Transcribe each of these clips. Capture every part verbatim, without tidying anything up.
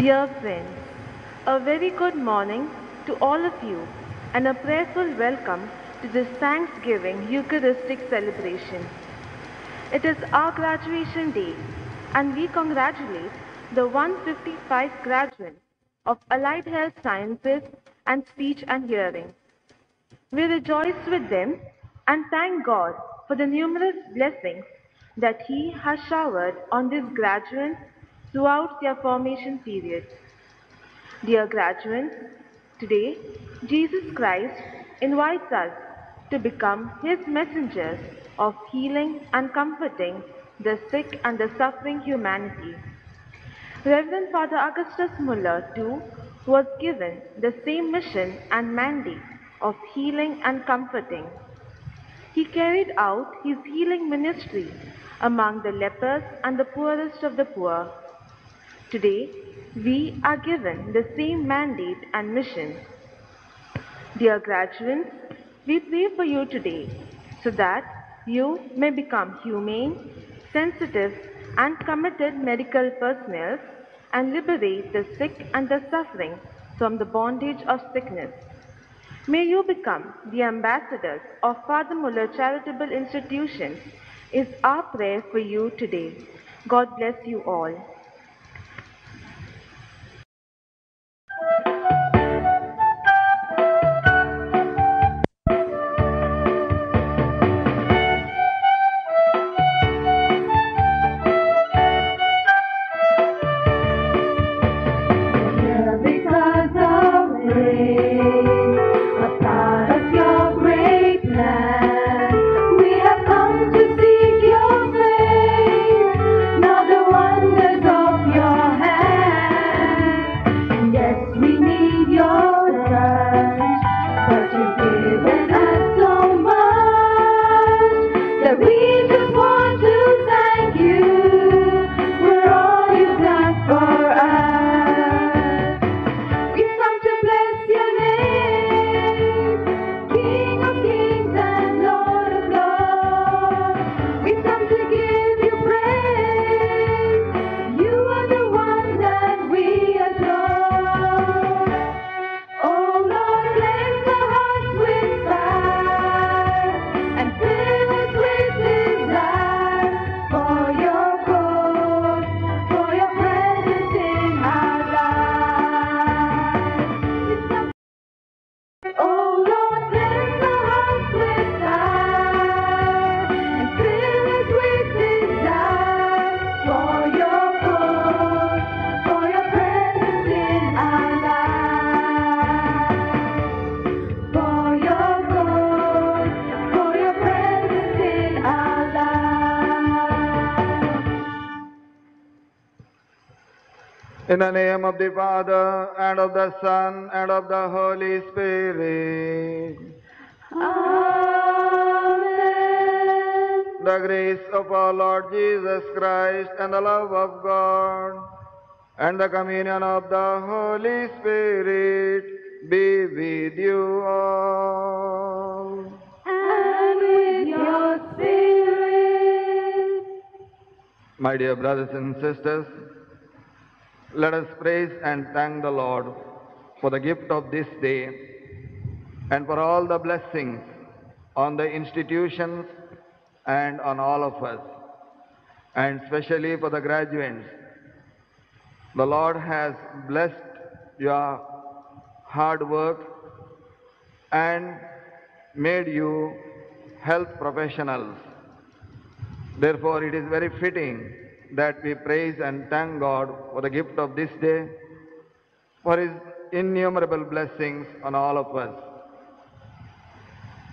Dear friends, a very good morning to all of you and a prayerful welcome to this Thanksgiving Eucharistic celebration. It is our graduation day and we congratulate the one hundred fifty-five graduates of Allied Health Sciences and Speech and Hearing. We rejoice with them and thank God for the numerous blessings that He has showered on these graduates throughout their formation period. Dear graduates, today Jesus Christ invites us to become His messengers of healing and comforting the sick and the suffering humanity. Reverend Father Augustus Müller, too, was given the same mission and mandate of healing and comforting. He carried out his healing ministry among the lepers and the poorest of the poor. Today, we are given the same mandate and mission. Dear graduates, we pray for you today so that you may become humane, sensitive, and committed medical personnel and liberate the sick and the suffering from the bondage of sickness. May you become the ambassadors of Father Muller Charitable Institutions is our prayer for you today. God bless you all. In the name of the Father, and of the Son, and of the Holy Spirit. Amen. The grace of our Lord Jesus Christ, and the love of God, and the communion of the Holy Spirit be with you all. And with your spirit. My dear brothers and sisters, let us praise and thank the Lord for the gift of this day and for all the blessings on the institutions and on all of us, and especially for the graduates. The Lord has blessed your hard work and made you health professionals. Therefore, it is very fitting that we praise and thank God for the gift of this day, for His innumerable blessings on all of us.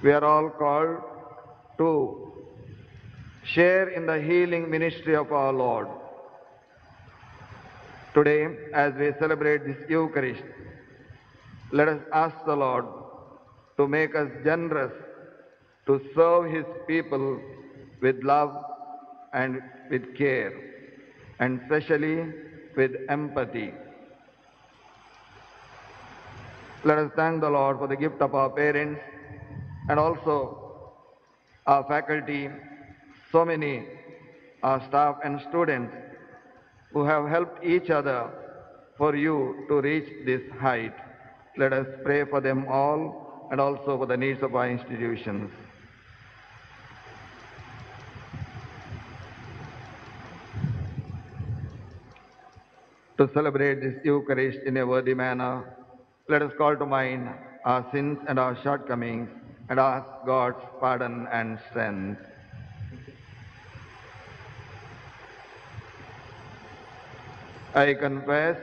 We are all called to share in the healing ministry of our Lord. Today, as we celebrate this Eucharist, let us ask the Lord to make us generous to serve His people with love and with care, and especially with empathy. Let us thank the Lord for the gift of our parents and also our faculty, so many our staff and students who have helped each other for you to reach this height. Let us pray for them all and also for the needs of our institutions. To celebrate this Eucharist in a worthy manner, let us call to mind our sins and our shortcomings and ask God's pardon and strength. I confess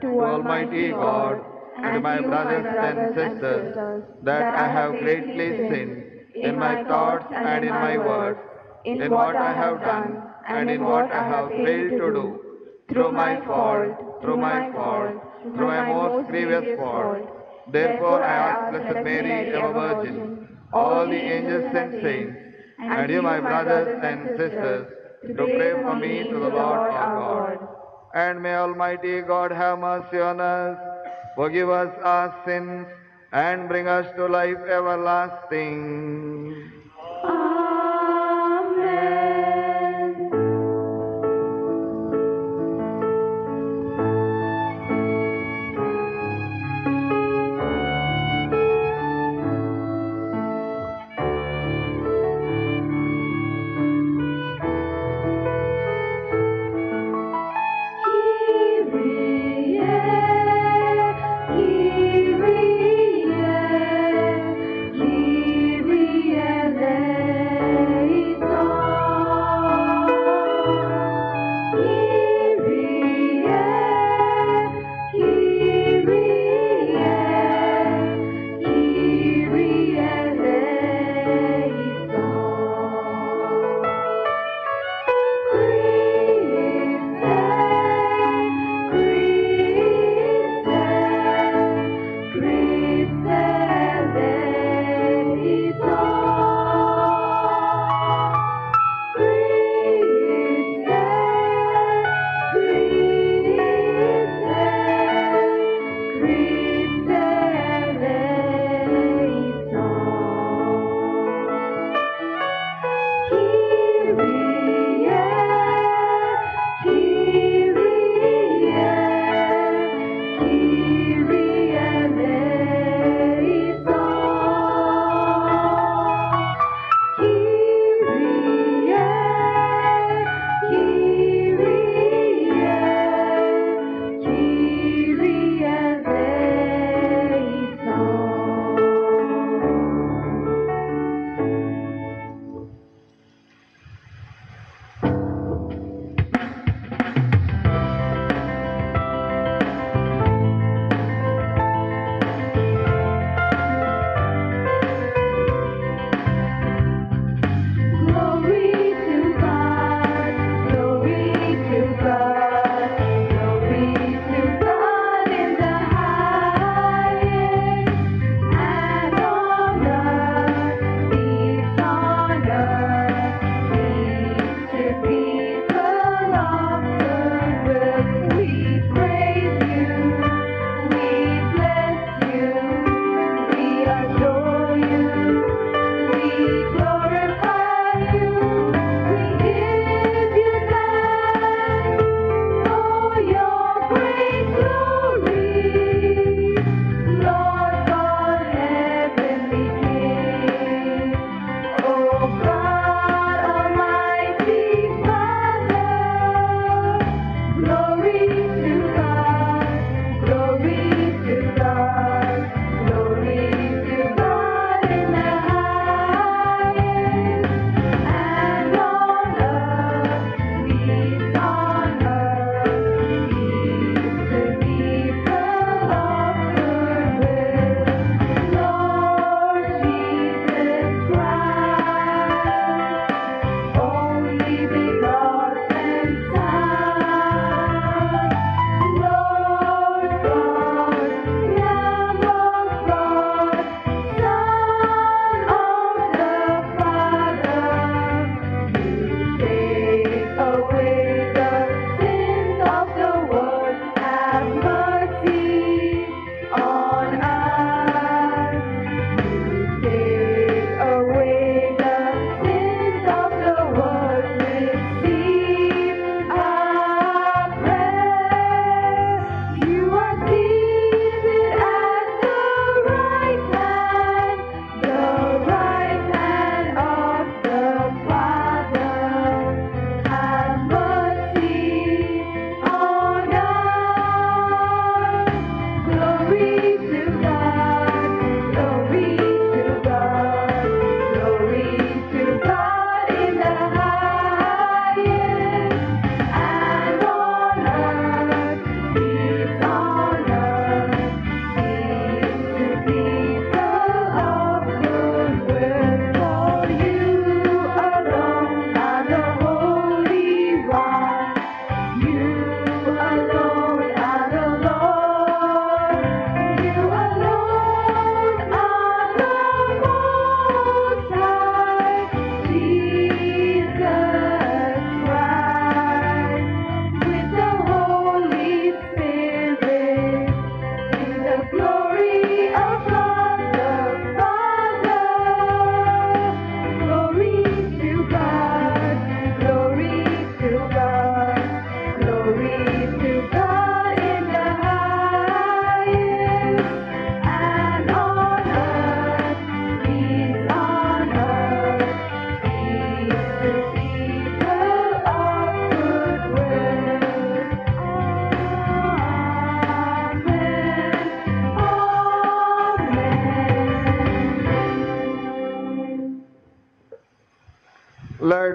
to Almighty God and my brothers and sisters that I have greatly sinned in my thoughts and in my words, in what I have done and in what I have failed to do. Through my fault, through my fault, through my most grievous fault. Therefore I ask Blessed Mary, ever Virgin, all the angels and saints, and you my brothers and sisters, to pray for me to the Lord our God. And may Almighty God have mercy on us, forgive us our sins, and bring us to life everlasting.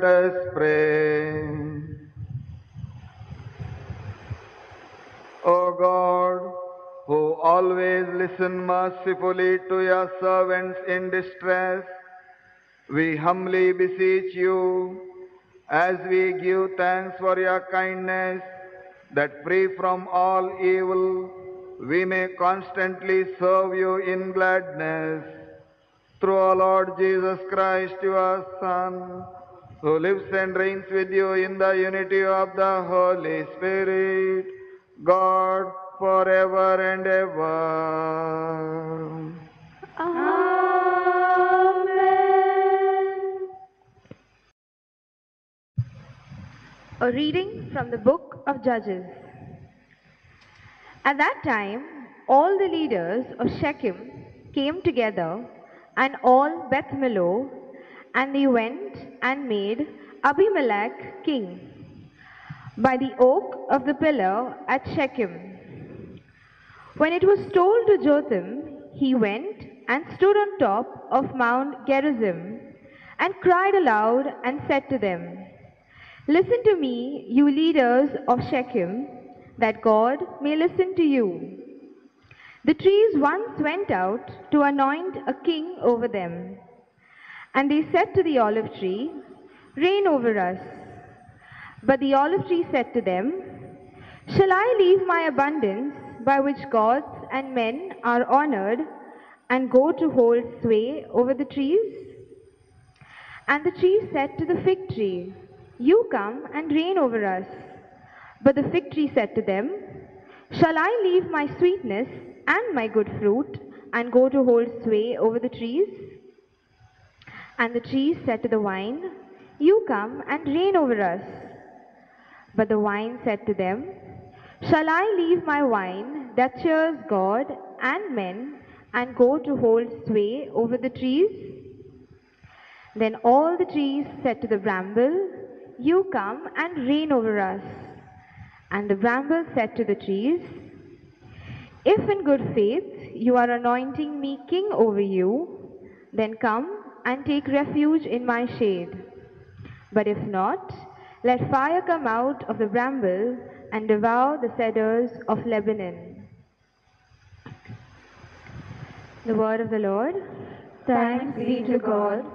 let us pray. O God, who always listen mercifully to your servants in distress, we humbly beseech you, as we give thanks for your kindness, that free from all evil, we may constantly serve you in gladness. Through our Lord Jesus Christ, your Son, who lives and reigns with you in the unity of the Holy Spirit, God, forever and ever. Amen. A reading from the book of Judges. At that time, all the leaders of Shechem came together, and all Beth Millo, and they went and made Abimelech king by the oak of the pillar at Shechem. When it was told to Jotham, he went and stood on top of Mount Gerizim and cried aloud and said to them, "Listen to me, you leaders of Shechem, that God may listen to you. The trees once went out to anoint a king over them, and they said to the olive tree, 'Reign over us.' But the olive tree said to them, 'Shall I leave my abundance, by which gods and men are honored, and go to hold sway over the trees?' And the tree said to the fig tree, 'You come and reign over us.' But the fig tree said to them, 'Shall I leave my sweetness and my good fruit, and go to hold sway over the trees?' And the tree said to the vine, 'You come and reign over us.' But the vine said to them, 'Shall I leave my wine that cheers God and men, and go to hold sway over the trees?' Then all the trees said to the bramble, 'You come and reign over us.' And the bramble said to the trees, 'If in good faith you are anointing me king over you, then come and take refuge in my shade. But if not, let fire come out of the bramble and devour the cedars of Lebanon." The word of the Lord. Thanks be to God.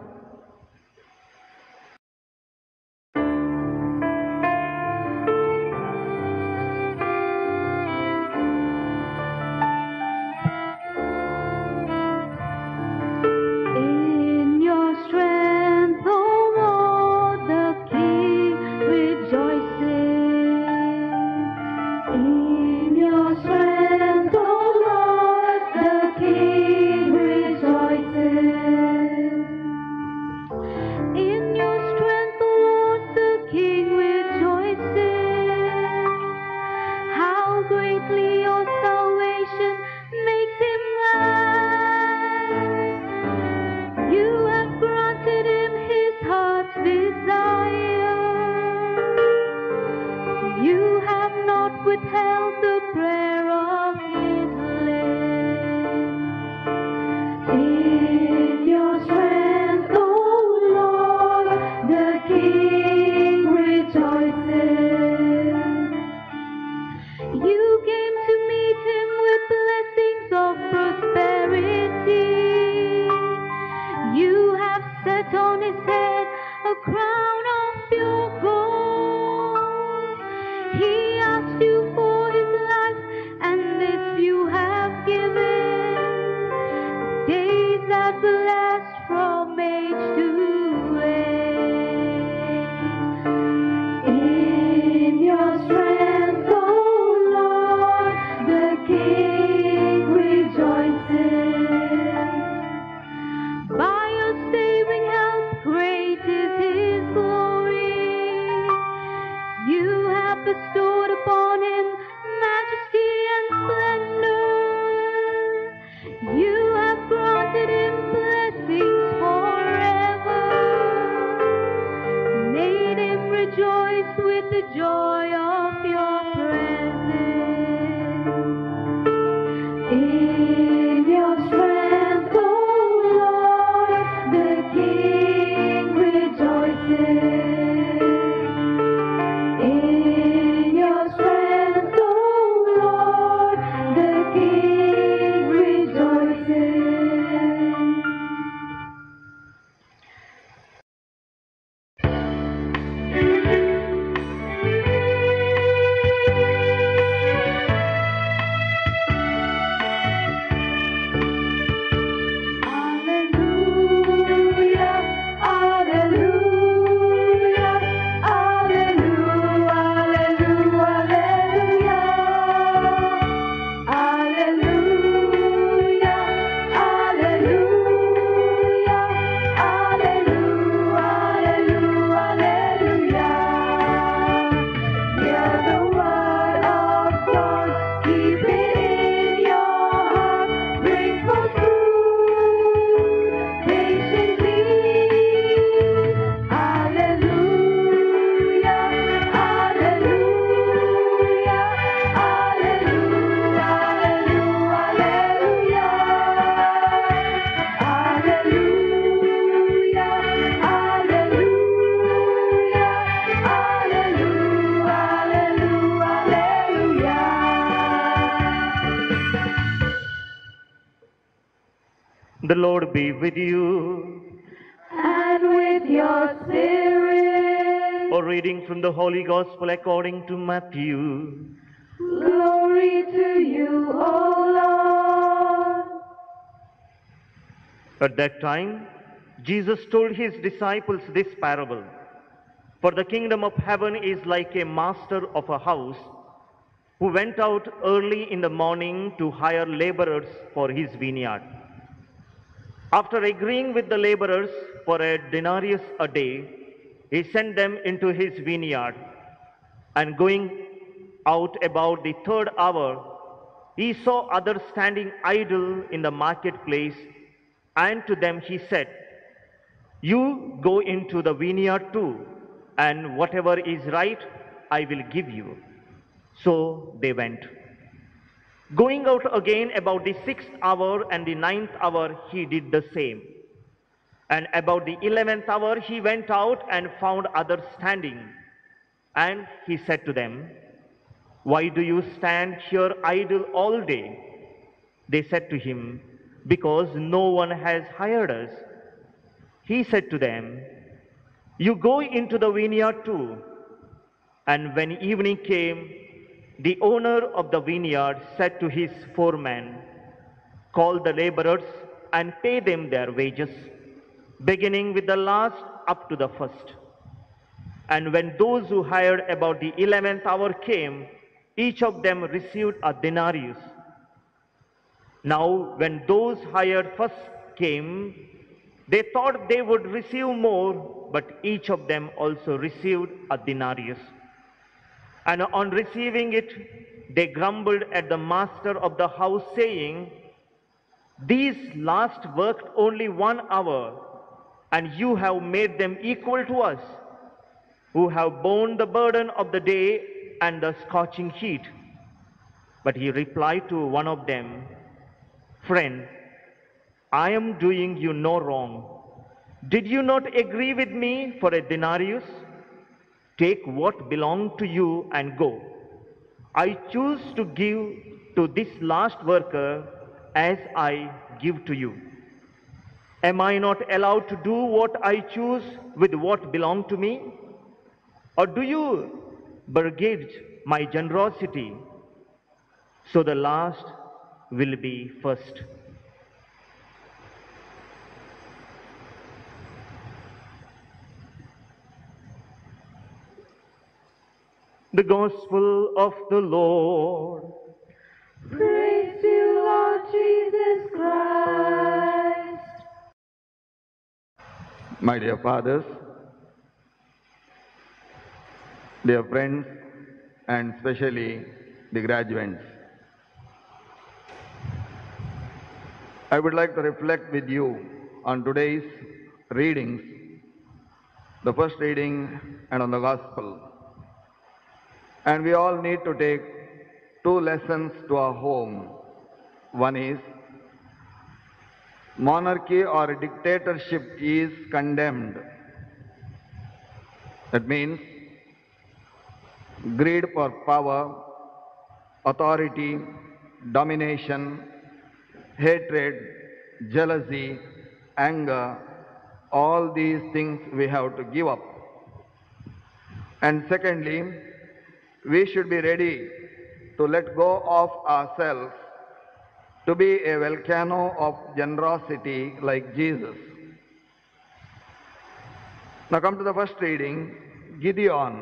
He asked you for his life, and this you have. The Lord be with you. And with your spirit. A reading from the Holy Gospel according to Matthew. Glory to you, O Lord. At that time, Jesus told his disciples this parable. For the kingdom of heaven is like a master of a house who went out early in the morning to hire laborers for his vineyard. After agreeing with the laborers for a denarius a day, he sent them into his vineyard, and going out about the third hour, he saw others standing idle in the marketplace, and to them he said, "You go into the vineyard too, and whatever is right I will give you." So they went. Going out again about the sixth hour and the ninth hour, he did the same. And about the eleventh hour, he went out and found others standing. And he said to them, "Why do you stand here idle all day?" They said to him, "Because no one has hired us." He said to them, "You go into the vineyard too." And when evening came, the owner of the vineyard said to his foreman, "Call the laborers and pay them their wages, beginning with the last up to the first." And when those who hired about the eleventh hour came, each of them received a denarius. Now when those hired first came, they thought they would receive more, but each of them also received a denarius. And on receiving it, they grumbled at the master of the house, saying, "These last worked only one hour, and you have made them equal to us, who have borne the burden of the day and the scorching heat." But he replied to one of them, "Friend, I am doing you no wrong. Did you not agree with me for a denarius? Take what belonged to you and go. I choose to give to this last worker as I give to you. Am I not allowed to do what I choose with what belonged to me? Or do you begrudge my generosity? So the last will be first." The Gospel of the Lord. Praise to you, Lord Jesus Christ. My dear fathers, dear friends, and especially the graduates, I would like to reflect with you on today's readings, the first reading, and on the Gospel. And we all need to take two lessons to our home. One is, monarchy or dictatorship is condemned. That means greed for power, authority, domination, hatred, jealousy, anger, all these things we have to give up. And secondly, we should be ready to let go of ourselves to be a volcano of generosity like Jesus. Now come to the first reading. Gideon,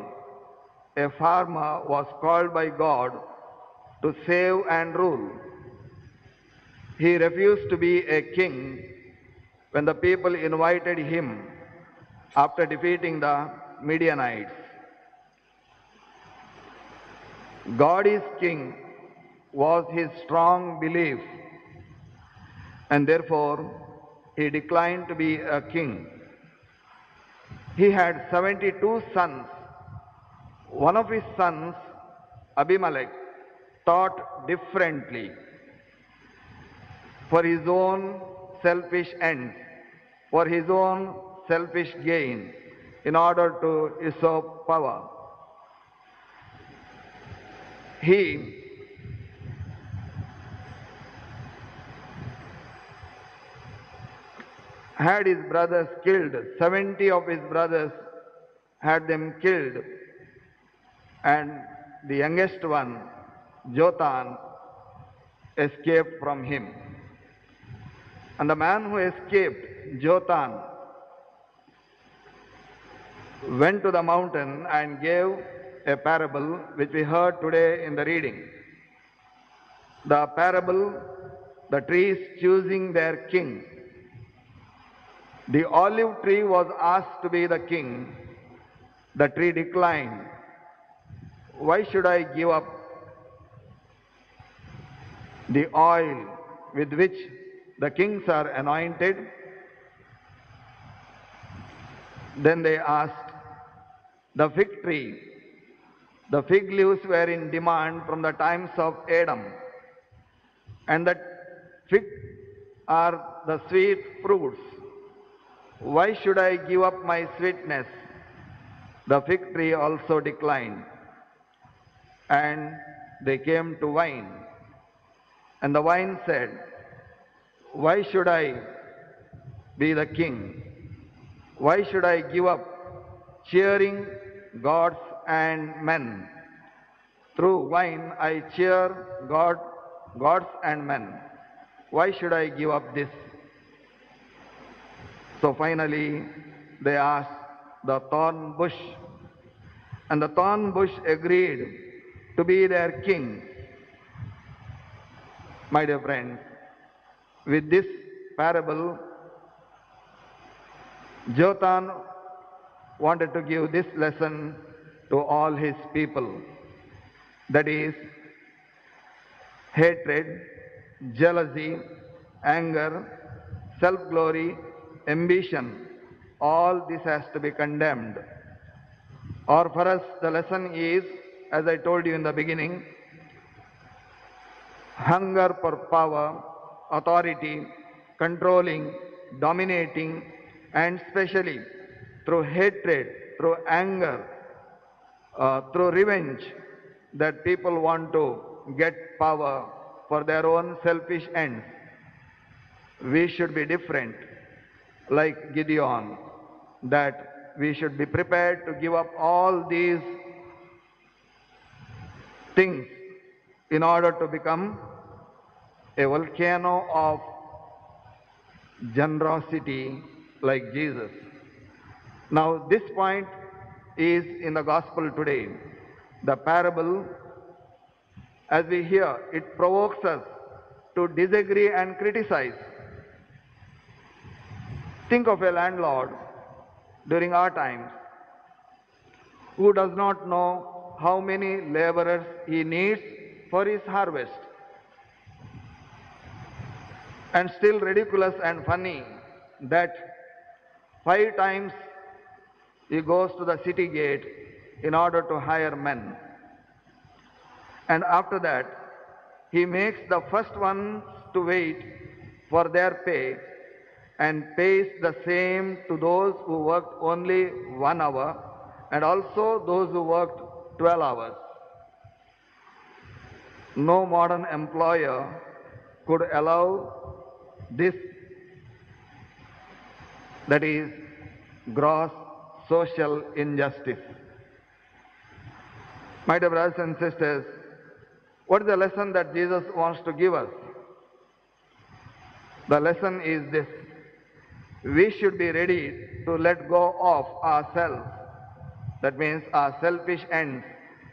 a farmer, was called by God to save and rule. He refused to be a king when the people invited him after defeating the Midianites. God is King was his strong belief, and therefore he declined to be a king. He had seventy-two sons. One of his sons, Abimelech, thought differently for his own selfish ends, for his own selfish gain, in order to usurp power. He had his brothers killed. seventy of his brothers had them killed. And the youngest one, Jotan, escaped from him. And the man who escaped, Jotan, went to the mountain and gave a parable which we heard today in the reading. The parable, the trees choosing their king. The olive tree was asked to be the king. The tree declined. Why should I give up the oil with which the kings are anointed? Then they asked the fig tree. The fig leaves were in demand from the times of Adam, and the fig are the sweet fruits. Why should I give up my sweetness? The fig tree also declined, and they came to wine. And the wine said, why should I be the king? Why should I give up cheering gods and men? Through wine I cheer God, gods and men. Why should I give up this? So finally they asked the thorn bush, and the thorn bush agreed to be their king. My dear friends, with this parable, Jotan wanted to give this lesson to all his people, that is, hatred, jealousy, anger, self-glory, ambition, all this has to be condemned. Or for us, the lesson is, as I told you in the beginning, hunger for power, authority, controlling, dominating, and especially through hatred, through anger, uh, through revenge, that people want to get power for their own selfish ends. We should be different, like Gideon, that we should be prepared to give up all these things in order to become a volcano of generosity like Jesus. Now this point is in the gospel today. The parable, as we hear, it provokes us to disagree and criticize. Think of a landlord during our times who does not know how many laborers he needs for his harvest, and still ridiculous and funny that five times he goes to the city gate in order to hire men. And after that, he makes the first ones to wait for their pay and pays the same to those who worked only one hour and also those who worked twelve hours. No modern employer could allow this, that is, gross social injustice. My dear brothers and sisters, what is the lesson that Jesus wants to give us? The lesson is this: we should be ready to let go of ourselves. That means our selfish ends,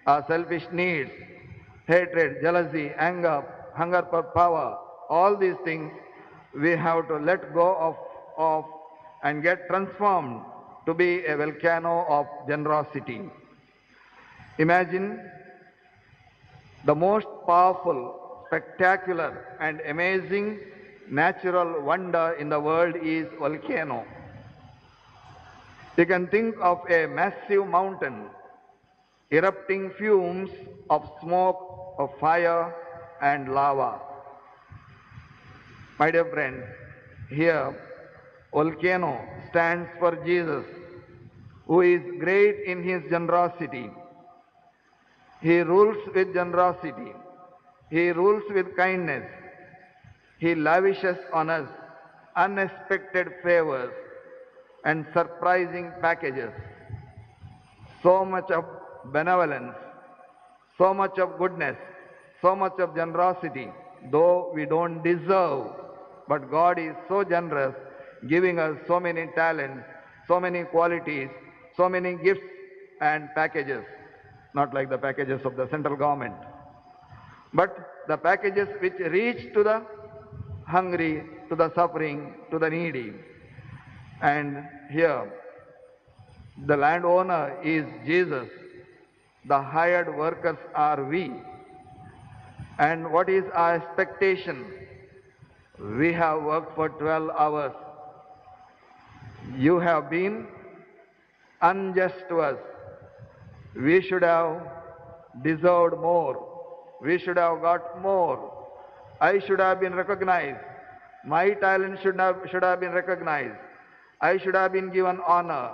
our selfish needs, hatred, jealousy, anger, hunger for power, all these things we have to let go of, of and get transformed to be a volcano of generosity. Imagine the most powerful, spectacular and amazing natural wonder in the world is volcano. You can think of a massive mountain erupting fumes of smoke, of fire and lava. My dear friends, here volcano stands for Jesus, who is great in his generosity. He rules with generosity. He rules with kindness. He lavishes on us unexpected favors and surprising packages. So much of benevolence, so much of goodness, so much of generosity, though we don't deserve, but God is so generous, giving us so many talents, so many qualities, so many gifts and packages, not like the packages of the central government, but the packages which reach to the hungry, to the suffering, to the needy. And here, the landowner is Jesus, the hired workers are we. And what is our expectation? We have worked for twelve hours. You have been unjust to us. We should have deserved more. We should have got more. I should have been recognized. My talent should have, should have been recognized. I should have been given honor.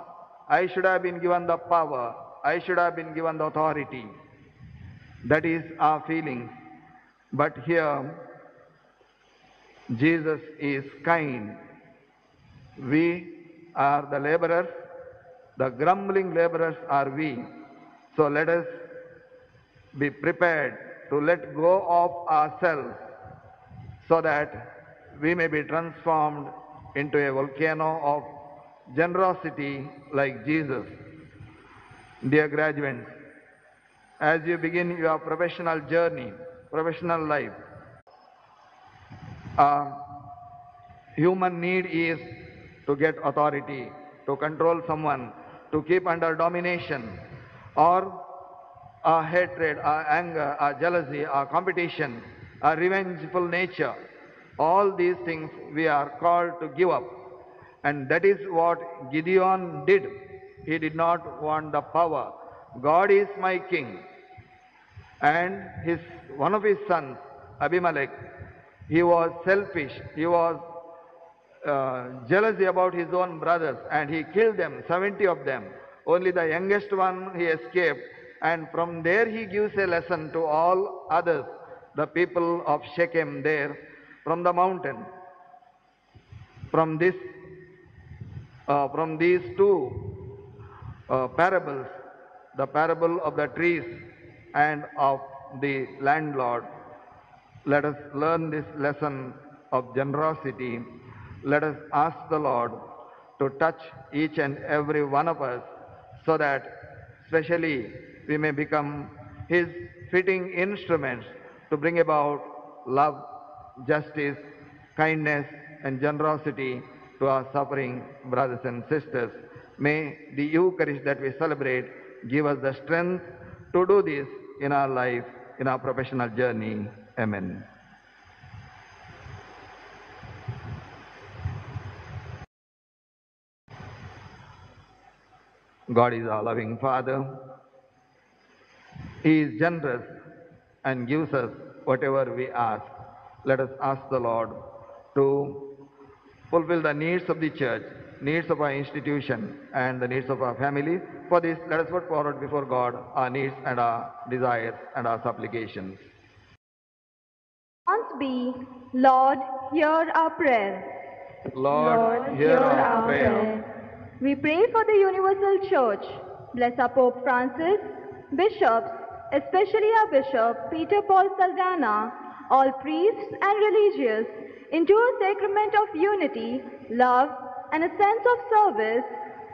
I should have been given the power. I should have been given the authority. That is our feeling. But here, Jesus is kind. We are the laborers. The grumbling laborers are we. So let us be prepared to let go of ourselves so that we may be transformed into a volcano of generosity like Jesus. Dear graduates, as you begin your professional journey, professional life, uh, human need is to get authority, to control someone, to keep under domination, or our hatred, our anger, our jealousy, our competition, our revengeful nature. All these things we are called to give up. And that is what Gideon did. He did not want the power. God is my king. And his, one of his sons, Abimelech, he was selfish. He was uh, jealous about his own brothers, and he killed them, seventy of them. Only the youngest one he escaped, and from there he gives a lesson to all others, the people of Shechem there, from the mountain. From this, uh, from these two uh, parables, the parable of the trees and of the landlord, let us learn this lesson of generosity. Let us ask the Lord to touch each and every one of us, so that especially we may become His fitting instruments to bring about love, justice, kindness, and generosity to our suffering brothers and sisters. May the Eucharist that we celebrate give us the strength to do this in our life, in our professional journey. Amen. God is our loving Father. He is generous and gives us whatever we ask. Let us ask the Lord to fulfill the needs of the church, needs of our institution, and the needs of our family. For this, let us put forward before God our needs and our desires and our supplications. Thanks be, Lord, hear our prayer. Lord, Lord hear our, our prayer. prayer. We pray for the Universal Church. Bless our Pope Francis, bishops, especially our Bishop Peter Paul Saldanha, all priests and religious, into a sacrament of unity, love, and a sense of service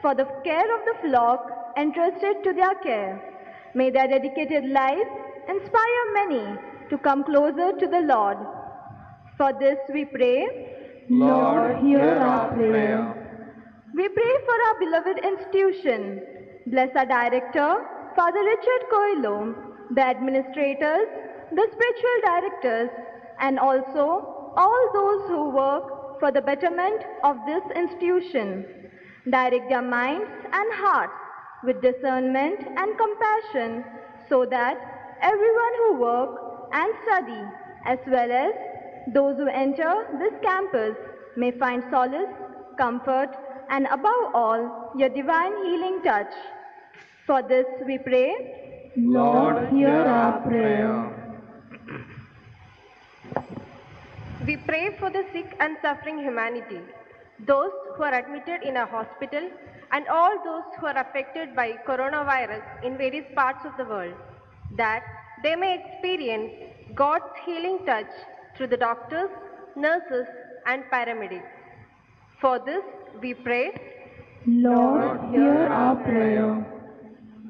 for the care of the flock entrusted to their care. May their dedicated lives inspire many to come closer to the Lord. For this we pray. Lord, hear our prayer. We pray for our beloved institution. Bless our director, Father Richard Coelho, the administrators, the spiritual directors, and also all those who work for the betterment of this institution. Direct their minds and hearts with discernment and compassion, so that everyone who work and study, as well as those who enter this campus, may find solace, comfort, and above all, your divine healing touch. For this we pray. Lord, hear our prayer. We pray for the sick and suffering humanity, those who are admitted in our hospital and all those who are affected by coronavirus in various parts of the world, that they may experience God's healing touch through the doctors, nurses and paramedics. For this we pray. Lord, hear our prayer.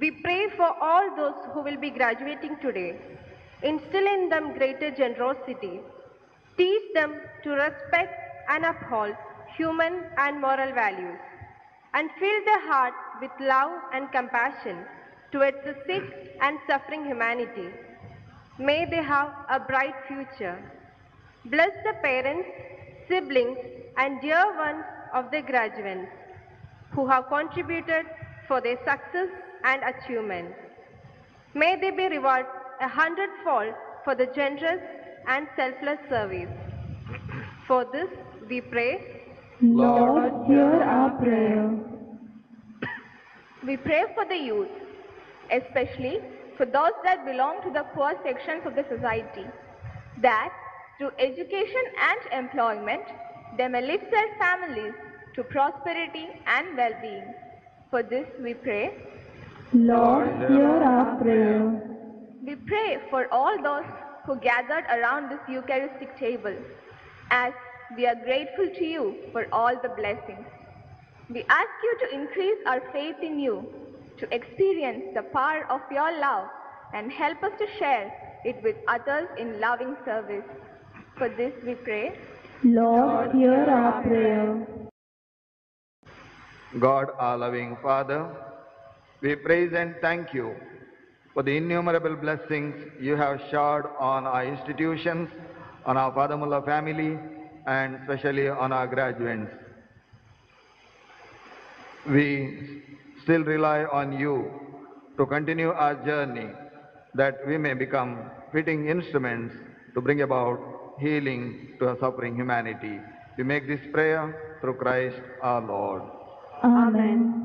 We pray for all those who will be graduating today. Instill in them greater generosity. Teach them to respect and uphold human and moral values, and fill their heart with love and compassion towards the sick and suffering humanity. May they have a bright future. Bless the parents, siblings, and dear ones of the graduates who have contributed for their success and achievement. May they be rewarded a hundredfold for the generous and selfless service. For this we pray. Lord, hear our prayer. We pray for the youth, especially for those that belong to the poor sections of the society, that through education and employment, they may lift their families to prosperity and well-being. For this we pray. Lord, hear our prayer. We pray for all those who gathered around this Eucharistic table, as we are grateful to you for all the blessings. We ask you to increase our faith in you, to experience the power of your love and help us to share it with others in loving service. For this we pray. Lord, hear our prayer. God, our loving Father, we praise and thank you for the innumerable blessings you have showered on our institutions, on our Father Muller family, and especially on our graduates. We still rely on you to continue our journey, that we may become fitting instruments to bring about healing to our suffering humanity. We make this prayer through Christ our Lord. Amen.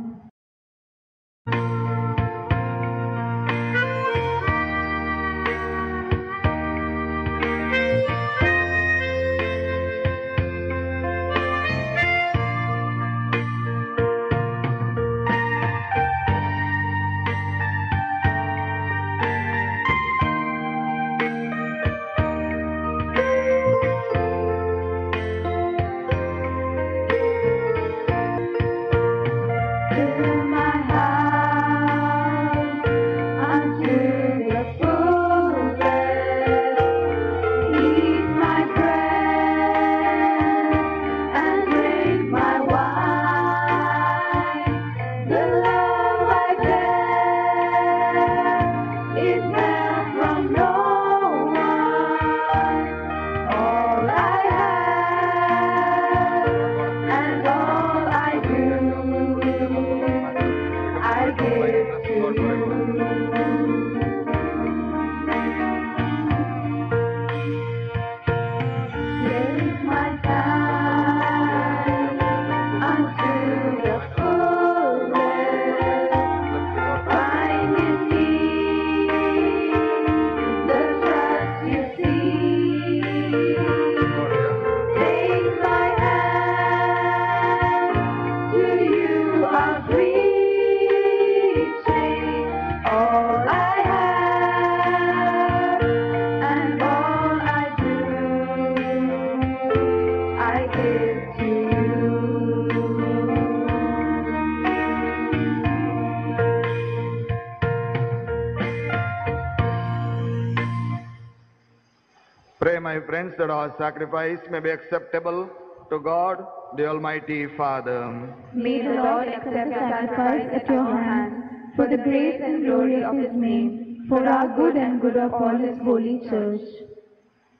Friends, that our sacrifice may be acceptable to God, the Almighty Father. May the Lord accept the sacrifice at your hand for the grace and glory of His name, for our good and good of all His holy church.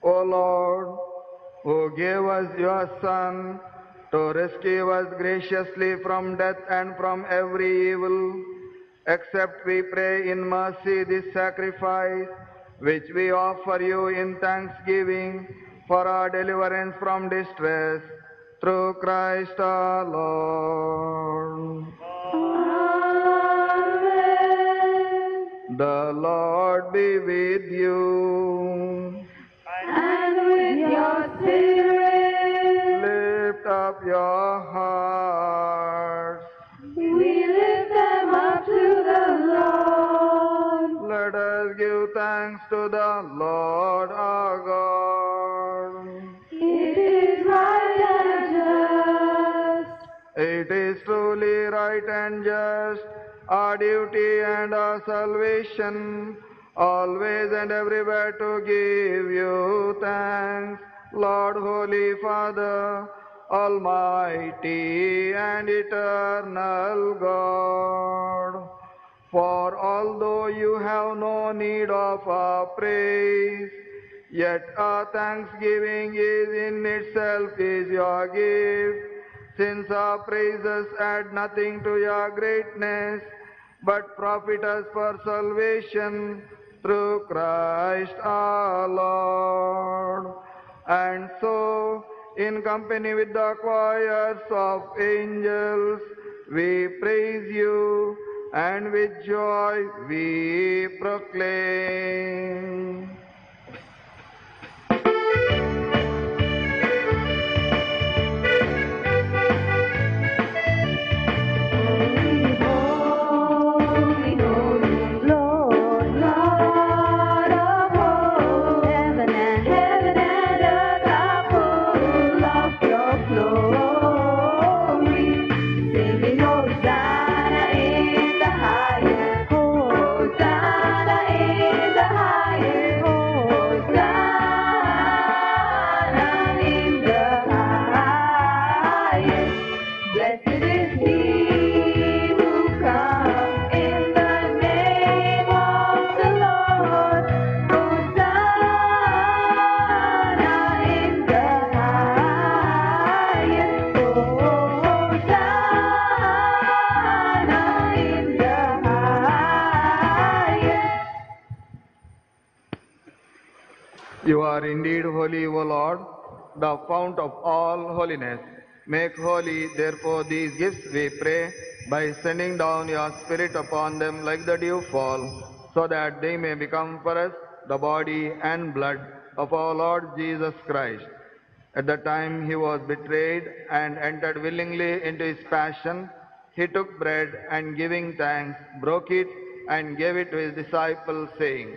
O Lord, who gave us your Son to rescue us graciously from death and from every evil, accept, we pray, in mercy this sacrifice which we offer you in thanksgiving for our deliverance from distress, through Christ our Lord. Amen. The Lord be with you. And with your spirit. up your hearts. We lift them up to the Lord. Let us give thanks to the Lord our God. It is right and just. It is truly right and just, our duty and our salvation, always and everywhere to give you thanks, Lord, Holy Father, Almighty and Eternal God. For although you have no need of our praise, yet our thanksgiving is in itself is your gift, since our praises add nothing to your greatness, but profit us for salvation through Christ our Lord. And so, in company with the choirs of angels, we praise you, and with joy we proclaim. You are indeed holy, O Lord, the fount of all holiness. Make holy, therefore, these gifts, we pray, by sending down your Spirit upon them like the dew fall, so that they may become for us the body and blood of our Lord Jesus Christ. At the time he was betrayed and entered willingly into his passion, he took bread and, giving thanks, broke it and gave it to his disciples, saying,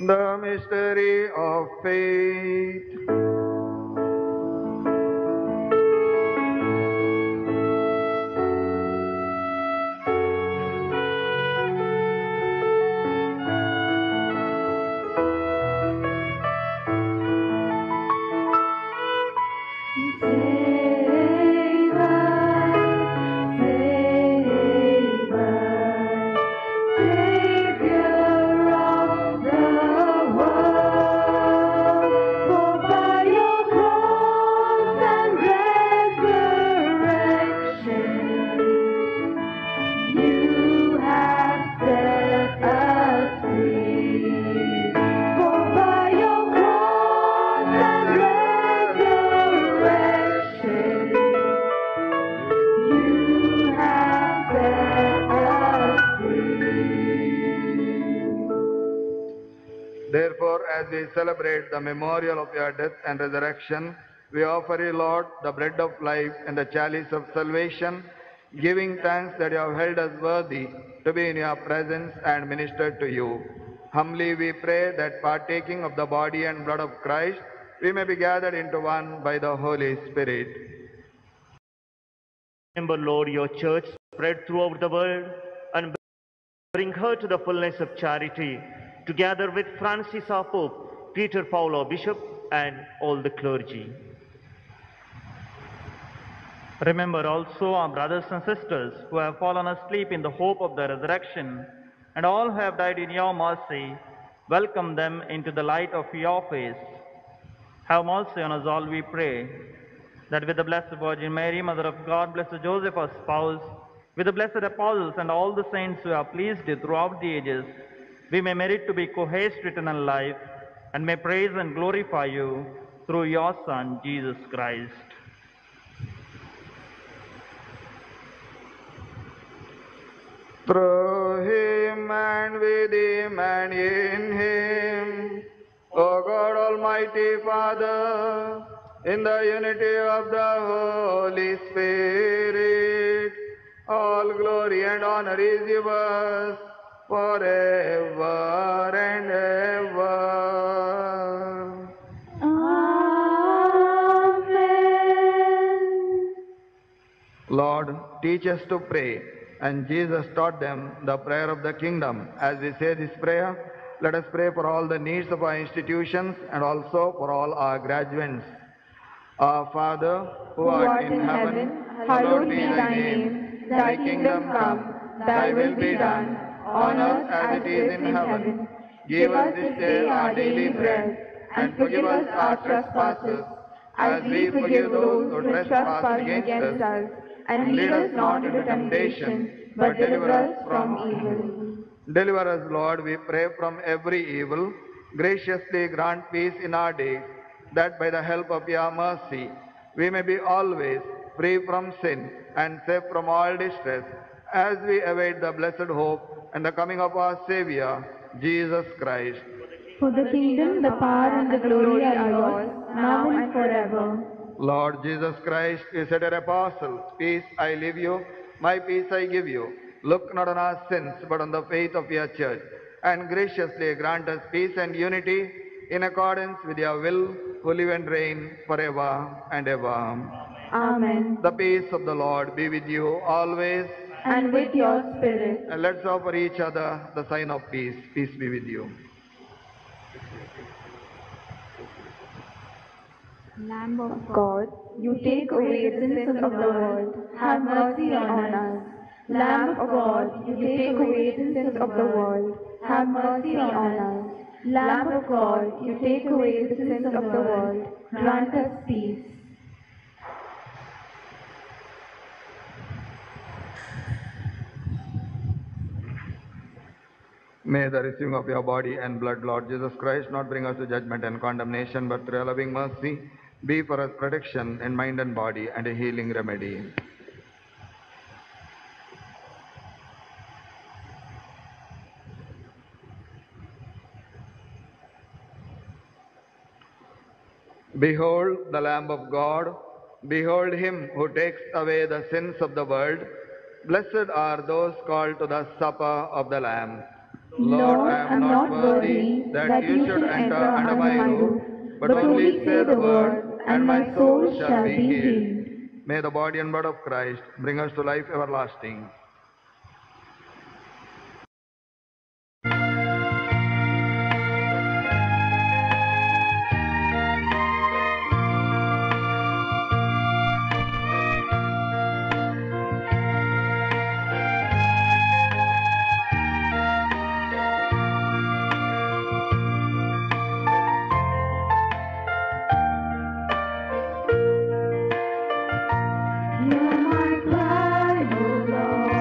The mystery of faith. Celebrate the memorial of your death and resurrection, we offer you, Lord, the bread of life and the chalice of salvation, giving thanks that you have held us worthy to be in your presence and minister to you. Humbly we pray that, partaking of the body and blood of Christ, we may be gathered into one by the Holy Spirit. Remember, Lord, your church spread throughout the world and bring her to the fullness of charity, together with Francis, our Pope, Peter Paul, our Bishop, and all the clergy. Remember also our brothers and sisters who have fallen asleep in the hope of the resurrection, and all who have died in your mercy. Welcome them into the light of your face. Have mercy on us all, we pray, that with the Blessed Virgin Mary, Mother of God, Blessed Joseph, our spouse, with the blessed apostles and all the saints who have pleased you throughout the ages, we may merit to be co-heirs to eternal life, and may praise and glorify you through your Son, Jesus Christ. Through him and with him and in him, O God, Almighty Father, in the unity of the Holy Spirit, all glory and honor is yours forever and ever. Amen. Lord, teach us to pray. And Jesus taught them the prayer of the kingdom. As we say this prayer, let us pray for all the needs of our institutions and also for all our graduates. Our Father, who, who art, art in, in heaven, heaven hallowed be thy name. Thy kingdom come, thy will be done, on earth as it is in heaven. Give us this day our daily bread, and forgive us our trespasses, as we forgive those who trespass against us. And lead us not into temptation, but deliver us from evil. Deliver us, Lord, we pray, from every evil. Graciously grant peace in our days, that by the help of your mercy, we may be always free from sin and safe from all distress, as we await the blessed hope and the coming of our Savior, Jesus Christ. For the kingdom, the power, and the glory are yours, now and forever. Lord Jesus Christ, you said to your apostles, peace I leave you, my peace I give you. Look not on our sins, but on the faith of your church, and graciously grant us peace and unity in accordance with your will, who live and reign forever and ever. Amen. The peace of the Lord be with you always. And with your spirit. And let's offer each other the sign of peace. Peace be with you. Lamb of God, you take away the sins of the world, have mercy on us. Lamb of God, you take away the sins of the world, have mercy on us. Lamb of God, you take away the sins of the world, grant us peace. May the receiving of your body and blood, Lord Jesus Christ, not bring us to judgment and condemnation, but through your loving mercy, be for us protection in mind and body, and a healing remedy. Behold the Lamb of God. Behold him who takes away the sins of the world. Blessed are those called to the supper of the Lamb. Lord, I am not worthy that you should enter under my roof, but only say the word, and my soul shall be healed. May the body and blood of Christ bring us to life everlasting. You're my blood, oh Lord.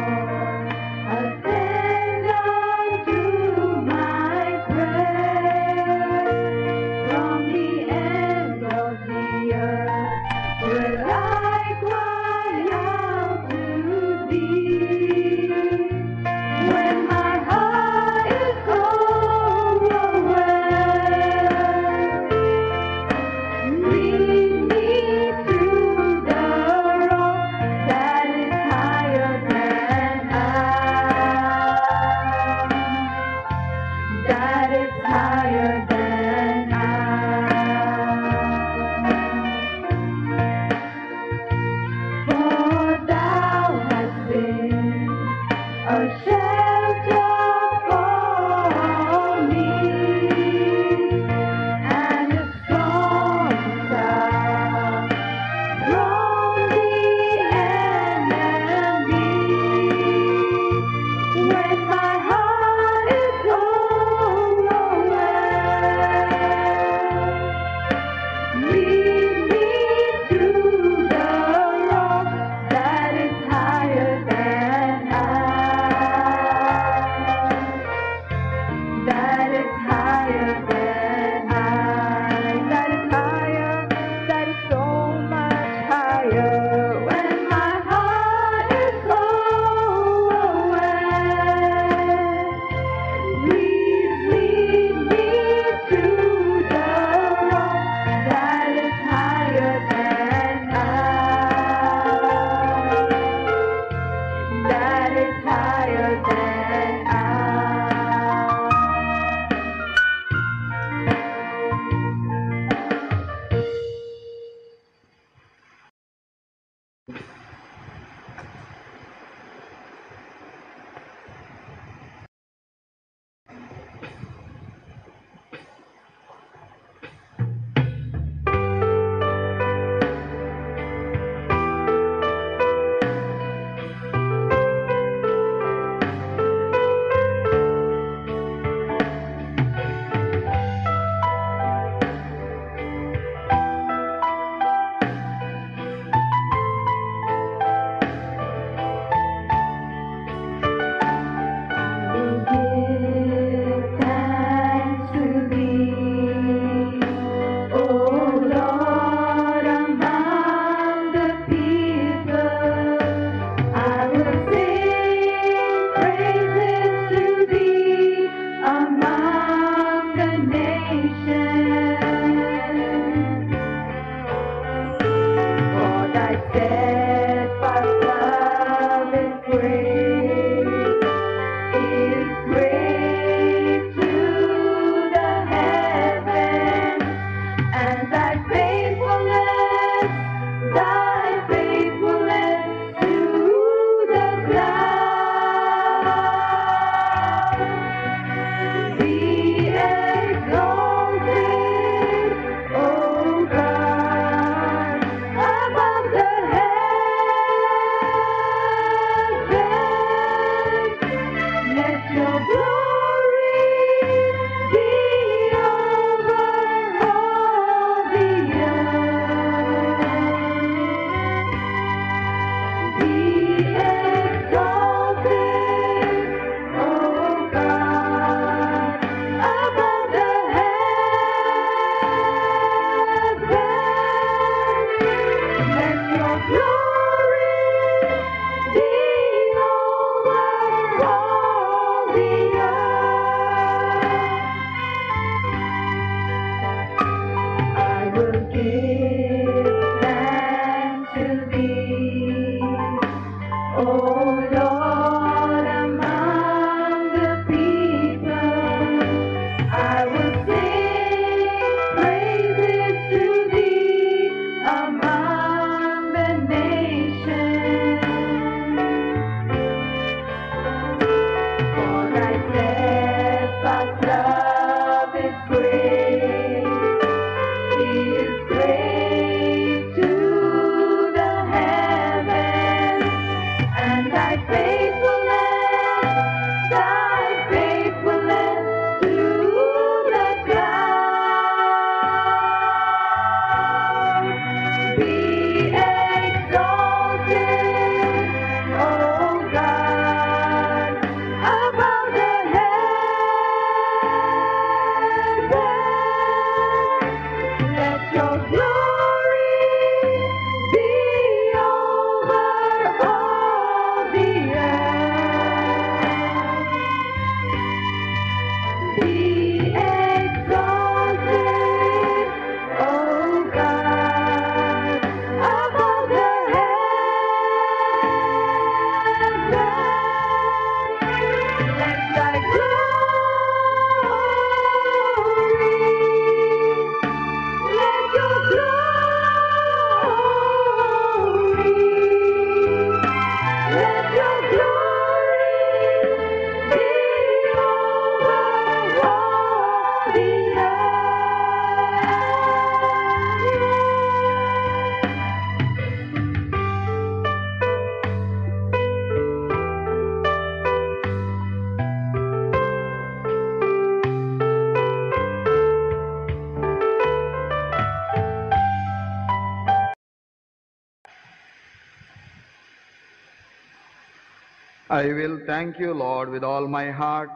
I will thank you, Lord, with all my heart,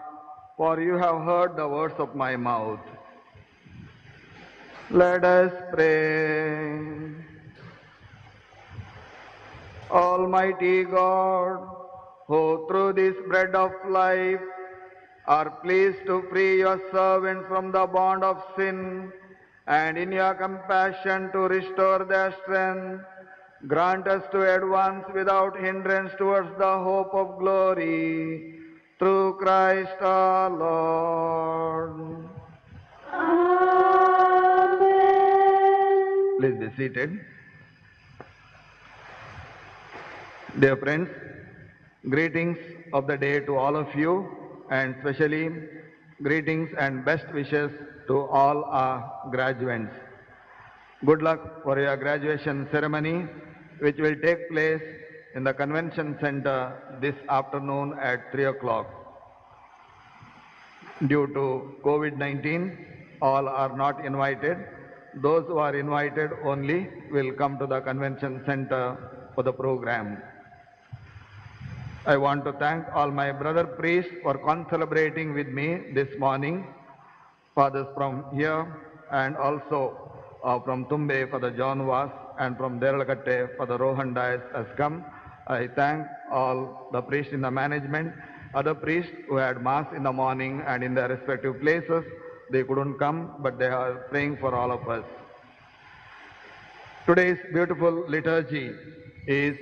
for you have heard the words of my mouth. Let us pray. Almighty God, who through this bread of life are pleased to free your servant from the bond of sin, and in your compassion to restore their strength, grant us to advance without hindrance towards the hope of glory, through Christ our Lord. Amen. Please be seated. Dear friends, greetings of the day to all of you, and especially greetings and best wishes to all our graduates. Good luck for your graduation ceremony, which will take place in the convention center this afternoon at three o'clock. Due to COVID nineteen, all are not invited. Those who are invited only will come to the convention center for the program. I want to thank all my brother priests for concelebrating with me this morning, fathers from here and also uh, from Tumbe, Father John Vas, and from Deralakatte, Father Rohan Dias has come. I thank all the priests in the management, other priests who had mass in the morning and in their respective places. They couldn't come, but they are praying for all of us. Today's beautiful liturgy is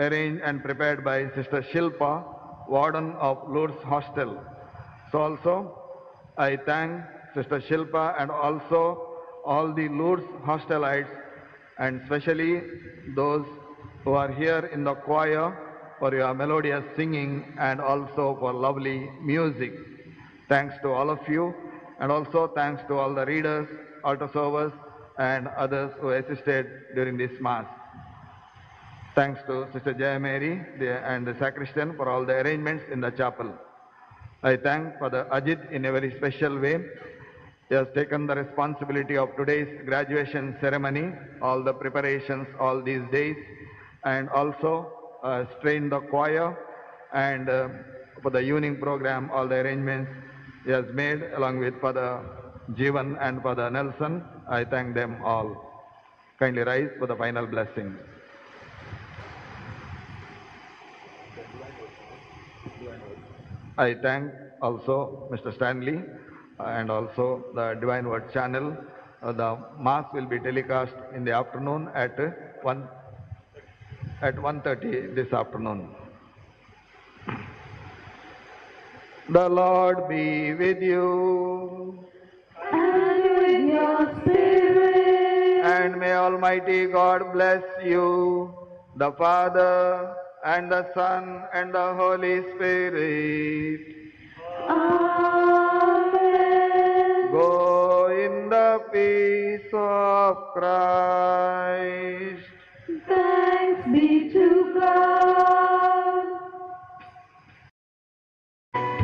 arranged and prepared by Sister Shilpa, warden of Lourdes Hostel. So also, I thank Sister Shilpa and also all the Lourdes Hostelites, and especially those who are here in the choir for your melodious singing and also for lovely music. Thanks to all of you, and also thanks to all the readers, altar servers, and others who assisted during this Mass. Thanks to Sister Jaya Mary and the sacristan for all the arrangements in the chapel. I thank Father Ajit in a very special way. He has taken the responsibility of today's graduation ceremony, all the preparations all these days, and also uh, trained the choir, and uh, for the evening program, all the arrangements he has made along with Father Jeevan and Father Nelson. I thank them all. Kindly rise for the final blessing. I thank also Mister Stanley, and also the Divine Word Channel. Uh, the Mass will be telecast in the afternoon at one at one thirty this afternoon. The Lord be with you. And with your spirit. And may Almighty God bless you, the Father, and the Son, and the Holy Spirit. Amen. Go in the peace of Christ. Thanks be to God. That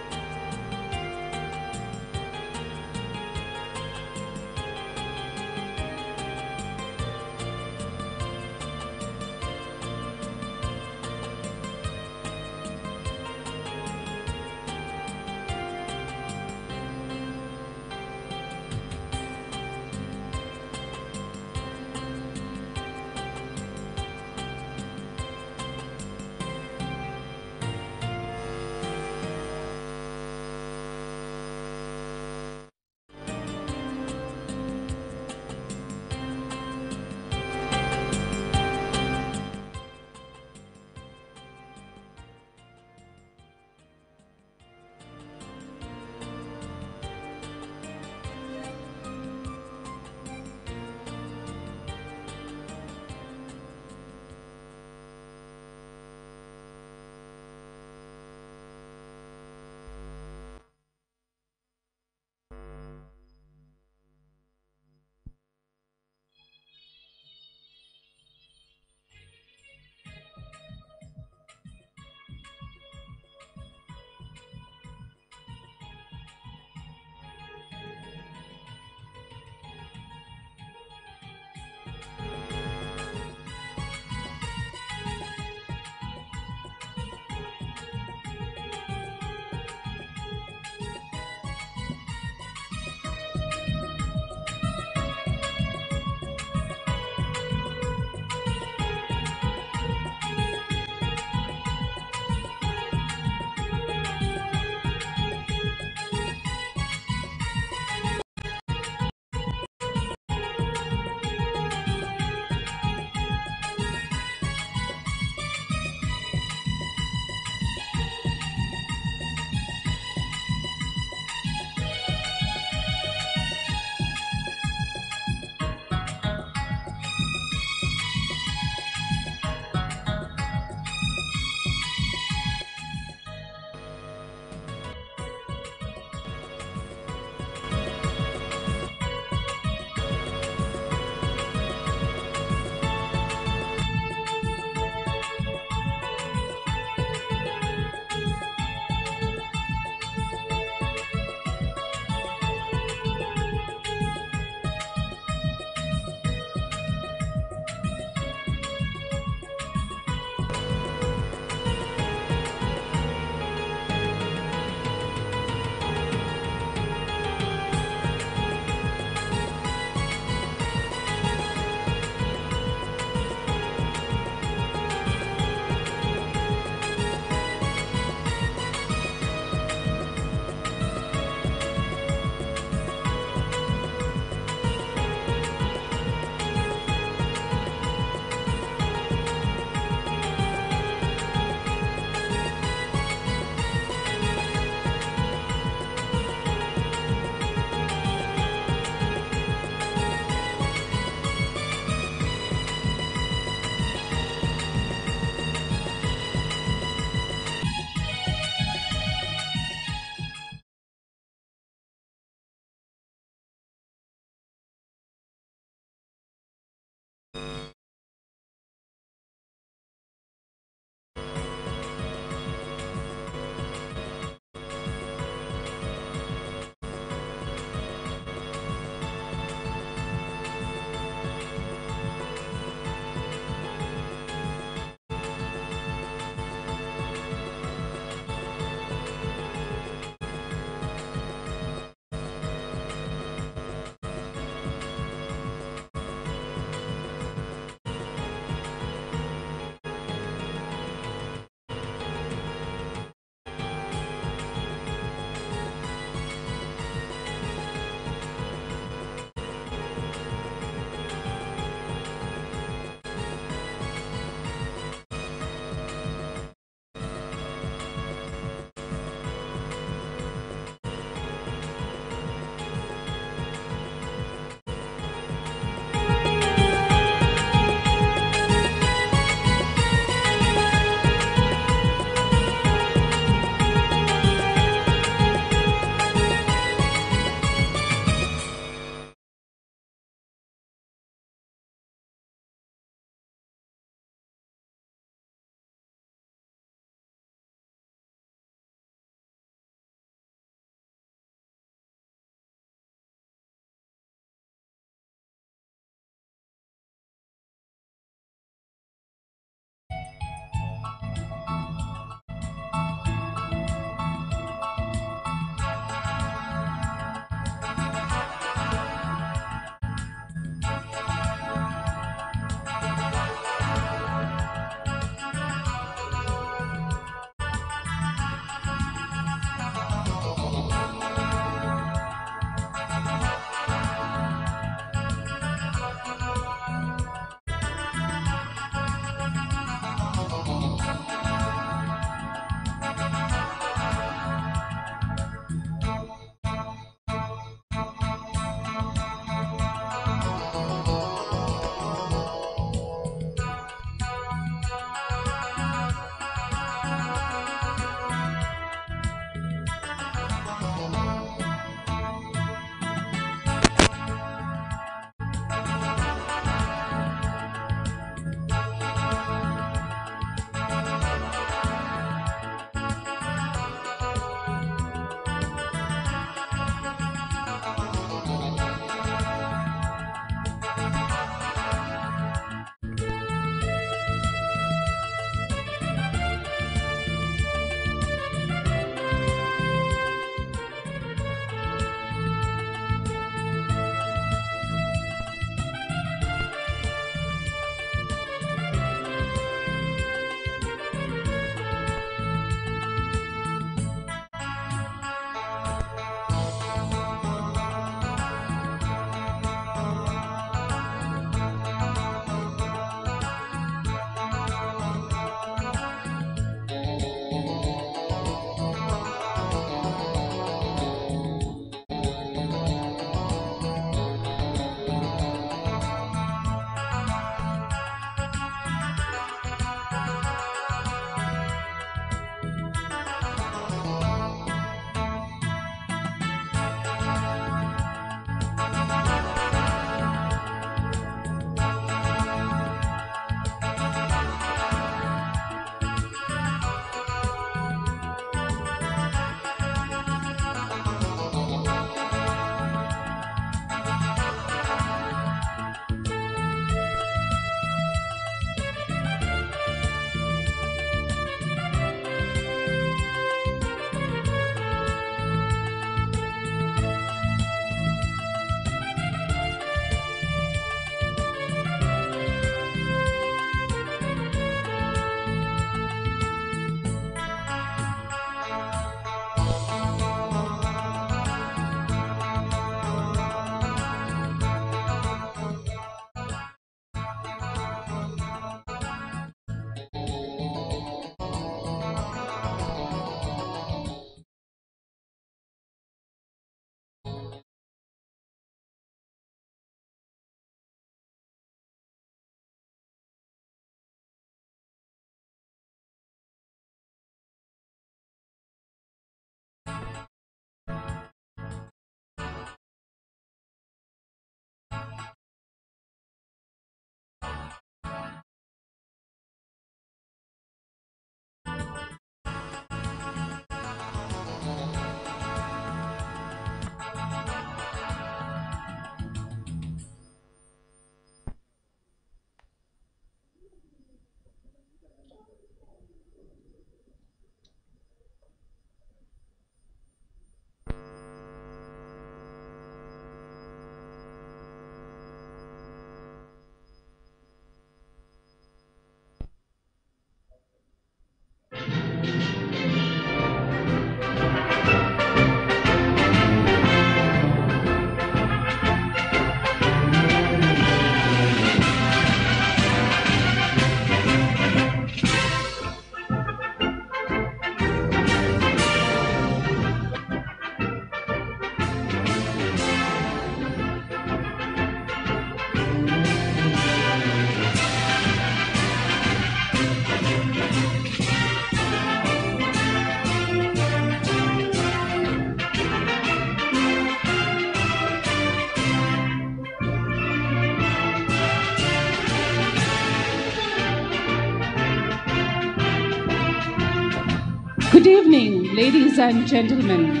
Good evening, ladies and gentlemen.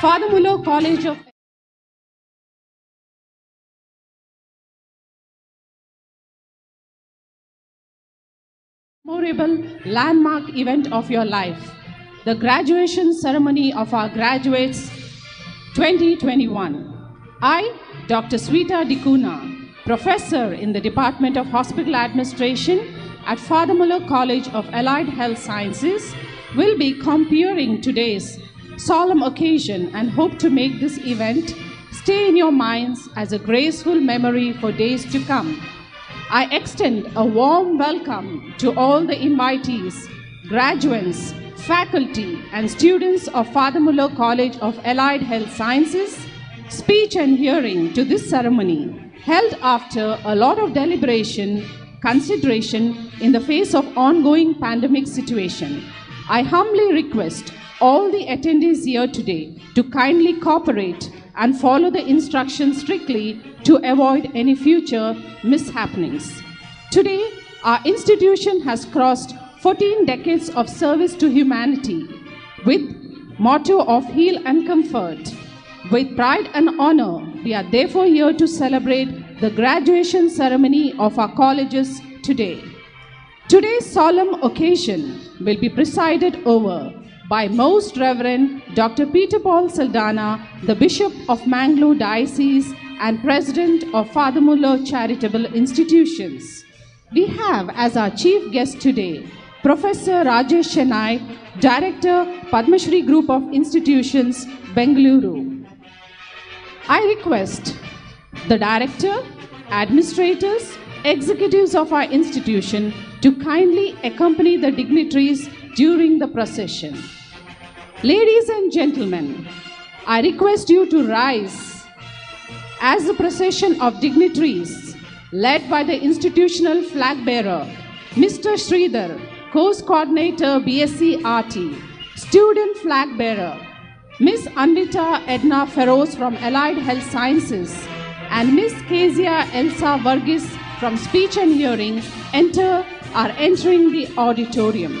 Father Muller College of memorable landmark event of your life, the graduation ceremony of our graduates twenty twenty-one. I, Doctor Sweta Dikuna, Professor in the Department of Hospital Administration at Father Muller College of Allied Health Sciences, will be comparing today's solemn occasion and hope to make this event stay in your minds as a graceful memory for days to come. I extend a warm welcome to all the invitees, graduates, faculty and students of Father Muller College of Allied Health Sciences, Speech and Hearing to this ceremony, held after a lot of deliberation, consideration in the face of ongoing pandemic situation. I humbly request all the attendees here today to kindly cooperate and follow the instructions strictly to avoid any future mishappenings. Today, our institution has crossed fourteen decades of service to humanity with motto of heal and comfort. With pride and honor, we are therefore here to celebrate the graduation ceremony of our colleges today. Today's solemn occasion will be presided over by Most Reverend Doctor Peter Paul Saldanha, the Bishop of Mangalore Diocese and President of Father Muller Charitable Institutions. We have as our chief guest today Professor Rajesh Shenoy, Director, Padmashri Group of Institutions, Bengaluru. I request the Director, administrators, executives of our institution to kindly accompany the dignitaries during the procession. Ladies and gentlemen, I request you to rise as the procession of dignitaries led by the institutional flag bearer, Mister Sridhar, Course Coordinator, B S c R T, Student Flag Bearer, Miz Anvita Edna Feroz from Allied Health Sciences, and Miz Kezia Elsa Varghese from Speech and Hearing, enter are entering the auditorium.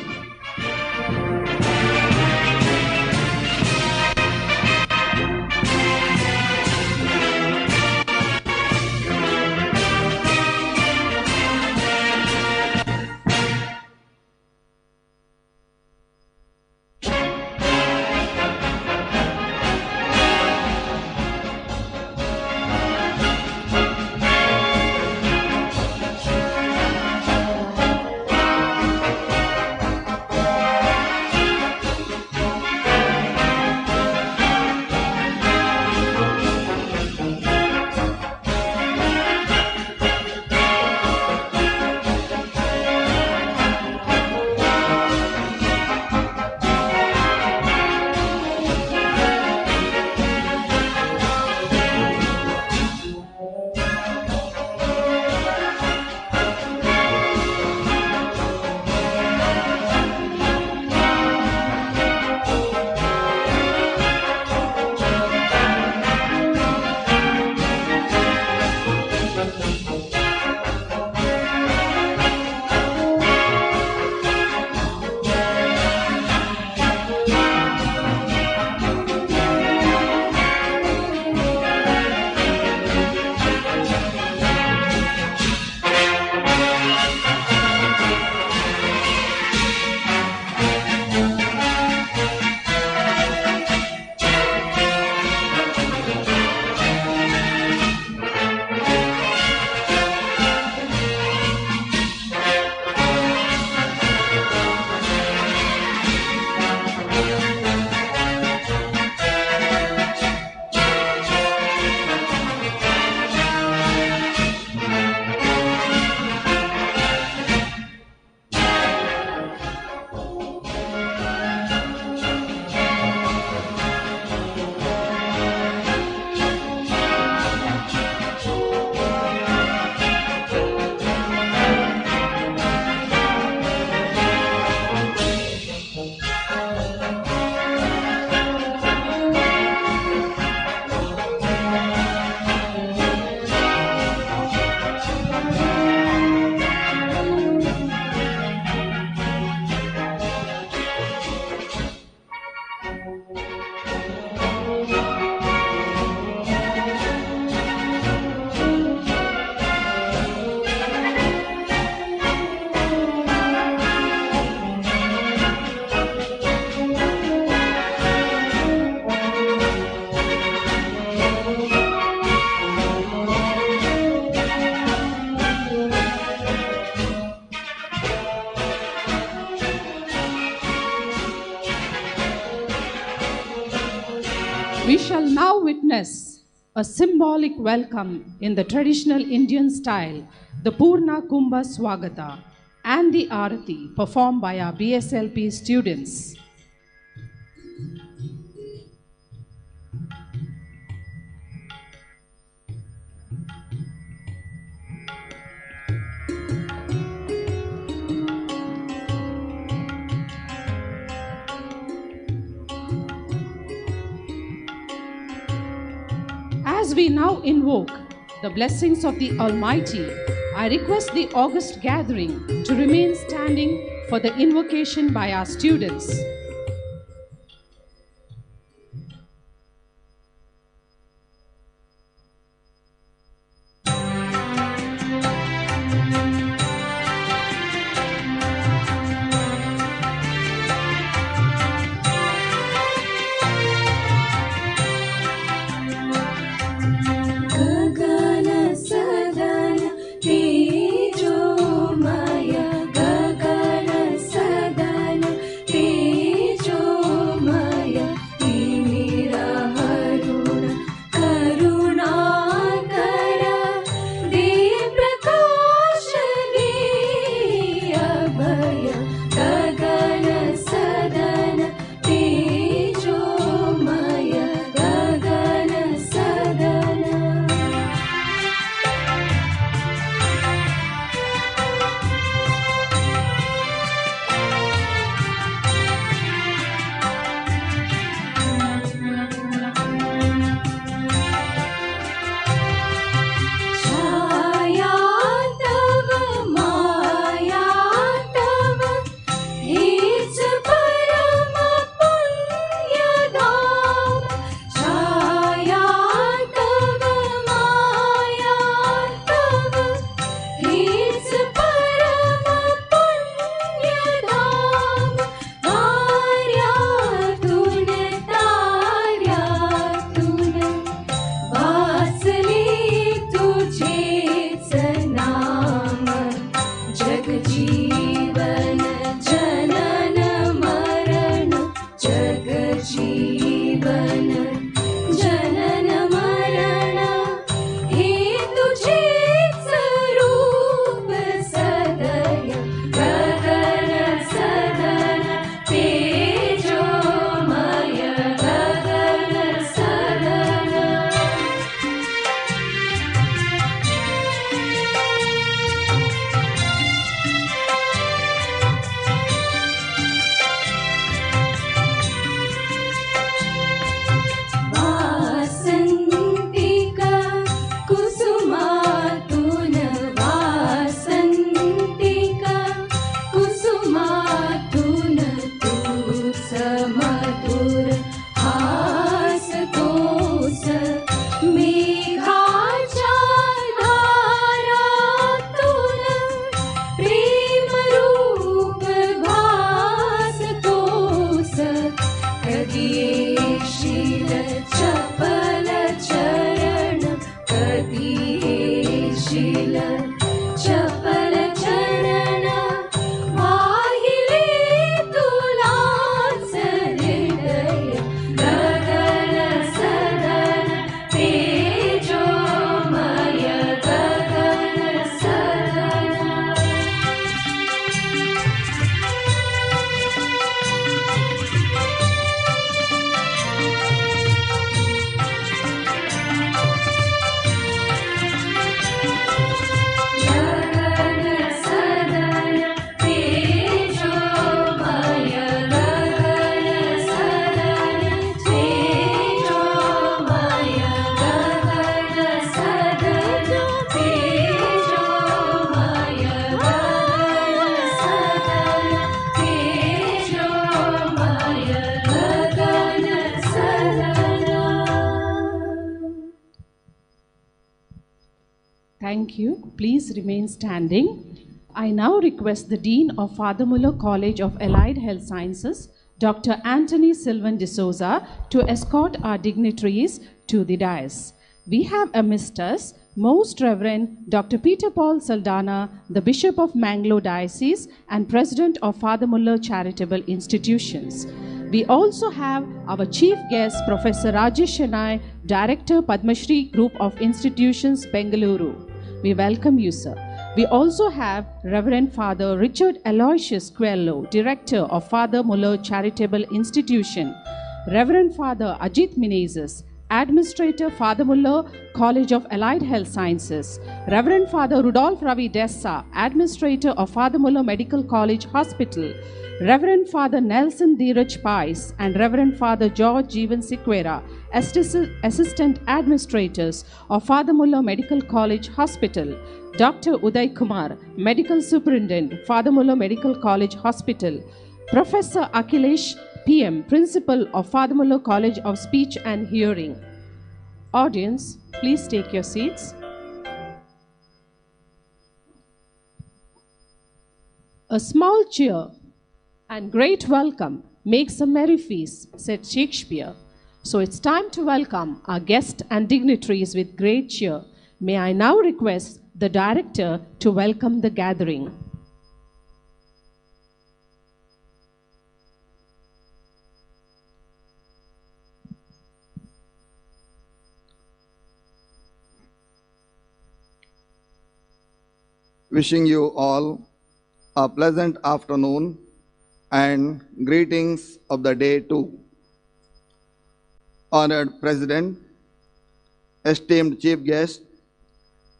us a symbolic welcome in the traditional Indian style, the Purna Kumbha Swagata and the Aarati performed by our B S L P students. As we now invoke the blessings of the Almighty, I request the august gathering to remain standing for the invocation by our students. Thank you. Please remain standing. I now request the Dean of Father Muller College of Allied Health Sciences, Doctor Anthony Sylvan D'Souza, to escort our dignitaries to the dais. We have amidst us Most Reverend Doctor Peter Paul Saldanha, the Bishop of Mangalore Diocese and President of Father Muller Charitable Institutions. We also have our chief guest, Professor Rajesh Shenoy, Director, Padmashri Group of Institutions, Bengaluru. We welcome you, sir. We also have Reverend Father Richard Aloysius Quello, Director of Father Muller Charitable Institution, Reverend Father Ajit Menezes, Administrator, Father Muller College of Allied Health Sciences, Reverend Father Rudolf Ravi Dessa, Administrator of Father Muller Medical College Hospital, Reverend Father Nelson Dheeraj Pais, and Reverend Father George Jeevan Siqueira, Assistant Administrators of Father Muller Medical College Hospital, Doctor Uday Kumar, Medical Superintendent, Father Muller Medical College Hospital, Professor Akhilesh P M, Principal of Father Muller College of Speech and Hearing. Audience, please take your seats. A small cheer and great welcome makes a merry feast, said Shakespeare. So it's time to welcome our guests and dignitaries with great cheer. May I now request the director to welcome the gathering. Wishing you all a pleasant afternoon and greetings of the day too. Honored President, esteemed Chief Guest,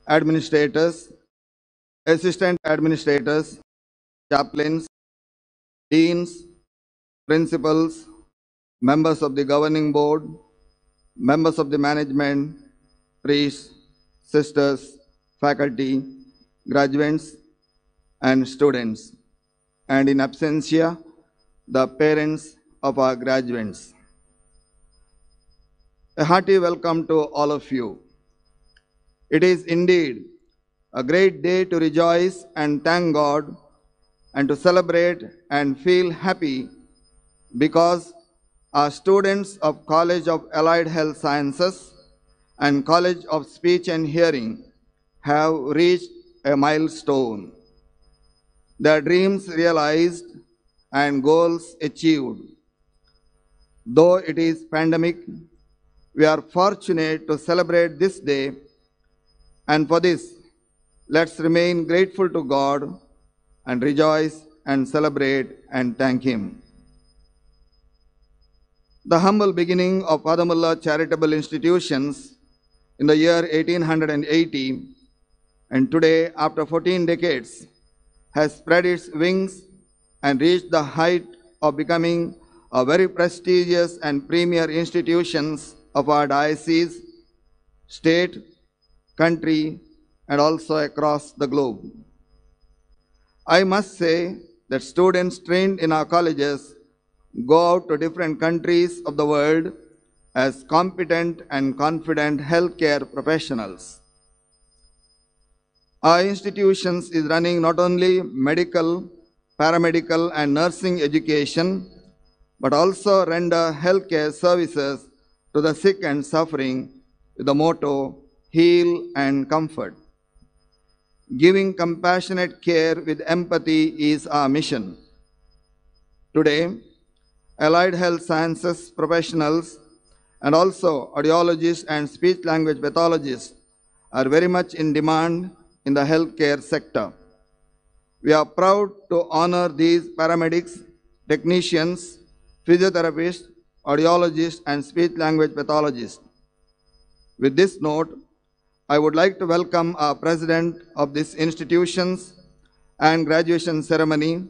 Administrators, Assistant Administrators, Chaplains, Deans, Principals, Members of the Governing Board, Members of the Management, Priests, Sisters, Faculty, Graduates and students, and in absentia, the parents of our graduates. A hearty welcome to all of you. It is indeed a great day to rejoice and thank God and to celebrate and feel happy because our students of College of Allied Health Sciences and College of Speech and Hearing have reached a milestone, their dreams realized and goals achieved. Though it is pandemic, we are fortunate to celebrate this day, and for this, let's remain grateful to God and rejoice and celebrate and thank Him. The humble beginning of Father Muller Charitable Institutions in the year eighteen eighty and today, after fourteen decades, has spread its wings and reached the height of becoming a very prestigious and premier institutions of our diocese, state, country, and also across the globe. I must say that students trained in our colleges go out to different countries of the world as competent and confident healthcare professionals. Our institutions is running not only medical, paramedical and nursing education, but also render healthcare services to the sick and suffering with the motto, heal and comfort. Giving compassionate care with empathy is our mission. Today, allied health sciences professionals and also audiologists and speech-language pathologists are very much in demand in the healthcare sector. We are proud to honor these paramedics, technicians, physiotherapists, audiologists, and speech-language pathologists. With this note, I would like to welcome our president of these institutions and graduation ceremony,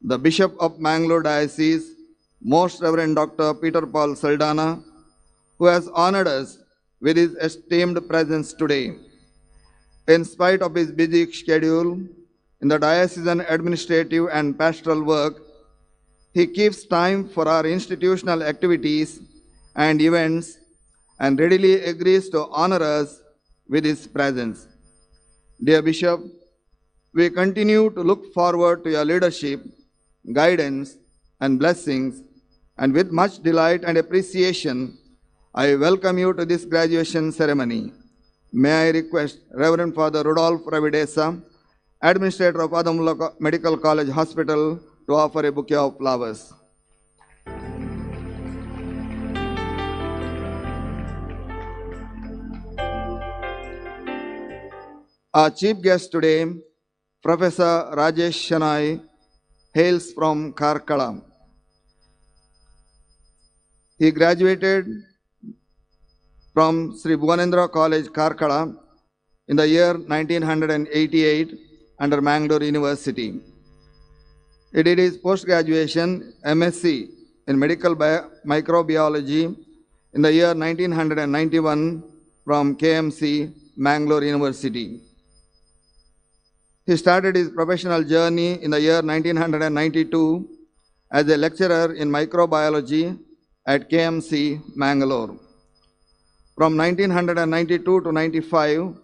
the Bishop of Mangalore Diocese, Most Reverend Doctor Peter Paul Saldanha, who has honored us with his esteemed presence today. In spite of his busy schedule in the diocesan administrative and pastoral work, he keeps time for our institutional activities and events and readily agrees to honor us with his presence. Dear Bishop, we continue to look forward to your leadership, guidance, and blessings, and with much delight and appreciation, I welcome you to this graduation ceremony. May I request Reverend Father Rudolf Ravi Dessa, Administrator of Padmashri Medical College Hospital, to offer a bouquet of flowers. Our chief guest today, Professor Rajesh Shenoy, hails from Karakala. He graduated from Sri Bhagendra College, Karakala in the year nineteen eighty-eight under Mangalore University. He did his post-graduation M S C in Medical Bio Microbiology in the year nineteen ninety-one from K M C Mangalore University. He started his professional journey in the year nineteen ninety-two as a lecturer in microbiology at K M C Mangalore. From nineteen ninety-two to ninety-five,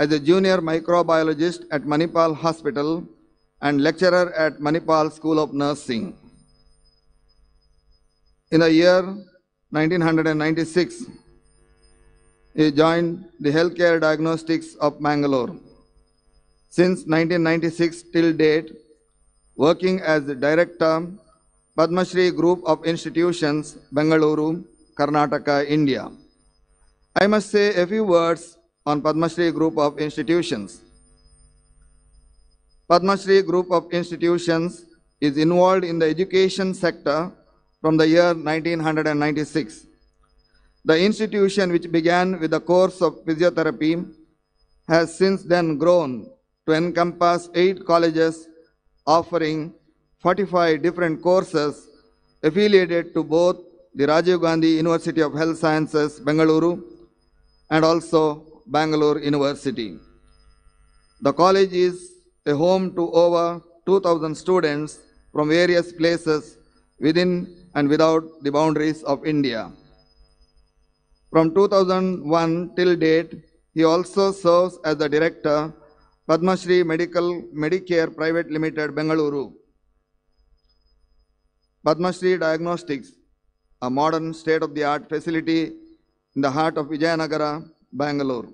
as a junior microbiologist at Manipal Hospital and lecturer at Manipal School of Nursing. In the year nineteen ninety-six, he joined the Healthcare Diagnostics of Mangalore. Since nineteen ninety-six till date, working as the Director, Padmashri Group of Institutions, Bengaluru, Karnataka, India. I must say a few words on Padmashri Group of Institutions. Padmashri Group of Institutions is involved in the education sector from the year nineteen ninety-six. The institution, which began with a course of physiotherapy, has since then grown to encompass eight colleges offering forty-five different courses affiliated to both the Rajiv Gandhi University of Health Sciences, Bengaluru, and also Mangalore University. The college is a home to over two thousand students from various places within and without the boundaries of India. From two thousand one till date, he also serves as the Director, Padmashri Medical Medicare Private Limited, Bengaluru. Padmashri Diagnostics, a modern state-of-the-art facility in the heart of Vijayanagara, Bangalore.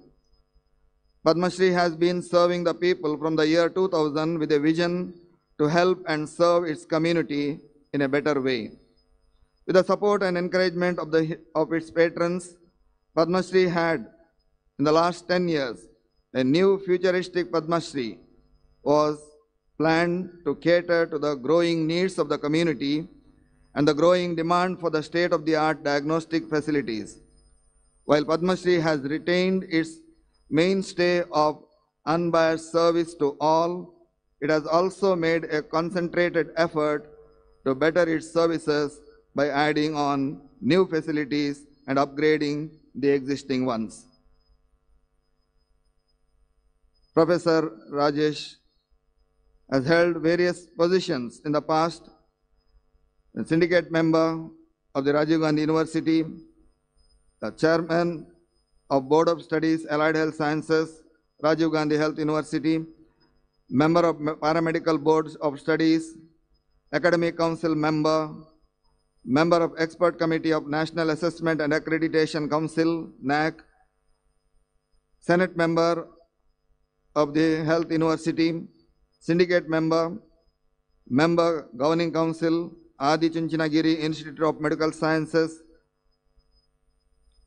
Padmashri has been serving the people from the year two thousand with a vision to help and serve its community in a better way. With the support and encouragement of, the, of its patrons, Padmashri had, in the last ten years, a new futuristic Padmashri was planned to cater to the growing needs of the community and the growing demand for the state-of-the-art diagnostic facilities, while Padmashri has retained its mainstay of unbiased service to all. It has also made a concentrated effort to better its services by adding on new facilities and upgrading the existing ones. Professor Rajesh has held various positions in the past: a syndicate member of the Rajiv Gandhi University, the chairman of Board of Studies, Allied Health Sciences, Rajiv Gandhi Health University, member of Paramedical Boards of Studies, Academic Council member, member of Expert Committee of National Assessment and Accreditation Council, N A A C, Senate member of the Health University, syndicate member, member Governing Council, Adi Chunchinagiri Institute of Medical Sciences,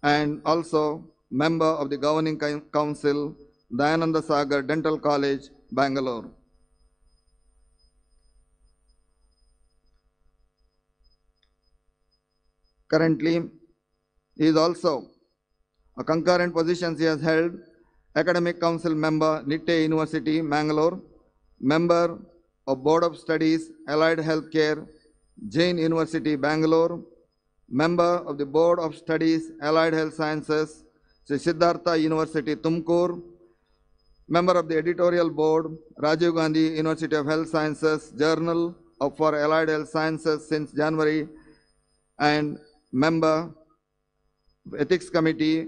and also member of the Governing Council, Dayanandasagar Dental College, Bangalore. Currently, he is also a concurrent positions he has held: Academic Council member, Nitte University, Mangalore, member of Board of Studies, Allied Healthcare, Jain University, Bangalore, member of the Board of Studies, Allied Health Sciences, Sri Siddhartha University, Tumkur, member of the Editorial Board, Rajiv Gandhi University of Health Sciences, Journal of for Allied Health Sciences since January, and member of Ethics Committee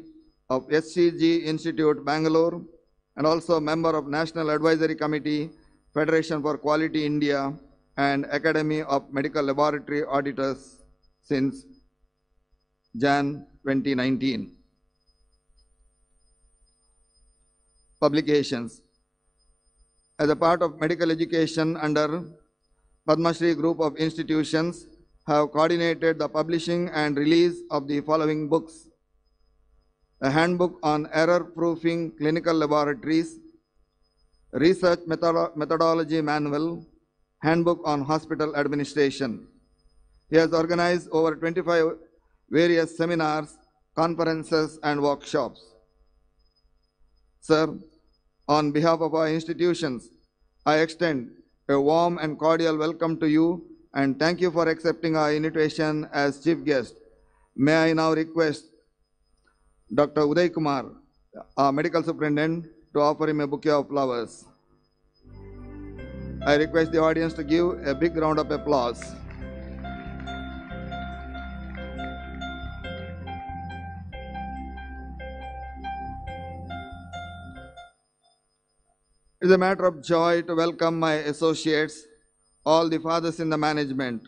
of S C G Institute, Bangalore, and also member of National Advisory Committee, Federation for Quality India, and Academy of Medical Laboratory Auditors since January twenty nineteen. Publications. As a part of medical education under Padmashri Group of Institutions, have coordinated the publishing and release of the following books: a handbook on error-proofing clinical laboratories Research Method- Methodology Manual, Handbook on Hospital Administration. He has organized over twenty-five various seminars, conferences, and workshops. Sir, on behalf of our institutions, I extend a warm and cordial welcome to you and thank you for accepting our invitation as chief guest. May I now request Doctor Uday Kumar, our medical superintendent, to offer him a bouquet of flowers. I request the audience to give a big round of applause. It is a matter of joy to welcome my associates, all the fathers in the management,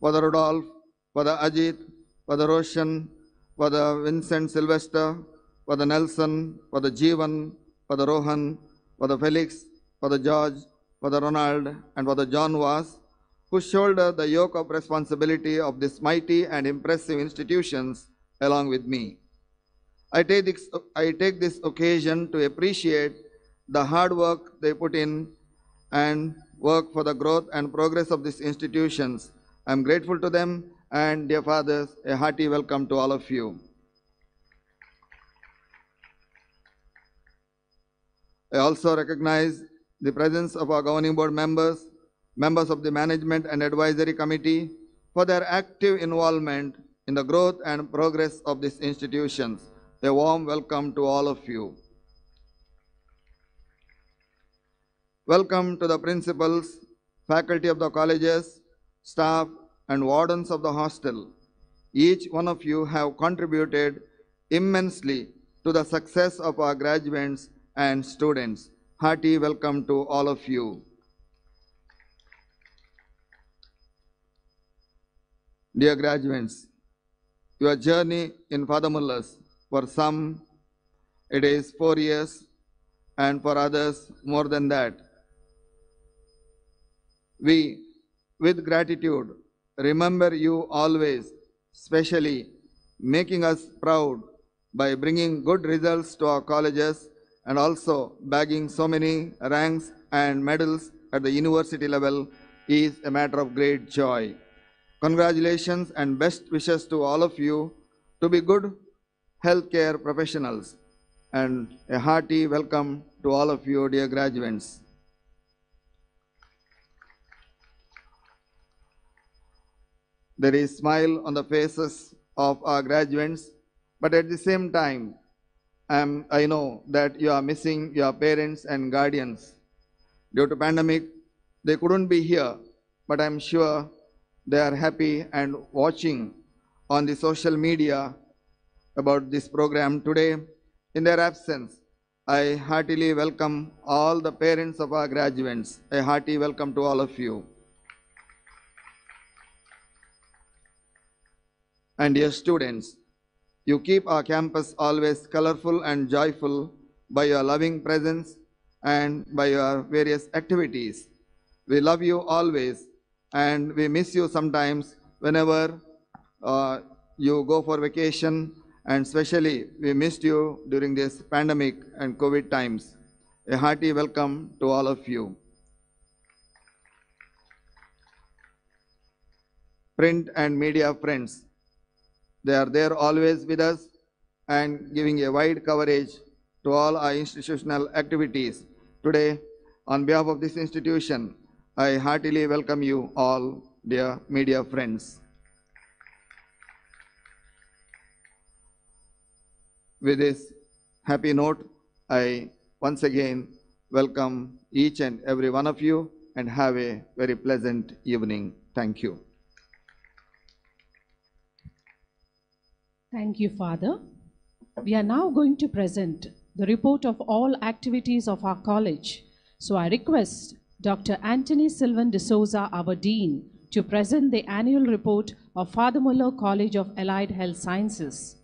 Father Rudolph, Father Ajit, Father Roshan, Father Vincent Sylvester, Father Nelson, Father Jeevan, Father Rohan, Father Felix, Father George, Father Ronald, and Father John Was, who shoulder the yoke of responsibility of this mighty and impressive institutions along with me. I take this, I take this occasion to appreciate the hard work they put in and work for the growth and progress of these institutions. I'm grateful to them, and dear fathers, a hearty welcome to all of you. I also recognize the presence of our governing board members, members of the management and advisory committee for their active involvement in the growth and progress of these institutions. A warm welcome to all of you. Welcome to the principals, faculty of the colleges, staff, and wardens of the hostel. Each one of you have contributed immensely to the success of our graduates and students. Hearty welcome to all of you. Dear graduates, your journey in Father Muller's, for some it is four years, and for others more than that. We, with gratitude, remember you always, especially making us proud by bringing good results to our colleges and also bagging so many ranks and medals at the university level is a matter of great joy. Congratulations and best wishes to all of you to be good healthcare professionals, and a hearty welcome to all of you, dear graduates. There is smile on the faces of our graduates, but at the same time, um, I know that you are missing your parents and guardians. Due to pandemic, they couldn't be here, but I'm sure they are happy and watching on the social media about this program today. In their absence, I heartily welcome all the parents of our graduates. A hearty welcome to all of you. And dear students, you keep our campus always colorful and joyful by your loving presence and by your various activities. We love you always, and we miss you sometimes whenever uh, you go for vacation, and especially we missed you during this pandemic and COVID times. A hearty welcome to all of you. Print and media friends, they are there always with us and giving a wide coverage to all our institutional activities. Today, on behalf of this institution, I heartily welcome you all, dear media friends. With this happy note, I once again welcome each and every one of you and have a very pleasant evening. Thank you. Thank you, Father. We are now going to present the report of all activities of our college. So I request Doctor Anthony Sylvan de Souza, our Dean, to present the annual report of Father Muller College of Allied Health Sciences.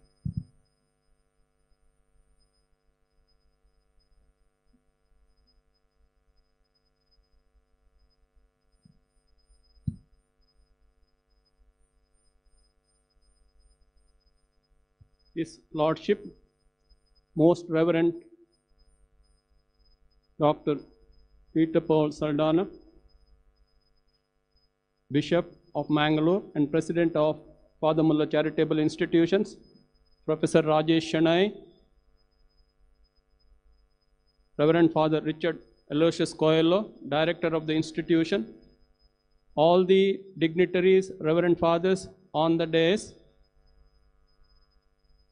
His Lordship, Most Reverend Doctor Peter Paul Saldanha, Bishop of Mangalore and President of Father Muller Charitable Institutions, Professor Rajesh Shenoy, Reverend Father Richard Aloysius College, Director of the institution, all the dignitaries, Reverend Fathers on the dais,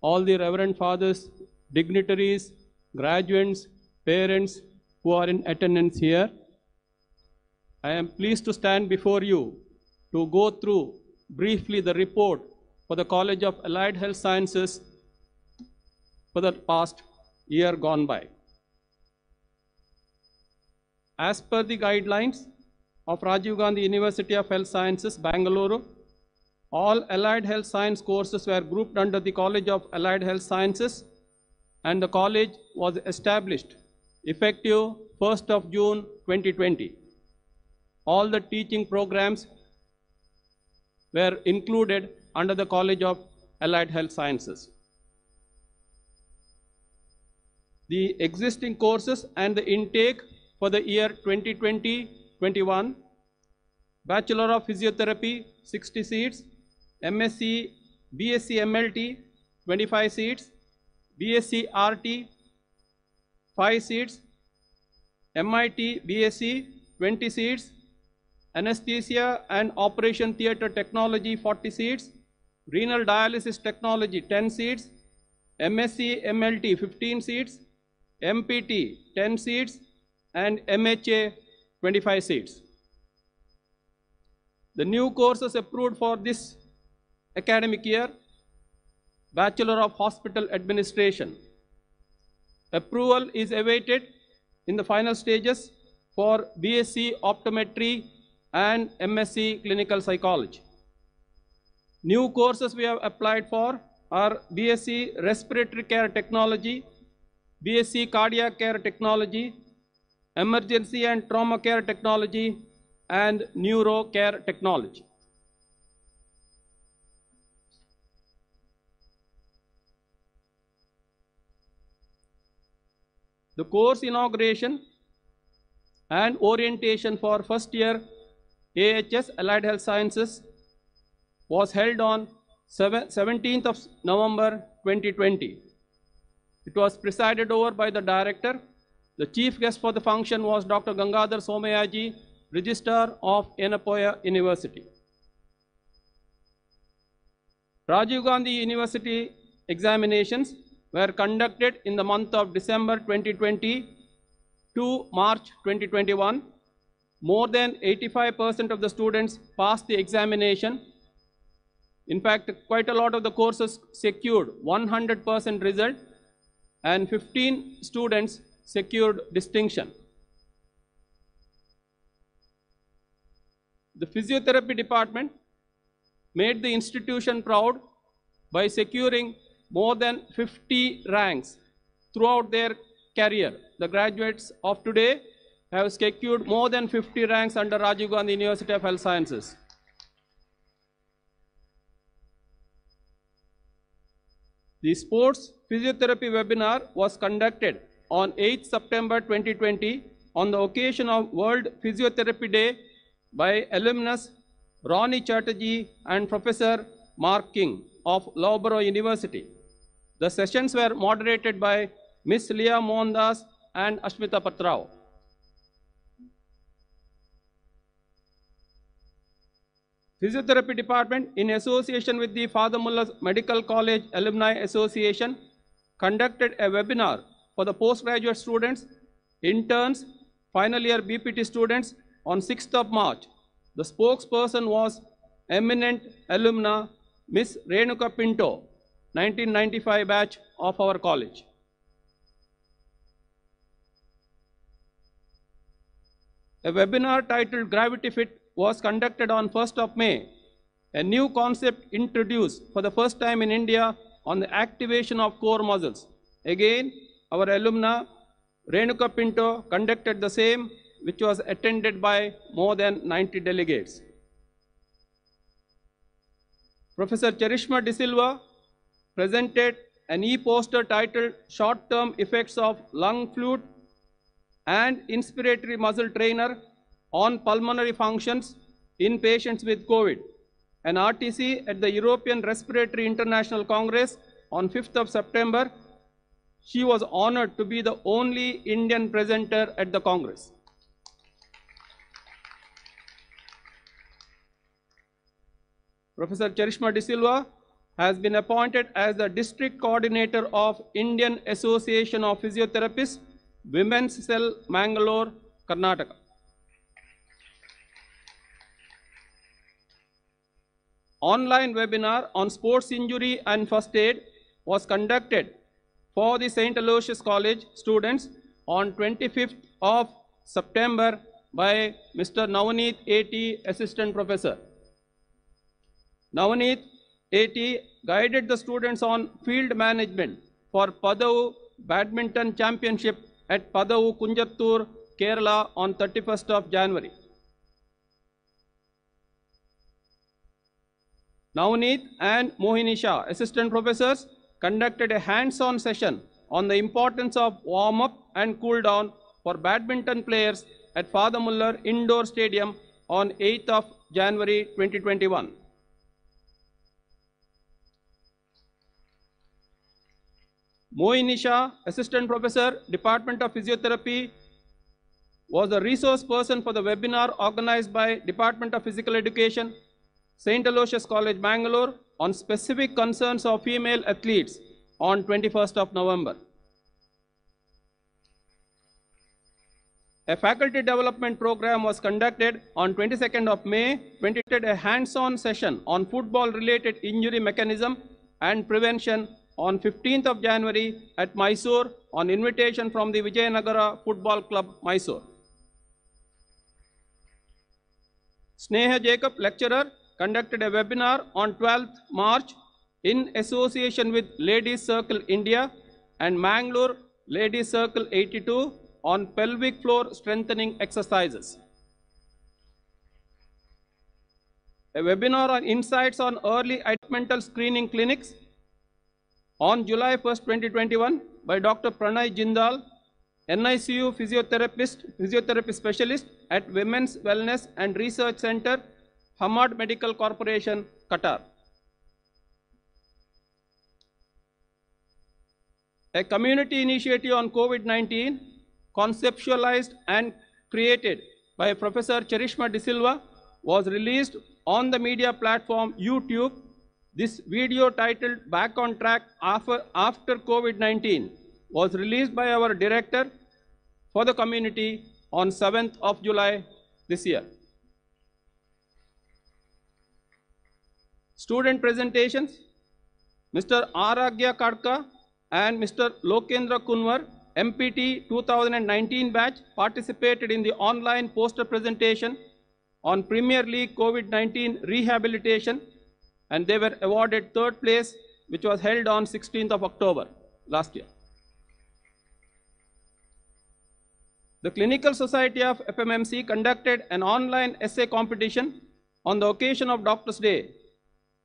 all the Reverend Fathers, dignitaries, graduates, parents who are in attendance here. I am pleased to stand before you to go through briefly the report for the College of Allied Health Sciences for the past year gone by. As per the guidelines of Rajiv Gandhi University of Health Sciences, Bengaluru, all allied health science courses were grouped under the College of Allied Health Sciences, and the college was established effective first of June twenty twenty. All the teaching programs were included under the College of Allied Health Sciences. The existing courses and the intake for the year twenty twenty twenty-one, Bachelor of Physiotherapy, sixty seats, MSc, BSc M L T, twenty-five seats, BSc R T, five seats, M I T BSc, twenty seats, Anesthesia and Operation Theatre Technology, forty seats, Renal Dialysis Technology, ten seats, MSc M L T, fifteen seats, M P T, ten seats, and M H A, twenty-five seats. The new courses approved for this academic year: Bachelor of Hospital Administration. Approval is awaited in the final stages for BSc Optometry and MSc Clinical Psychology. New courses we have applied for are BSc Respiratory Care Technology, BSc Cardiac Care Technology, Emergency and Trauma Care Technology, and Neuro Care Technology. The course inauguration and orientation for first year A H S Allied Health Sciences was held on seventeenth of November twenty twenty. It was presided over by the director. The chief guest for the function was Doctor Gangadhar Somayaji, Registrar of Ennapoya University. Rajiv Gandhi University examinations were conducted in the month of December twenty twenty to March twenty twenty-one. More than eighty-five percent of the students passed the examination. In fact, quite a lot of the courses secured one hundred percent result, and fifteen students secured distinction. The physiotherapy department made the institution proud by securing more than fifty ranks throughout their career. The graduates of today have secured more than fifty ranks under Rajiv Gandhi University of Health Sciences. The sports physiotherapy webinar was conducted on eighth September twenty twenty on the occasion of World Physiotherapy Day by alumnus Ronnie Chatterjee and Professor Mark King of Loughborough University. The sessions were moderated by Miss Leah Mohandas and Ashmita Patrao. Physiotherapy department, in association with the Father Muller Medical College Alumni Association, conducted a webinar for the postgraduate students, interns, final year B P T students on sixth of March. The spokesperson was eminent alumna Miss Renuka Pinto, nineteen ninety-five batch of our college. A webinar titled Gravity Fit was conducted on first of May. A new concept introduced for the first time in India on the activation of core muscles. Again, our alumna Renuka Pinto conducted the same, which was attended by more than ninety delegates. Professor Charishma D'Silva presented an e-poster titled Short-Term Effects of Lung Fluid and inspiratory muscle trainer on pulmonary functions in patients with COVID, an R T C at the European Respiratory International Congress on fifth of September. She was honored to be the only Indian presenter at the Congress. Professor Charishma D'Silva has been appointed as the District Coordinator of Indian Association of Physiotherapists, Women's Cell, Mangalore, Karnataka. Online webinar on sports injury and first aid was conducted for the Saint Aloysius College students on twenty-fifth of September by Mister Navaneet A T, Assistant Professor. Navaneet A T guided the students on field management for Padavu Badminton Championship at Padavu Kunjattur, Kerala on thirty-first of January. Navaneet and Mohini Shah, assistant professors, conducted a hands-on session on the importance of warm-up and cool-down for badminton players at Father Muller Indoor Stadium on eighth of January twenty twenty-one. Mohini Shah, assistant professor, Department of Physiotherapy, was the resource person for the webinar organized by Department of Physical Education, Saint Aloysius College, Mangalore, on specific concerns of female athletes on twenty-first of November. A faculty development program was conducted on twenty-second of May, when it had a hands-on session on football-related injury mechanism and prevention on fifteenth of January at Mysore on invitation from the Vijayanagara Football Club, Mysore. Sneha Jacob, lecturer, conducted a webinar on twelfth March in association with Ladies Circle India and Mangalore Ladies Circle eighty-two on pelvic floor strengthening exercises. A webinar on insights on early mental screening clinics on July first, twenty twenty-one by Doctor Pranay Jindal, N I C U physiotherapist, physiotherapy specialist at Women's Wellness and Research Center, Hamad Medical Corporation, Qatar. A community initiative on COVID nineteen, conceptualized and created by Professor Charishma D'Silva, was released on the media platform YouTube. This video, titled Back on Track After, after COVID nineteen, was released by our director for the community on seventh of July this year. Student presentations. Mister Aragya Kadka and Mister Lokendra Kunwar, M P T two thousand nineteen batch, participated in the online poster presentation on Premier League COVID nineteen rehabilitation, and they were awarded third place, which was held on sixteenth of October last year. The Clinical Society of F M M C conducted an online essay competition on the occasion of Doctors' Day.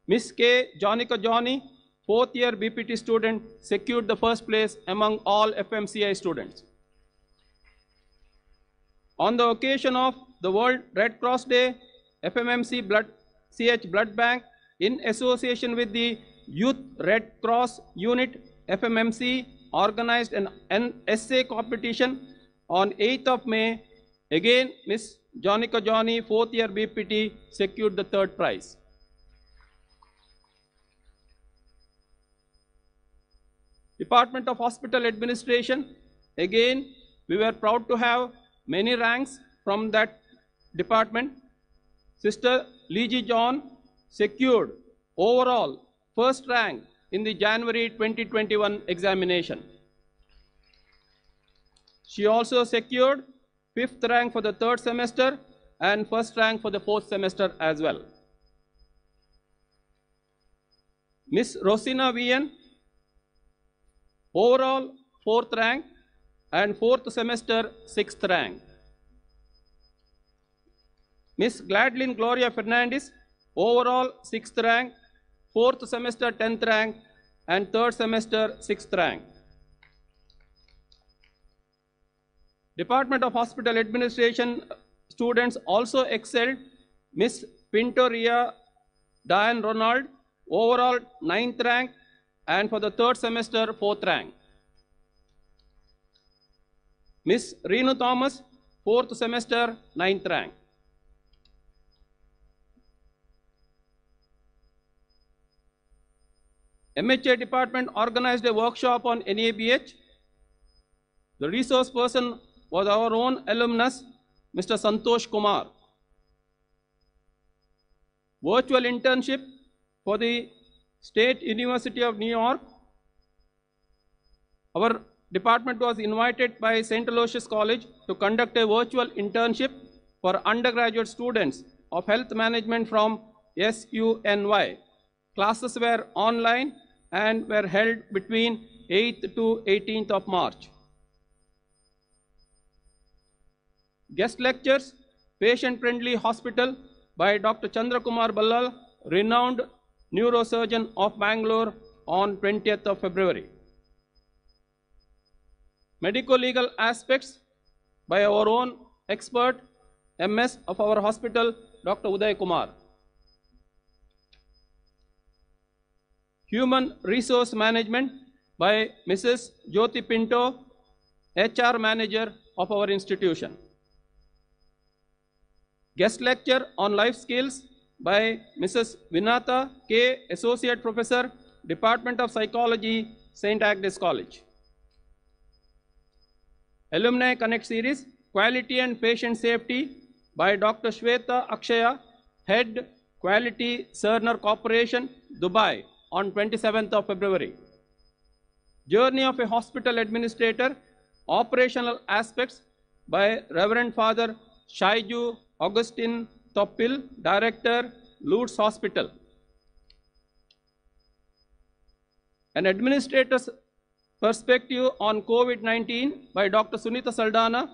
Miss K. Jonica Johnny, fourth year B P T student, secured the first place among all F M C I students. On the occasion of the World Red Cross Day, F M M C Blood C H Blood Bank, in association with the Youth Red Cross Unit, F M M C, organized an, an essay competition on eighth of May. Again, Miss Jonica Johnny, fourth year B P T, secured the third prize. Department of Hospital Administration, again, we were proud to have many ranks from that department. Sister Leeji John secured overall first rank in the January twenty twenty-one examination. She also secured fifth rank for the third semester and first rank for the fourth semester as well. Miss Rosina Vian, overall fourth rank and fourth semester sixth rank. Miss Gladlin Gloria Fernandez, overall sixth rank, fourth semester tenth rank, and third semester sixth rank. Department of Hospital Administration students also excelled. Miss Pintoria Diane Ronald, overall ninth rank, and for the third semester, fourth rank. Miss Renu Thomas, fourth semester, ninth rank. M H A department organized a workshop on N A B H. The resource person was our own alumnus, Mister Santosh Kumar. Virtual internship for the State University of New York. Our department was invited by Saint Aloysius College to conduct a virtual internship for undergraduate students of health management from S U N Y. Classes were online and were held between eighth to eighteenth of March. Guest lectures, Patient-Friendly Hospital by Doctor Chandra Kumar Ballal, renowned neurosurgeon of Bangalore, on twentieth of February. Medico-legal aspects by our own expert, M S of our hospital, Doctor Uday Kumar. Human resource management by Missus Jyoti Pinto, H R manager of our institution. Guest lecture on life skills by Missus Vinata K, Associate Professor, Department of Psychology, Saint Agnes College. Alumni Connect Series, Quality and Patient Safety by Doctor Shweta Akshaya, Head Quality Cerner Corporation, Dubai, on twenty-seventh of February. Journey of a Hospital Administrator, Operational Aspects by Reverend Father Shaiju Augustine Toppil, Director, Lourdes Hospital. An Administrator's Perspective on COVID nineteen by Doctor Sunitha Saldanha,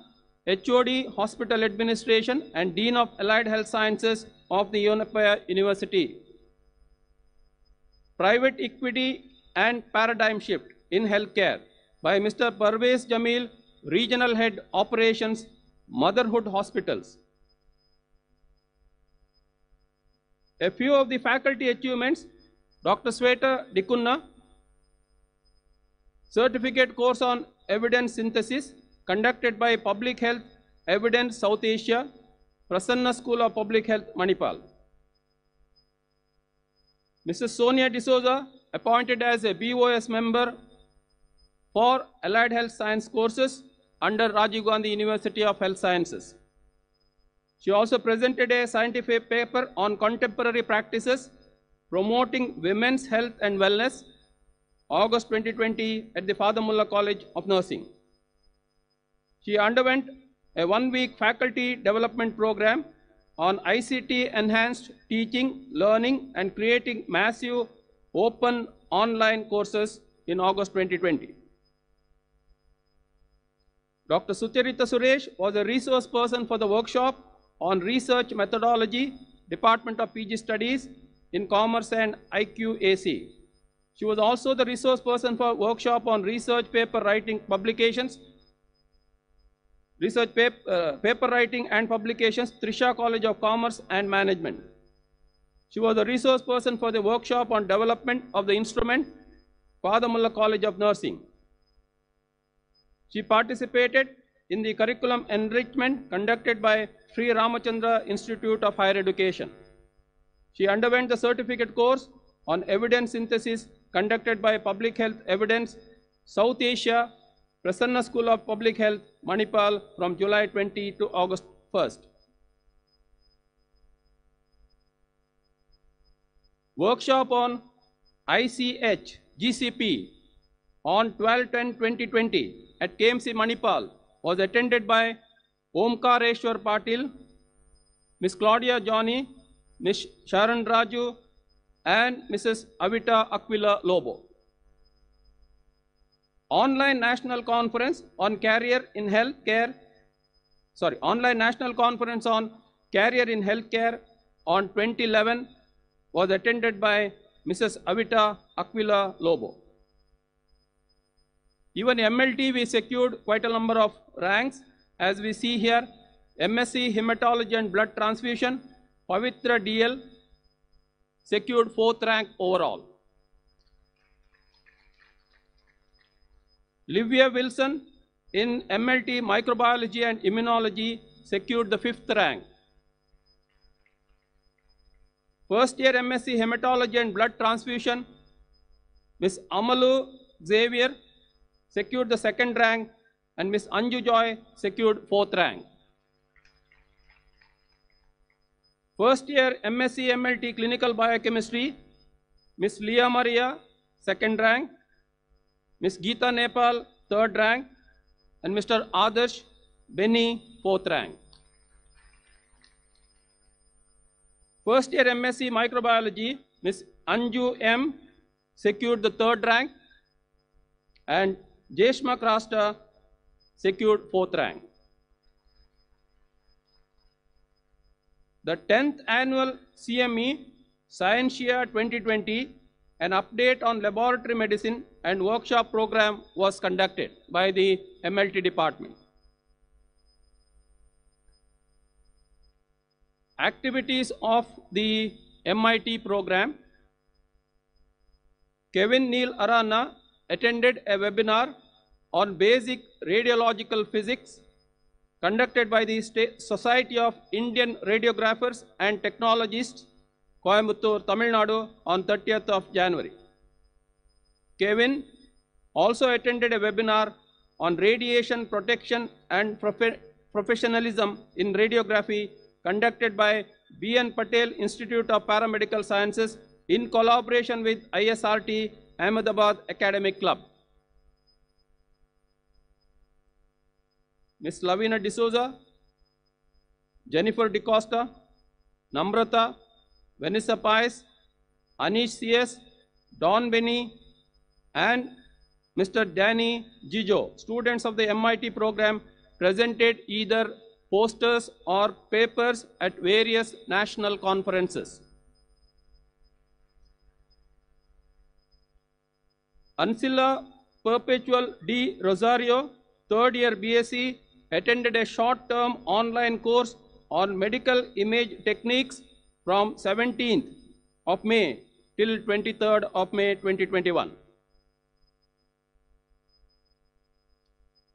H O D, Hospital Administration and Dean of Allied Health Sciences of the Unified University. Private Equity and Paradigm Shift in Healthcare by Mister Parvez Jamil, Regional Head Operations, Motherhood Hospitals. A few of the faculty achievements, Doctor Sweta Dikunna, Certificate Course on Evidence Synthesis, conducted by Public Health Evidence South Asia, Prasanna School of Public Health, Manipal. Missus Sonia D'Souza, appointed as a B O S member for Allied Health Science courses under Rajiv Gandhi University of Health Sciences. She also presented a scientific paper on contemporary practices promoting women's health and wellness, August twenty twenty, at the Father Muller College of Nursing. She underwent a one-week faculty development program on I C T-enhanced teaching, learning, and creating massive open online courses in August twenty twenty. Doctor Sucharita Suresh was a resource person for the workshop on Research Methodology, Department of P G Studies in Commerce and I Q A C. She was also the resource person for workshop on research paper writing publications, research paper, uh, paper writing and publications, Trisha College of Commerce and Management. She was the resource person for the workshop on development of the instrument, Father Muller College of Nursing. She participated in the curriculum enrichment conducted by Sri Ramachandra Institute of Higher Education. She underwent the certificate course on evidence synthesis conducted by Public Health Evidence South Asia, Prasanna School of Public Health, Manipal, from July twentieth to August first. Workshop on I C H G C P on twelve ten twenty twenty at K M C Manipal was attended by Omkareshwar Patil, Miss Claudia Johnny, Miss Sharan Raju, and Missus Avita Aquila Lobo. Online National Conference on Career in Healthcare, sorry, Online National Conference on Career in Healthcare on twenty eleven was attended by Missus Avita Aquila Lobo. Even M L T, we secured quite a number of ranks. as we see here, M S C Hematology and Blood Transfusion, Pavitra D L secured fourth rank overall. Livia Wilson in M L T Microbiology and Immunology secured the fifth rank. First year M S C Hematology and Blood Transfusion, Miss Amalu Xavier secured the second rank and Miss Anju Joy secured fourth rank. First year M S C M L T Clinical Biochemistry, Miss Leah Maria second rank, Miss Geeta Nepal third rank and Mister Adarsh Benny fourth rank. First year M S C Microbiology, Miss Anju M secured the third rank and Jeshma Krasta secured fourth rank. The tenth annual C M E Scientia twenty twenty, an update on laboratory medicine and workshop program was conducted by the M L T department. Activities of the M I T program. Kevin Neil Arana attended a webinar on basic radiological physics conducted by the State Society of Indian Radiographers and Technologists, Coimbatore, Tamil Nadu on thirtieth of January. Kevin also attended a webinar on radiation protection and prof- professionalism in radiography conducted by B N Patel Institute of Paramedical Sciences in collaboration with I S R T Ahmedabad Academic Club. Miss Lavina D'Souza, Jennifer DeCosta, Namrata, Vanessa Pais, Anish C S, Don Benny, and Mister Danny Gijo, students of the M I T program, presented either posters or papers at various national conferences. Ancila Perpetual D. Rosario, third year B S c, attended a short-term online course on medical image techniques from seventeenth of May till twenty-third of May twenty twenty-one.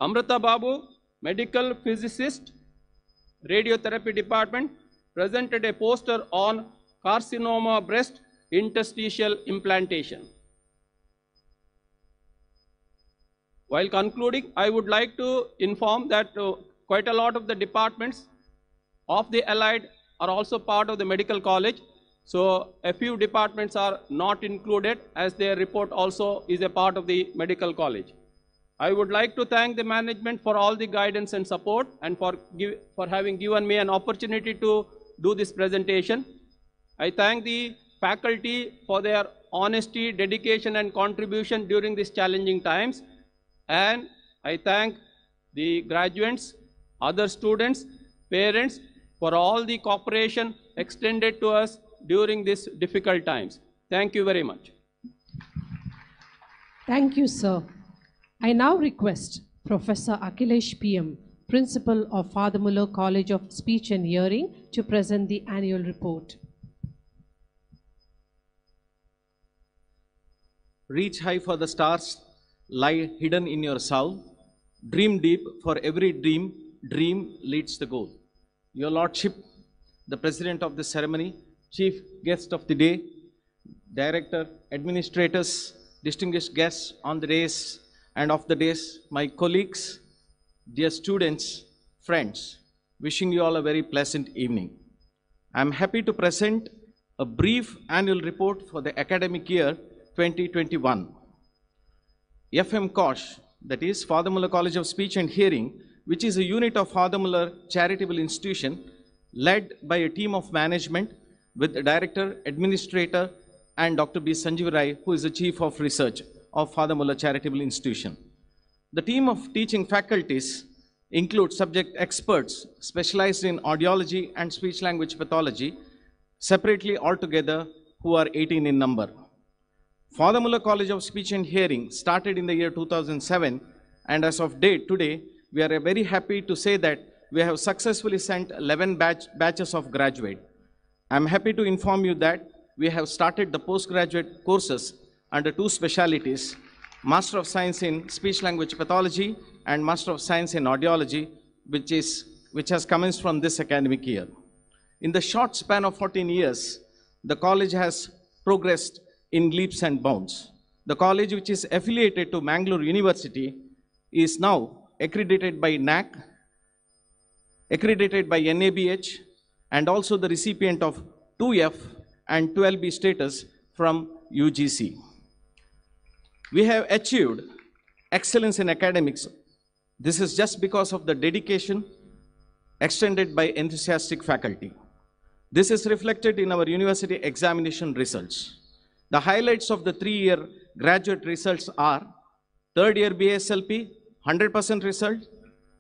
Amrita Babu, medical physicist, radiotherapy department, presented a poster on carcinoma breast interstitial implantation. While concluding, I would like to inform that uh, quite a lot of the departments of the Allied are also part of the medical college. So a few departments are not included as their report also is a part of the medical college. I would like to thank the management for all the guidance and support and for, give, for having given me an opportunity to do this presentation. I thank the faculty for their honesty, dedication and contribution during these challenging times. And I thank the graduates, other students, parents for all the cooperation extended to us during these difficult times. Thank you very much. Thank you, sir. I now request Professor Akhilesh P M, Principal of Father Muller College of Speech and Hearing, to present the annual report. Reach high for the stars, lie hidden in your soul. Dream deep, for every dream, dream leads the goal. Your Lordship, the President of the ceremony, Chief Guest of the day, Director, Administrators, distinguished guests on the days and of the days, my colleagues, dear students, friends, wishing you all a very pleasant evening. I am happy to present a brief annual report for the academic year twenty twenty-one. F M Kosh, that is Father Muller College of Speech and Hearing, which is a unit of Father Muller Charitable Institution, led by a team of management with the Director, Administrator, and Doctor B. Sanjeev Rai, who is the Chief of Research of Father Muller Charitable Institution. The team of teaching faculties include subject experts specialized in audiology and speech-language pathology, separately altogether, who are eighteen in number. Father Muller College of Speech and Hearing started in the year two thousand seven, and as of date today, we are very happy to say that we have successfully sent eleven batch, batches of graduate. I am happy to inform you that we have started the postgraduate courses under two specialities, Master of Science in Speech Language Pathology and Master of Science in Audiology, which, is, which has commenced from this academic year. In the short span of fourteen years, the college has progressed in leaps and bounds. The college, which is affiliated to Mangalore University, is now accredited by N A A C, accredited by N A B H, and also the recipient of two F and twelve B status from U G C. We have achieved excellence in academics. This is just because of the dedication extended by enthusiastic faculty. This is reflected in our university examination results. The highlights of the three-year graduate results are third-year B A S L P, one hundred percent results,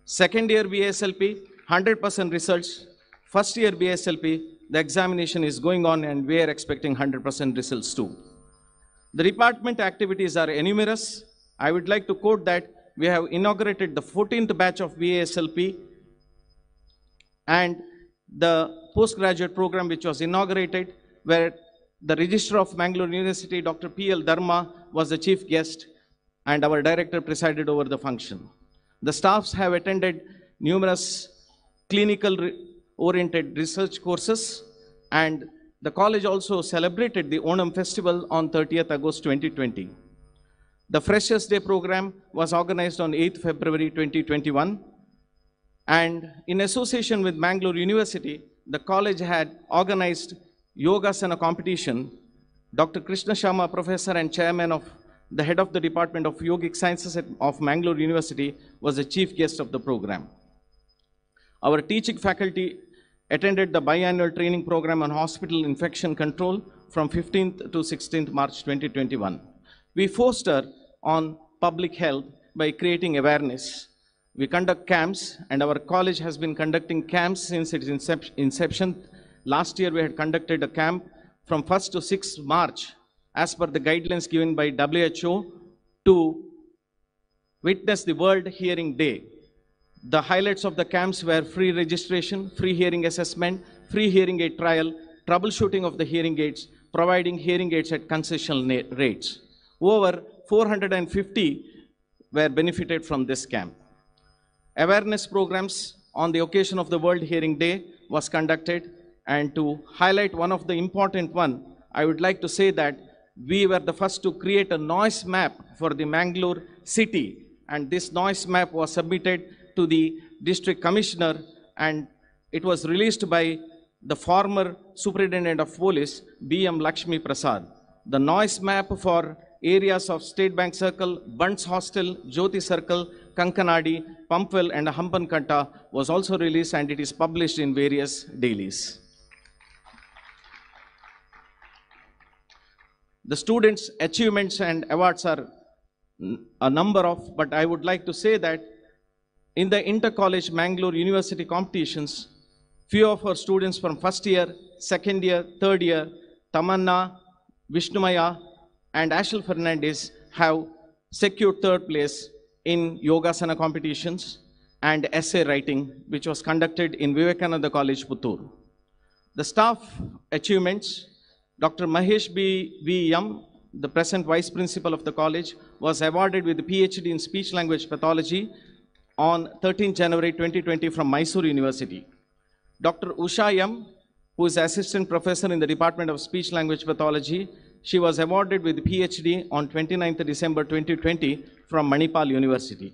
second-year B A S L P, one hundred percent results, first-year B A S L P, the examination is going on and we are expecting one hundred percent results too. The department activities are numerous. I would like to quote that we have inaugurated the fourteenth batch of B A S L P and the postgraduate program which was inaugurated, where the Registrar of Mangalore University, Doctor P L Dharma, was the chief guest and our director presided over the function. The staffs have attended numerous clinical-oriented research courses, and the college also celebrated the Onam festival on thirtieth August twenty twenty. The Freshers Day program was organized on eighth February twenty twenty-one, and in association with Mangalore University, the college had organized Yogasana competition. Doctor Krishna Sharma, professor and chairman of the head of the Department of Yogic Sciences of Mangalore University, was the chief guest of the program. Our teaching faculty attended the biannual training program on hospital infection control from fifteenth to sixteenth March twenty twenty-one. We foster on public health by creating awareness. We conduct camps, and our college has been conducting camps since its inception. Last year we had conducted a camp from first to sixth March as per the guidelines given by W H O to witness the World Hearing Day. The highlights of the camps were free registration, free hearing assessment, free hearing aid trial, troubleshooting of the hearing aids, providing hearing aids at concessional rates. Over four hundred fifty were benefited from this camp. Awareness programs on the occasion of the World Hearing Day was conducted, and to highlight one of the important ones, I would like to say that we were the first to create a noise map for the Mangalore city, and this noise map was submitted to the district commissioner and it was released by the former superintendent of police, B M Lakshmi Prasad. The noise map for areas of State Bank Circle, Bunts Hostel, Jyoti Circle, Kankanadi, Pumpwell and Hambankanta was also released, and it is published in various dailies. The students' achievements and awards are a number of, but I would like to say that in the inter-college Mangalore University competitions, few of our students from first year, second year, third year, Tamanna, Vishnumaya, and Ashel Fernandez have secured third place in Yogasana competitions and essay writing, which was conducted in Vivekananda College, Puttur. The staff achievements: Doctor Mahesh B. V. Yam, the present vice principal of the college, was awarded with a PhD in Speech Language Pathology on thirteenth January twenty twenty from Mysore University. Doctor Usha Yam, who is assistant professor in the Department of Speech Language Pathology, she was awarded with a PhD on twenty-ninth December twenty twenty from Manipal University.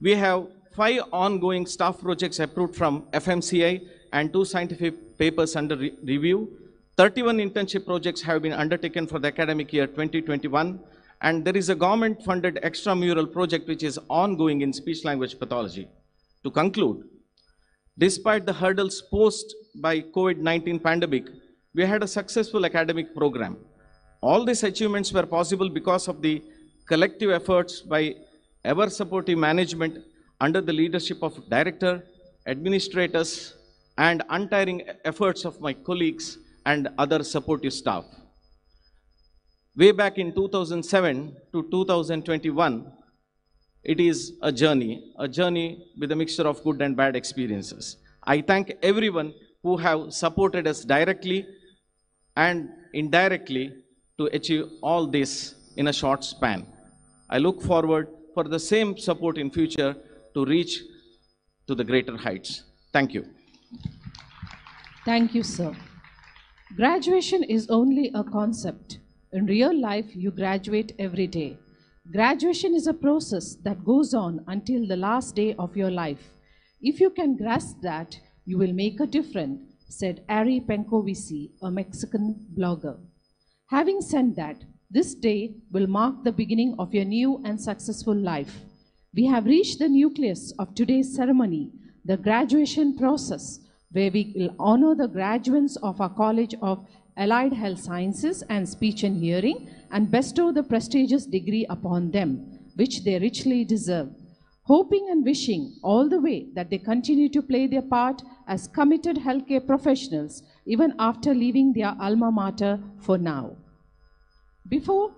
We have five ongoing staff projects approved from F M C I and two scientific papers under re review. thirty-one internship projects have been undertaken for the academic year twenty twenty-one, and there is a government-funded extramural project which is ongoing in speech-language pathology. To conclude, despite the hurdles posed by COVID nineteen pandemic, we had a successful academic program. All these achievements were possible because of the collective efforts by ever-supportive management under the leadership of director, administrators, and untiring efforts of my colleagues and other supportive staff. Way back in two thousand seven to two thousand twenty-one, It is a journey, a journey with a mixture of good and bad experiences. I thank everyone who have supported us directly and indirectly to achieve all this in a short span. I look forward for the same support in future to reach to the greater heights. Thank you. Thank you, sir. Graduation is only a concept. In real life, you graduate every day. Graduation is a process that goes on until the last day of your life. If you can grasp that, you will make a difference, said Ari Penkovici, a Mexican blogger. Having said that, this day will mark the beginning of your new and successful life. We have reached the nucleus of today's ceremony, the graduation process, where we will honor the graduates of our College of Allied Health Sciences and Speech and Hearing and bestow the prestigious degree upon them, which they richly deserve. Hoping and wishing all the way that they continue to play their part as committed healthcare professionals even after leaving their alma mater for now. Before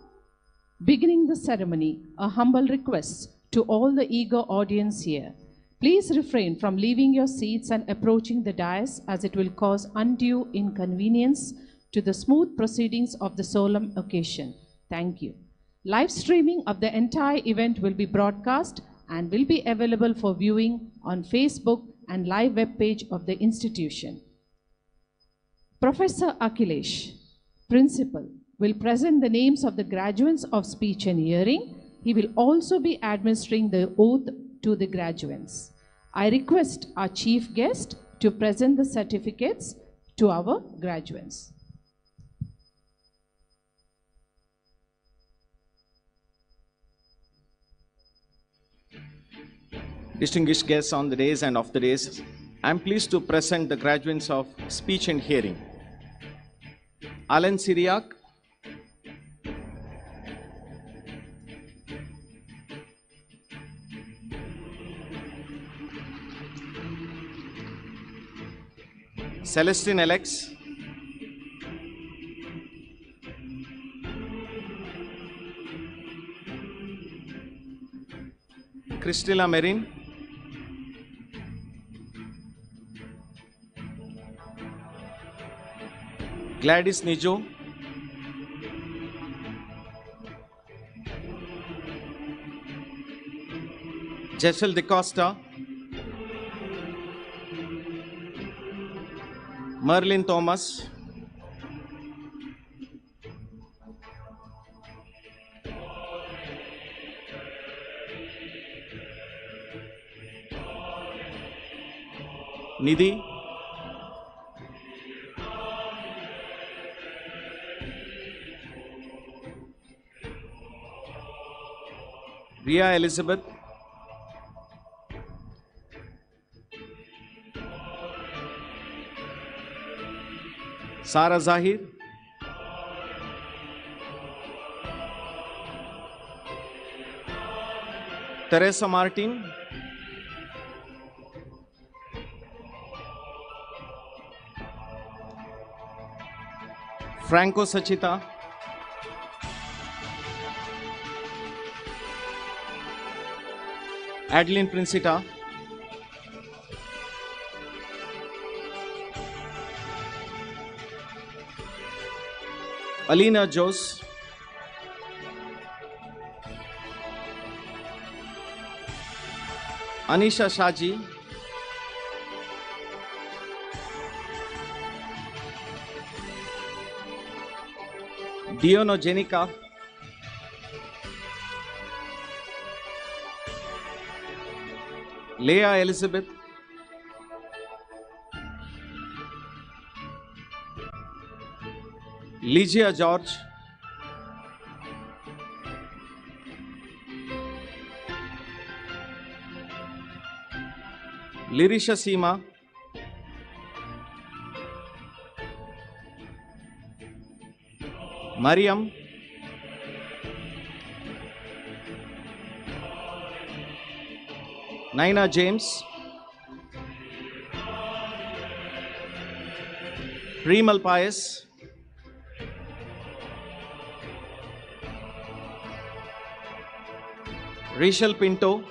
beginning the ceremony, a humble request to all the eager audience here. Please refrain from leaving your seats and approaching the dais, as it will cause undue inconvenience to the smooth proceedings of the solemn occasion. Thank you. Live streaming of the entire event will be broadcast and will be available for viewing on Facebook and live webpage of the institution. Professor Akhilesh, Principal, will present the names of the graduates of Speech and Hearing. He will also be administering the oath to the graduates. I request our chief guest to present the certificates to our graduates. Distinguished guests on the days and off the days, I am pleased to present the graduates of Speech and Hearing. Alan Siriak, Celestine Alex, Cristela Marin, Gladys Nijo, Jessel De Costa, Merlin Thomas, Nidhi, Ria Elizabeth, Sara Zahir, Teresa Martin, Franco Sachita, Adeline Princita, Alina Jose, Anisha Shaji, Diono Jenica, Leah Elizabeth, Ligia George, Lirisha Seema, Mariam, Naina James, Premal Pius, Renuka Pinto,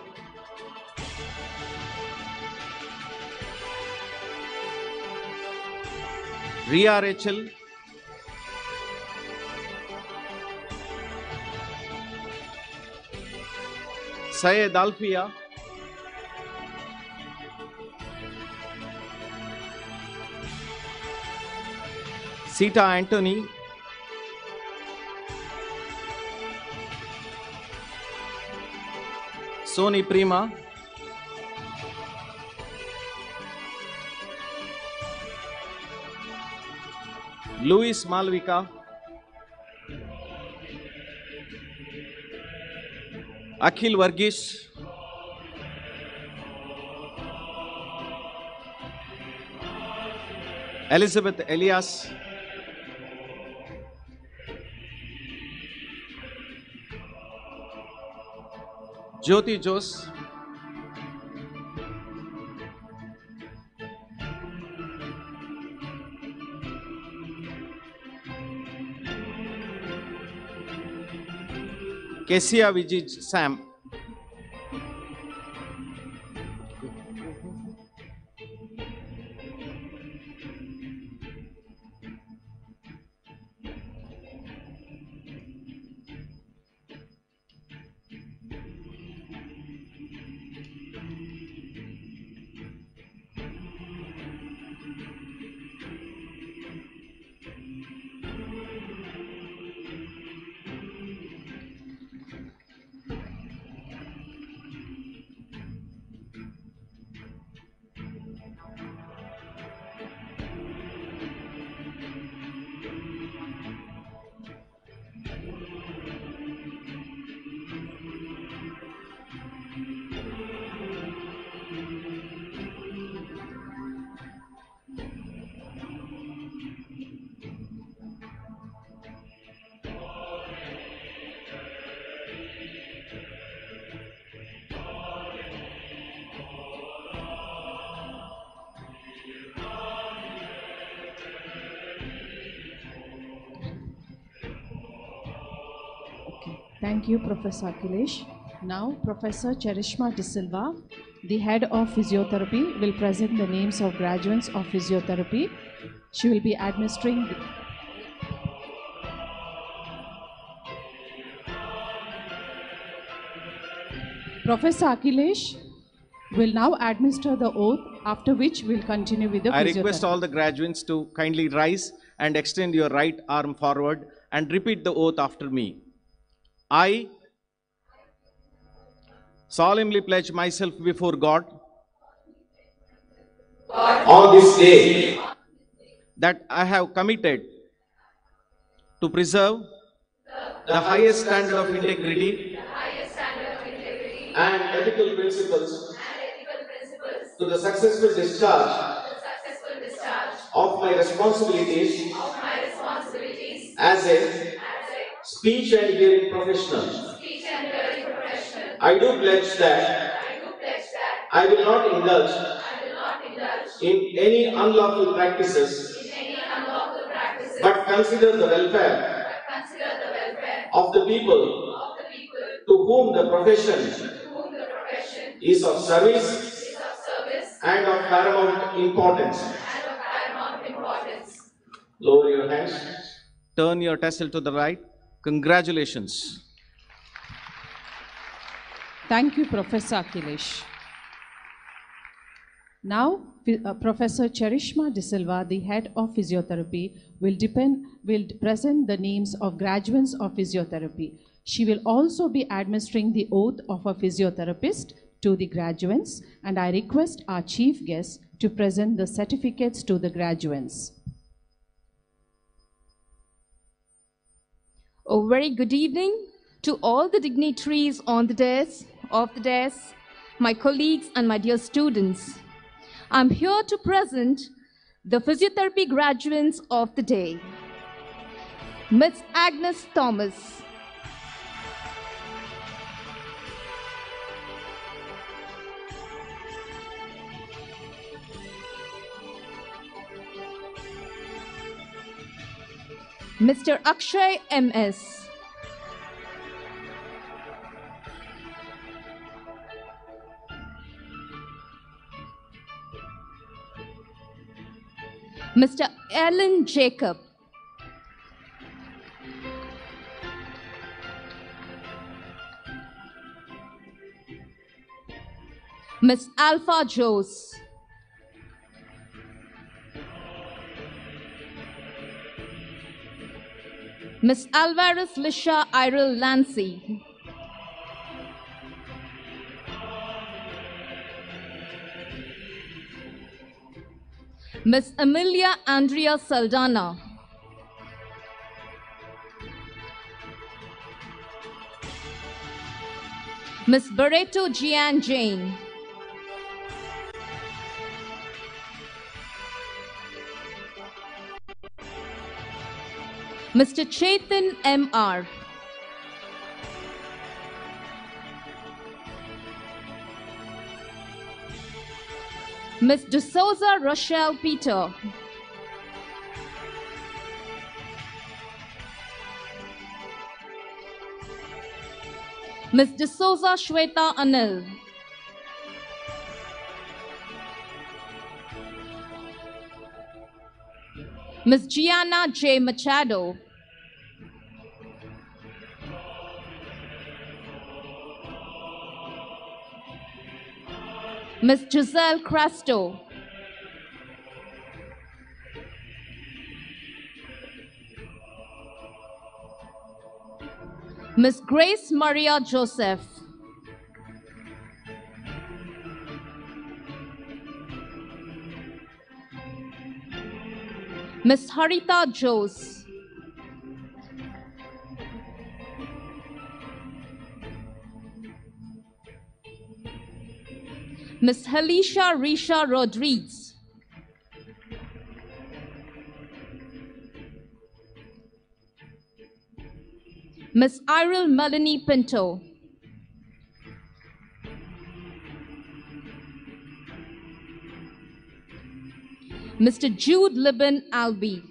Ria Rachel, Syed Alfia, Sita Anthony, Sony Prima, Luis Malvika, Akhil Varghese, Elizabeth Elias, Jyoti Jose, Kesia Vijay Sam, Thank you, Professor Akhilesh. Now, Professor Charishma D'Silva, the head of physiotherapy, will present the names of graduates of physiotherapy. She will be administering. Professor Akhilesh will now administer the oath, after which we'll continue with the I request all the graduates to kindly rise and extend your right arm forward and repeat the oath after me. I solemnly pledge myself before God on this day that I have committed to preserve the highest standard of integrity and ethical principles to the successful discharge of my responsibilities as a Speech and hearing professional. Speech and hearing professional. I do pledge that I, do pledge that I, will, not indulge I will not indulge in any unlawful practices, in any unlawful practices but, consider the welfare but consider the welfare of the people, of the people to whom the profession, to whom the profession is, of service, is of service and of paramount importance. And of paramount importance. Lower your hands. Turn your tassel to the right. Congratulations. Thank you, Professor Akhilesh. Now, uh, Professor Charishma D'Silva, the head of physiotherapy, will, depend, will present the names of graduates of physiotherapy. She will also be administering the oath of a physiotherapist to the graduates, and I request our chief guest to present the certificates to the graduates. A very good evening to all the dignitaries on the desk, off the desk, my colleagues and my dear students. I'm here to present the physiotherapy graduates of the day. Miss Agnes Thomas, Mister Akshay M S, Mister Alan Jacob. Miss Alpha Jose. Miss Alvarez Lisha Irel Lancy. Miss Amelia Andrea Saldanha. Miss Barreto Gian Jane. Mister Chetan M R. Miss D'Souza Rochelle Peter. Miss D'Souza Shweta Anil. Miss Gianna J. Machado. Miss Giselle Crasto. Miss Grace Maria Joseph. Miss Harita Jose. Miss Halisha Risha Rodriguez. Miss Irel Melanie Pinto. Mister Jude Liban Albi.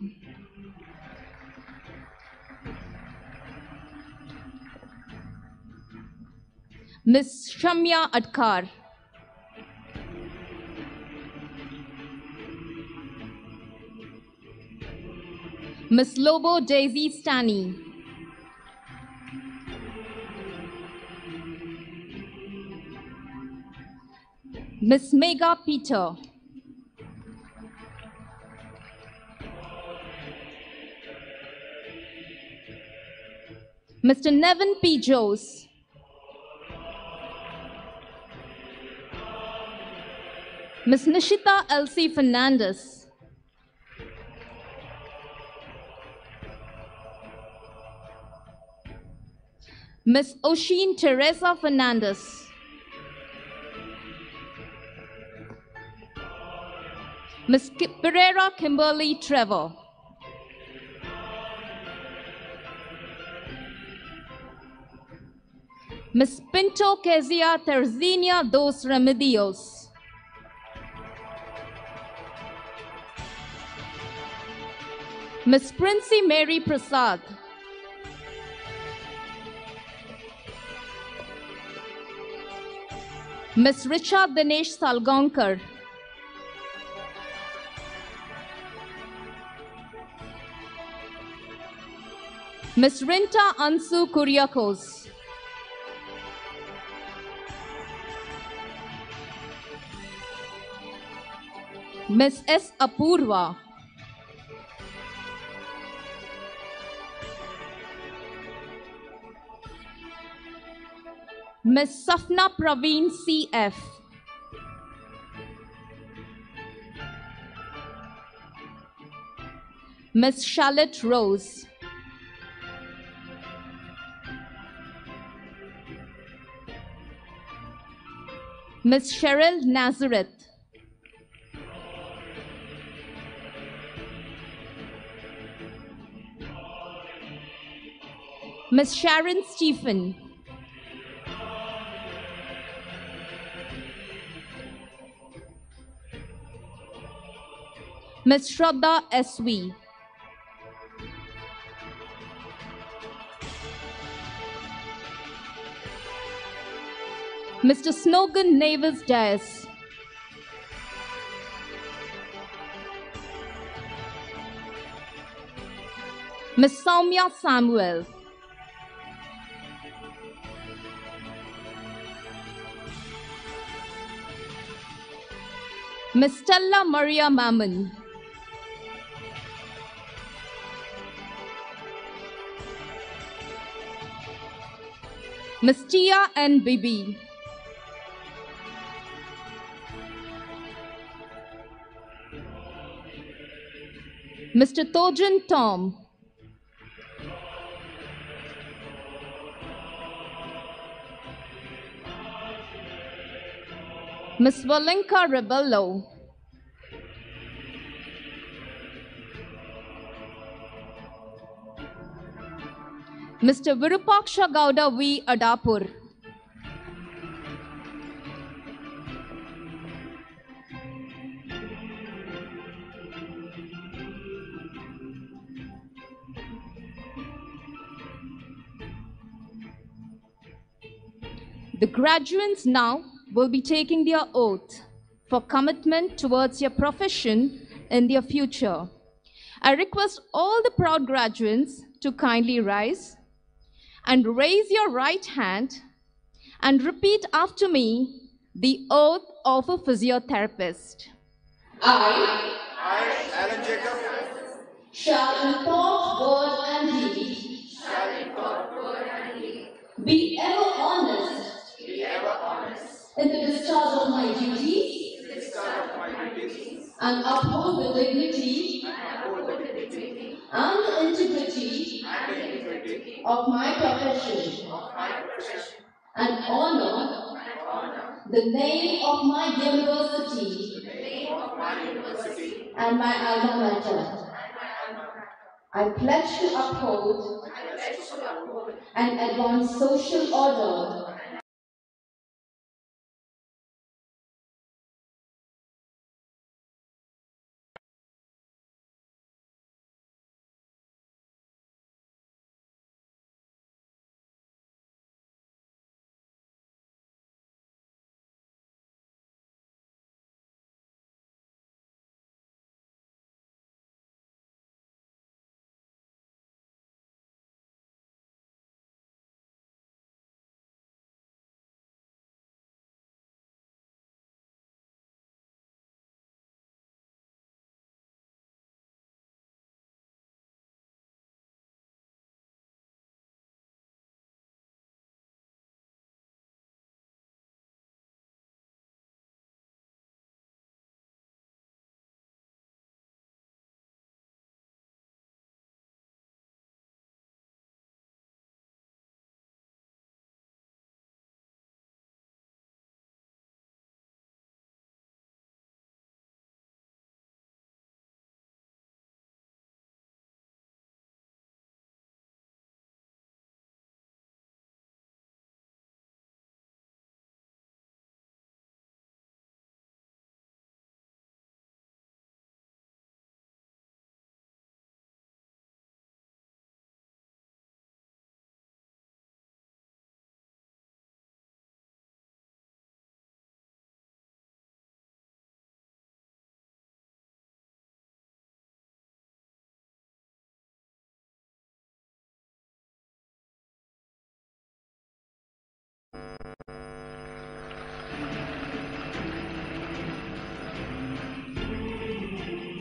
Miss Shamya Adkar. Miss Lobo Daisy Stanley. Miss Mega Peter. Mister Nevin P. Jose. Miss Nishita Elsie Fernandez. Miss Oshin Teresa Fernandez. Miss Pereira Kimberly Trevor. Miss Pinto Kezia Terzenia dos Remedios. Miss Princey Mary Prasad. Miss Richa Dinesh Salgaonkar. Miss Rinta Ansu Kuriakos. Miss S. Apurva. Miss Safna Praveen C F. Miss Charlotte Rose. Miss Cheryl Nazareth. Miss Sharon Stephen. Miss Shraddha S V. Mister Snogan Navis Dias. Miss Soumya Samuel. Miss Stella Maria Mammon. Miss Tia N. Bibi. Mister Tojin Tom. Miss Valenka Rebello. Mister Virupaksha Gowda V. Adapur. The graduates now will be taking their oath for commitment towards their profession in their future. I request all the proud graduates to kindly rise and raise your right hand and repeat after me the oath of a physiotherapist. I, I Alan Jacob, shall impart word and deed, shall impart word and deed, be ever honest, in the discharge of my duties, in the discharge of my duties, and uphold the dignity, and uphold the dignity, and the integrity, and the integrity of my profession, of my profession, and honor, and honor the name of my university, the name of my university, and my alma mater. I pledge to uphold, I pledge to uphold, and advance social order,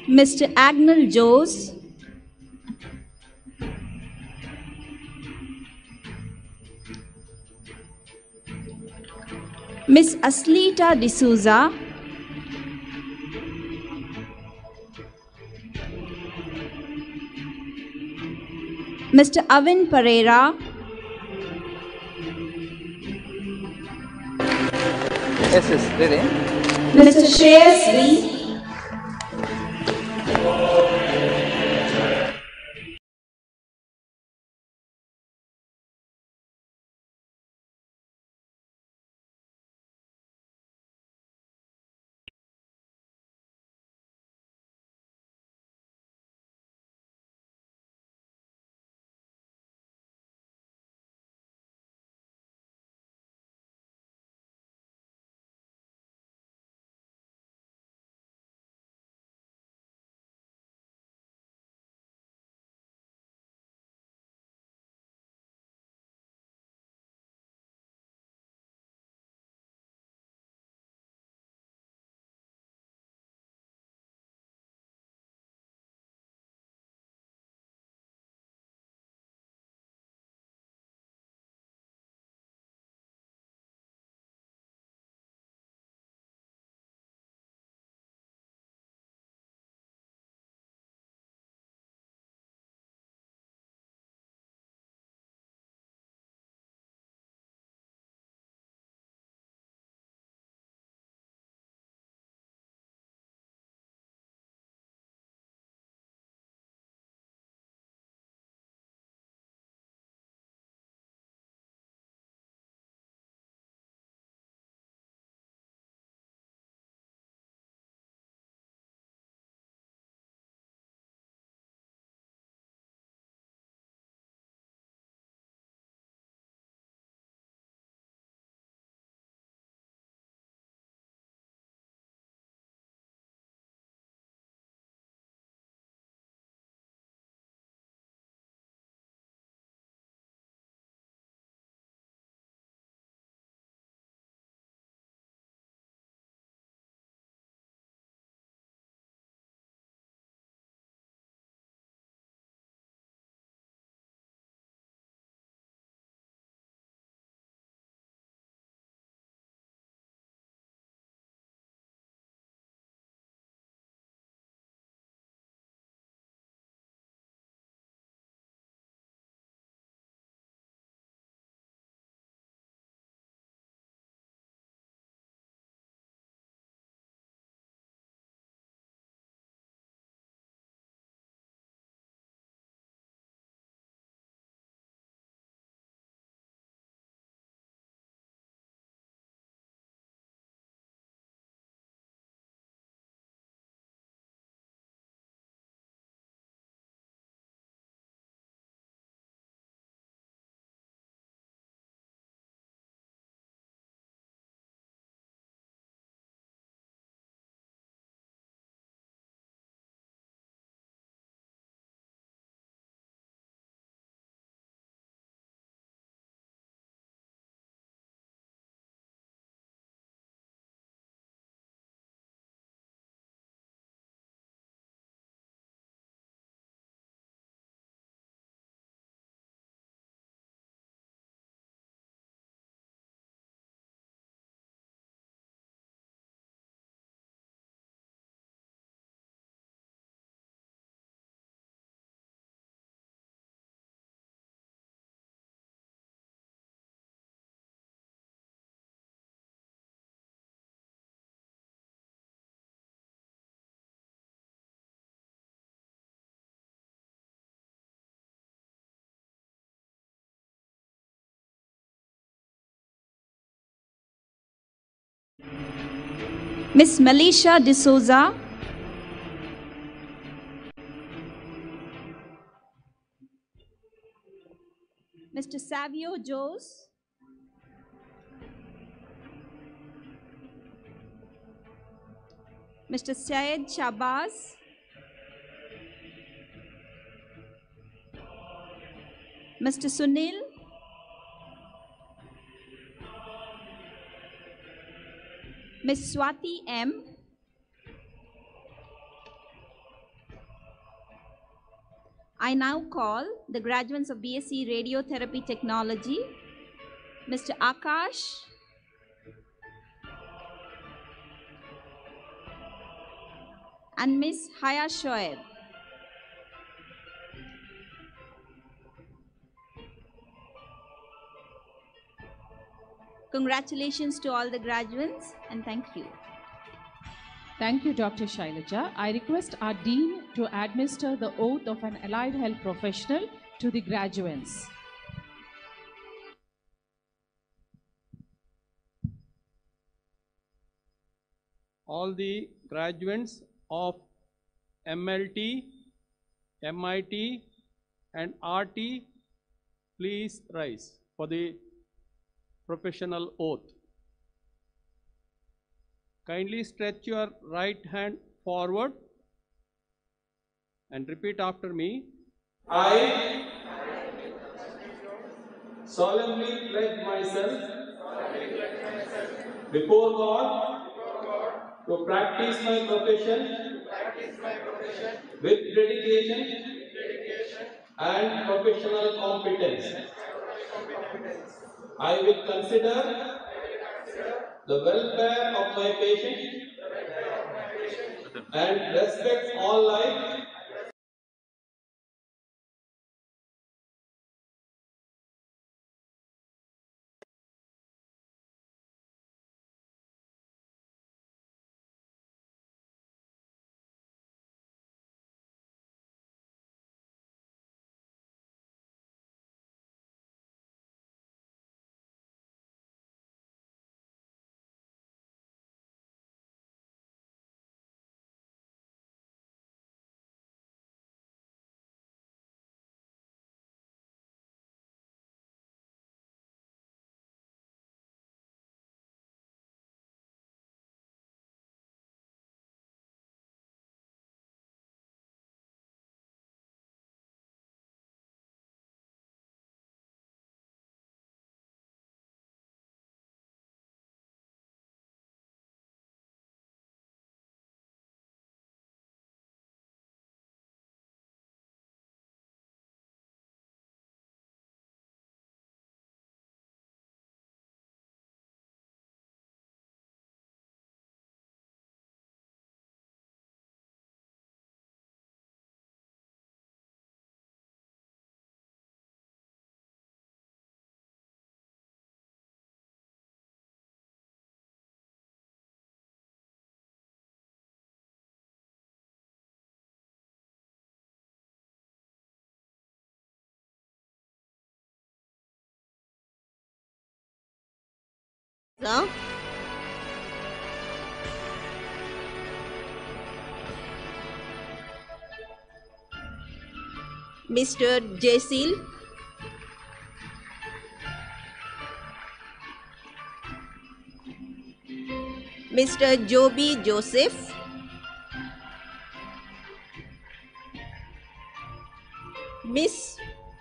Mister Agnel Jose, Miss Aslita D'Souza, Mister Avin Pereira, yes, yes, really? Mister Shreyas V. Miss Melisha D'Souza, Mister Savio Jose, Mister Syed Shabaz, Mister Sunil, Miss Swati M, I now call the graduates of B S c Radiotherapy Technology, Mister Akash, and Miss Haya Shoaib. Congratulations to all the graduates and thank you. Thank you, Doctor Shailaja. I request our Dean to administer the oath of an allied health professional to the graduates. All the graduates of M L T, M I T, and R T, please rise for the professional oath. Kindly stretch your right hand forward and repeat after me. I solemnly pledge myself before God to practice my profession with dedication and professional competence. I will consider the welfare of my patient and respect all life Sir. Mister Jasil, Mister Joby Joseph, Miss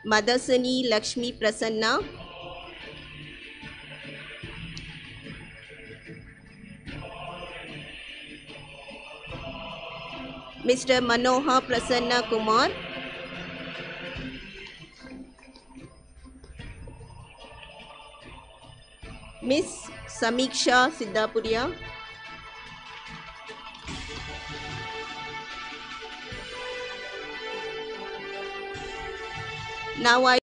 Madasani Lakshmi Prasanna, Mister Manohar Prasanna Kumar, Miss Samiksha Siddhapuria, now I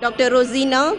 Doctor Rosina.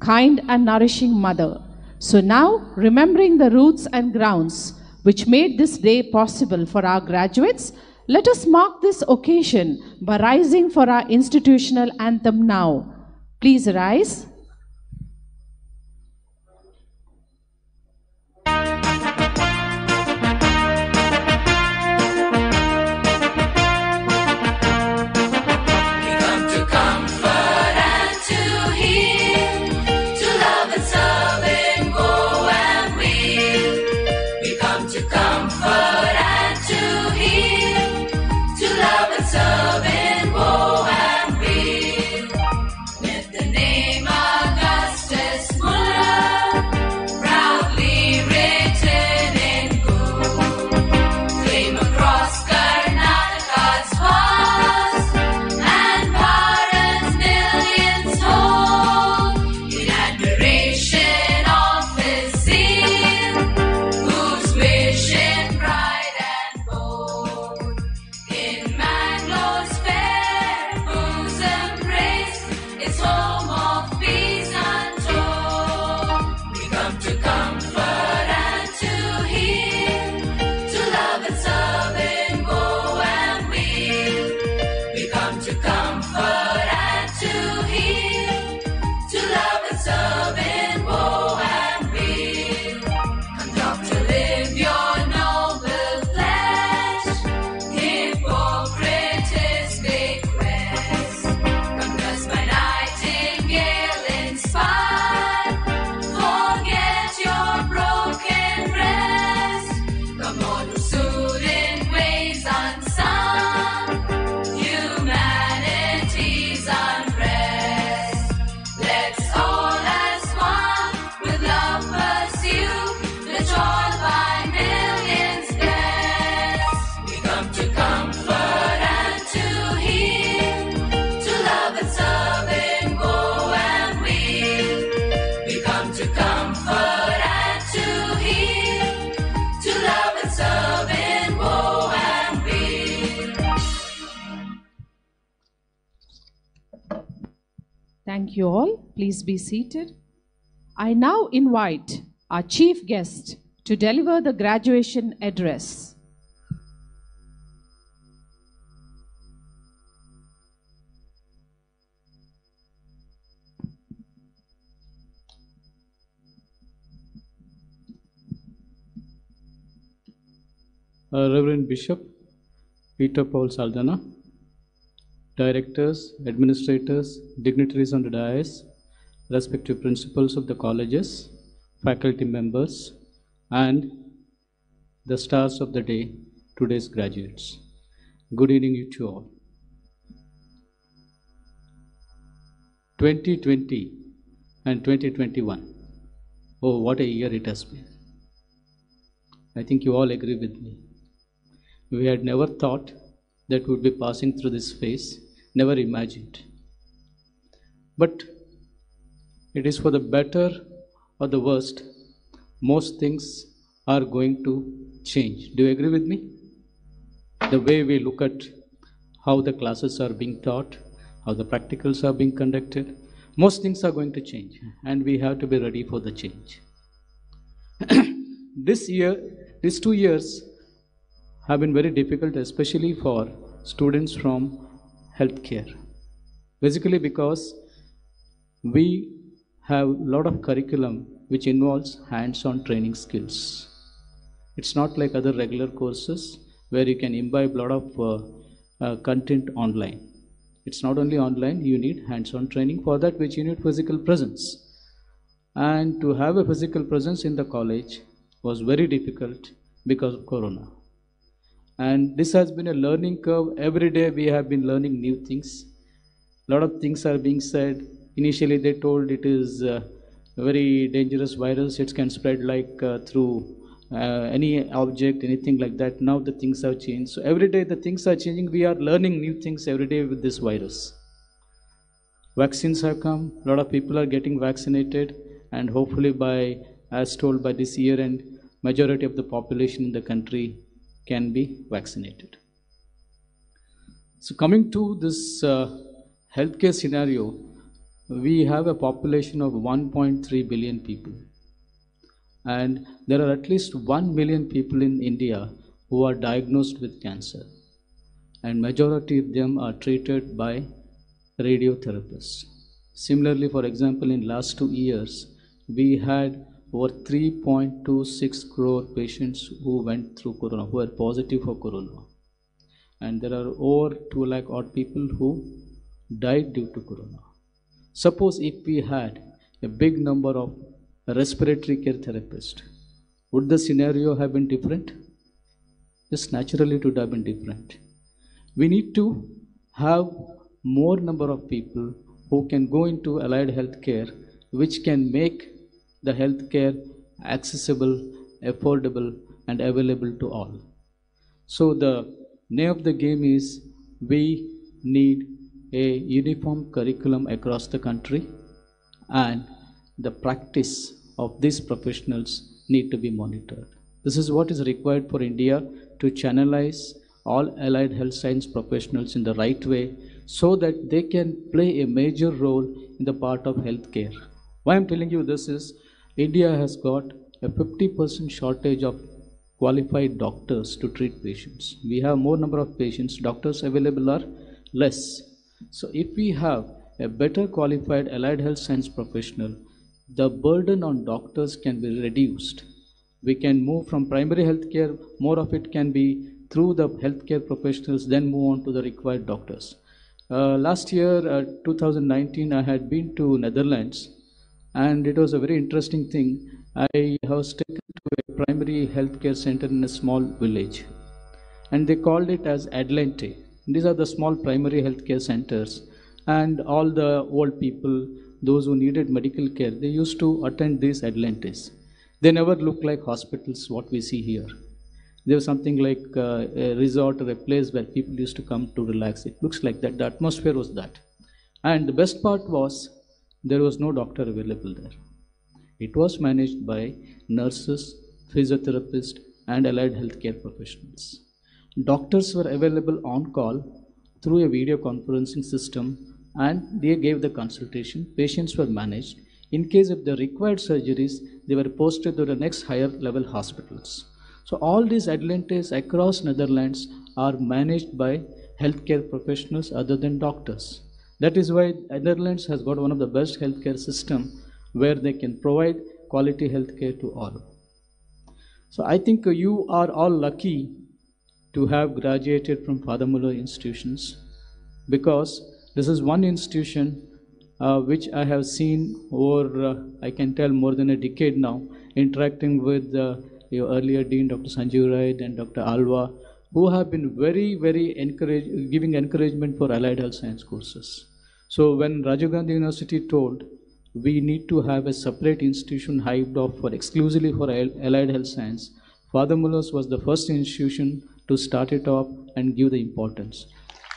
Kind and nourishing mother. So now, remembering the roots and grounds which made this day possible for our graduates, let us mark this occasion by rising for our institutional anthem now. Please rise. Thank you all. Please be seated. I now invite our chief guest to deliver the graduation address. Uh, Reverend Bishop Peter Paul Saldanha, directors, administrators, dignitaries on the dais, respective principals of the colleges, faculty members, and the stars of the day, today's graduates. Good evening to all. twenty twenty and twenty twenty-one. Oh, what a year it has been. I think you all agree with me. We had never thought that would be passing through this phase, never imagined. But it is for the better or the worst, most things are going to change. Do you agree with me? The way we look at how the classes are being taught, how the practicals are being conducted, most things are going to change, and we have to be ready for the change. This year, these two years have been very difficult, especially for students from healthcare. Basically because we have a lot of curriculum which involves hands-on training skills. It's not like other regular courses where you can imbibe a lot of uh, uh, content online. It's not only online, you need hands-on training, for that which you need physical presence. And to have a physical presence in the college was very difficult because of Corona. And this has been a learning curve. Every day we have been learning new things. A lot of things are being said. Initially they told it is a very dangerous virus, it can spread like uh, through uh, any object, anything like that. Now the things have changed. So every day the things are changing. We are learning new things every day with this virus. Vaccines have come. A lot of people are getting vaccinated, and hopefully by, as told, by this year end, majority of the population in the country can be vaccinated. So coming to this uh, healthcare scenario, we have a population of one point three billion people, and there are at least one million people in India who are diagnosed with cancer, and majority of them are treated by radiotherapists. Similarly, for example, in last two years, we had over three point two six crore patients who went through corona, who are positive for corona, and there are over two lakh odd people who died due to corona. Suppose if we had a big number of respiratory care therapists, would the scenario have been different? Yes, naturally it would have been different. We need to have more number of people who can go into allied healthcare, which can make the healthcare accessible, affordable, and available to all. So the name of the game is we need a uniform curriculum across the country, and the practice of these professionals need to be monitored. This is what is required for India to channelize all allied health science professionals in the right way, so that they can play a major role in the part of healthcare. Why I'm telling you this is, India has got a fifty percent shortage of qualified doctors to treat patients. We have more number of patients, doctors available are less. So if we have a better qualified allied health science professional, the burden on doctors can be reduced. We can move from primary healthcare, more of it can be through the healthcare professionals, then move on to the required doctors. Uh, last year, uh, two thousand nineteen, I had been to Netherlands, and it was a very interesting thing. I was taken to a primary healthcare center in a small village, and they called it as Adelante. These are the small primary healthcare centers, and all the old people, those who needed medical care, they used to attend these Adelantes. They never looked like hospitals, what we see here. There was something like uh, a resort or a place where people used to come to relax. It looks like that. The atmosphere was that. And the best part was, there was no doctor available there. It was managed by nurses, physiotherapists, and allied healthcare professionals. Doctors were available on call through a video conferencing system, and they gave the consultation. Patients were managed. In case of the required surgeries, they were posted to the next higher level hospitals. So all these Adelantes across Netherlands are managed by healthcare professionals other than doctors. That is why Netherlands has got one of the best healthcare system, where they can provide quality healthcare to all. So I think you are all lucky to have graduated from Father Muller institutions, because this is one institution uh, which I have seen over, uh, I can tell, more than a decade now, interacting with uh, your earlier Dean, Doctor Sanjeev Rai, and Doctor Alva, who have been very, very encourage, giving encouragement for allied health science courses. So when Rajiv Gandhi University told, we need to have a separate institution hyped off for exclusively for allied health science, Father Muller's was the first institution to start it up and give the importance.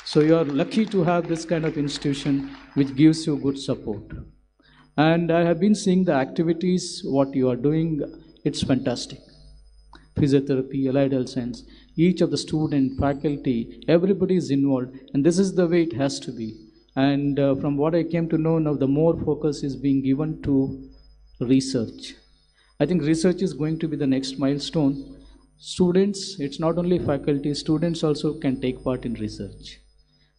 So you are lucky to have this kind of institution which gives you good support. And I have been seeing the activities, what you are doing. It's fantastic. Physiotherapy, Allied Health Science, each of the student, faculty, everybody is involved. And this is the way it has to be. And uh, from what I came to know now, the more focus is being given to research. I think research is going to be the next milestone. Students, it's not only faculty, students also can take part in research.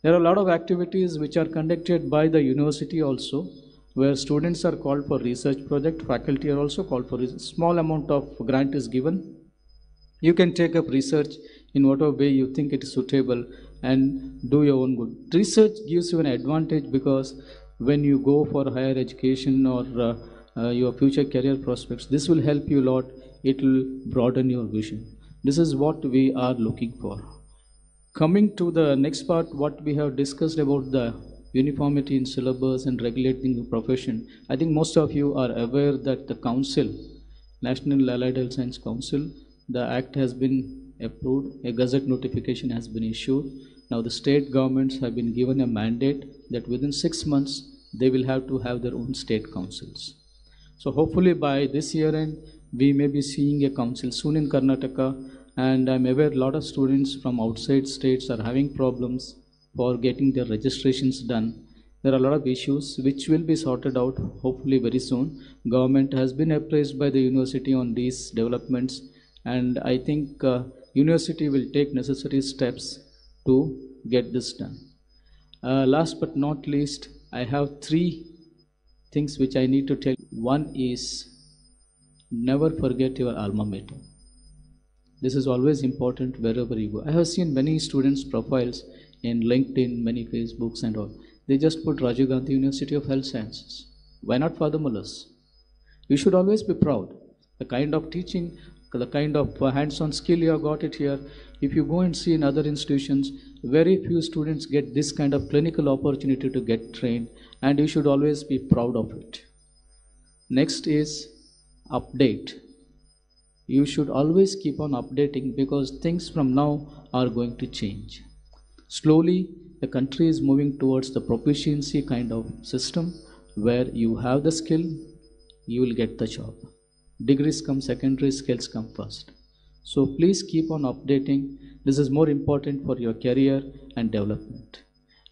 There are a lot of activities which are conducted by the university also, where students are called for research project, faculty are also called for research. Small amount of grant is given. You can take up research in whatever way you think it is suitable and do your own good. Research gives you an advantage, because when you go for higher education or uh, uh, your future career prospects, this will help you a lot. It will broaden your vision. This is what we are looking for. Coming to the next part, what we have discussed about the uniformity in syllabus and regulating the profession. I think most of you are aware that the council, National Allied Health Science Council, the act has been approved, a gazette notification has been issued. Now the state governments have been given a mandate that within six months they will have to have their own state councils. So hopefully by this year end, we may be seeing a council soon in Karnataka, and I'm aware a lot of students from outside states are having problems for getting their registrations done. There are a lot of issues which will be sorted out hopefully very soon. Government has been appraised by the university on these developments, and I think uh, university will take necessary steps to get this done. Uh, last but not least, I have three things which I need to tell you. One is, never forget your alma mater. This is always important wherever you go. I have seen many students' profiles in LinkedIn, many Facebooks and all. They just put Rajiv Gandhi University of Health Sciences. Why not Father Muller's? You should always be proud. The kind of teaching, the kind of hands-on skill you have got it here. If you go and see in other institutions, very few students get this kind of clinical opportunity to get trained, and you should always be proud of it. Next is update. You should always keep on updating, because things from now are going to change. Slowly, the country is moving towards the proficiency kind of system, where you have the skill, you will get the job. Degrees come secondary, skills come first. So please keep on updating. This is more important for your career and development.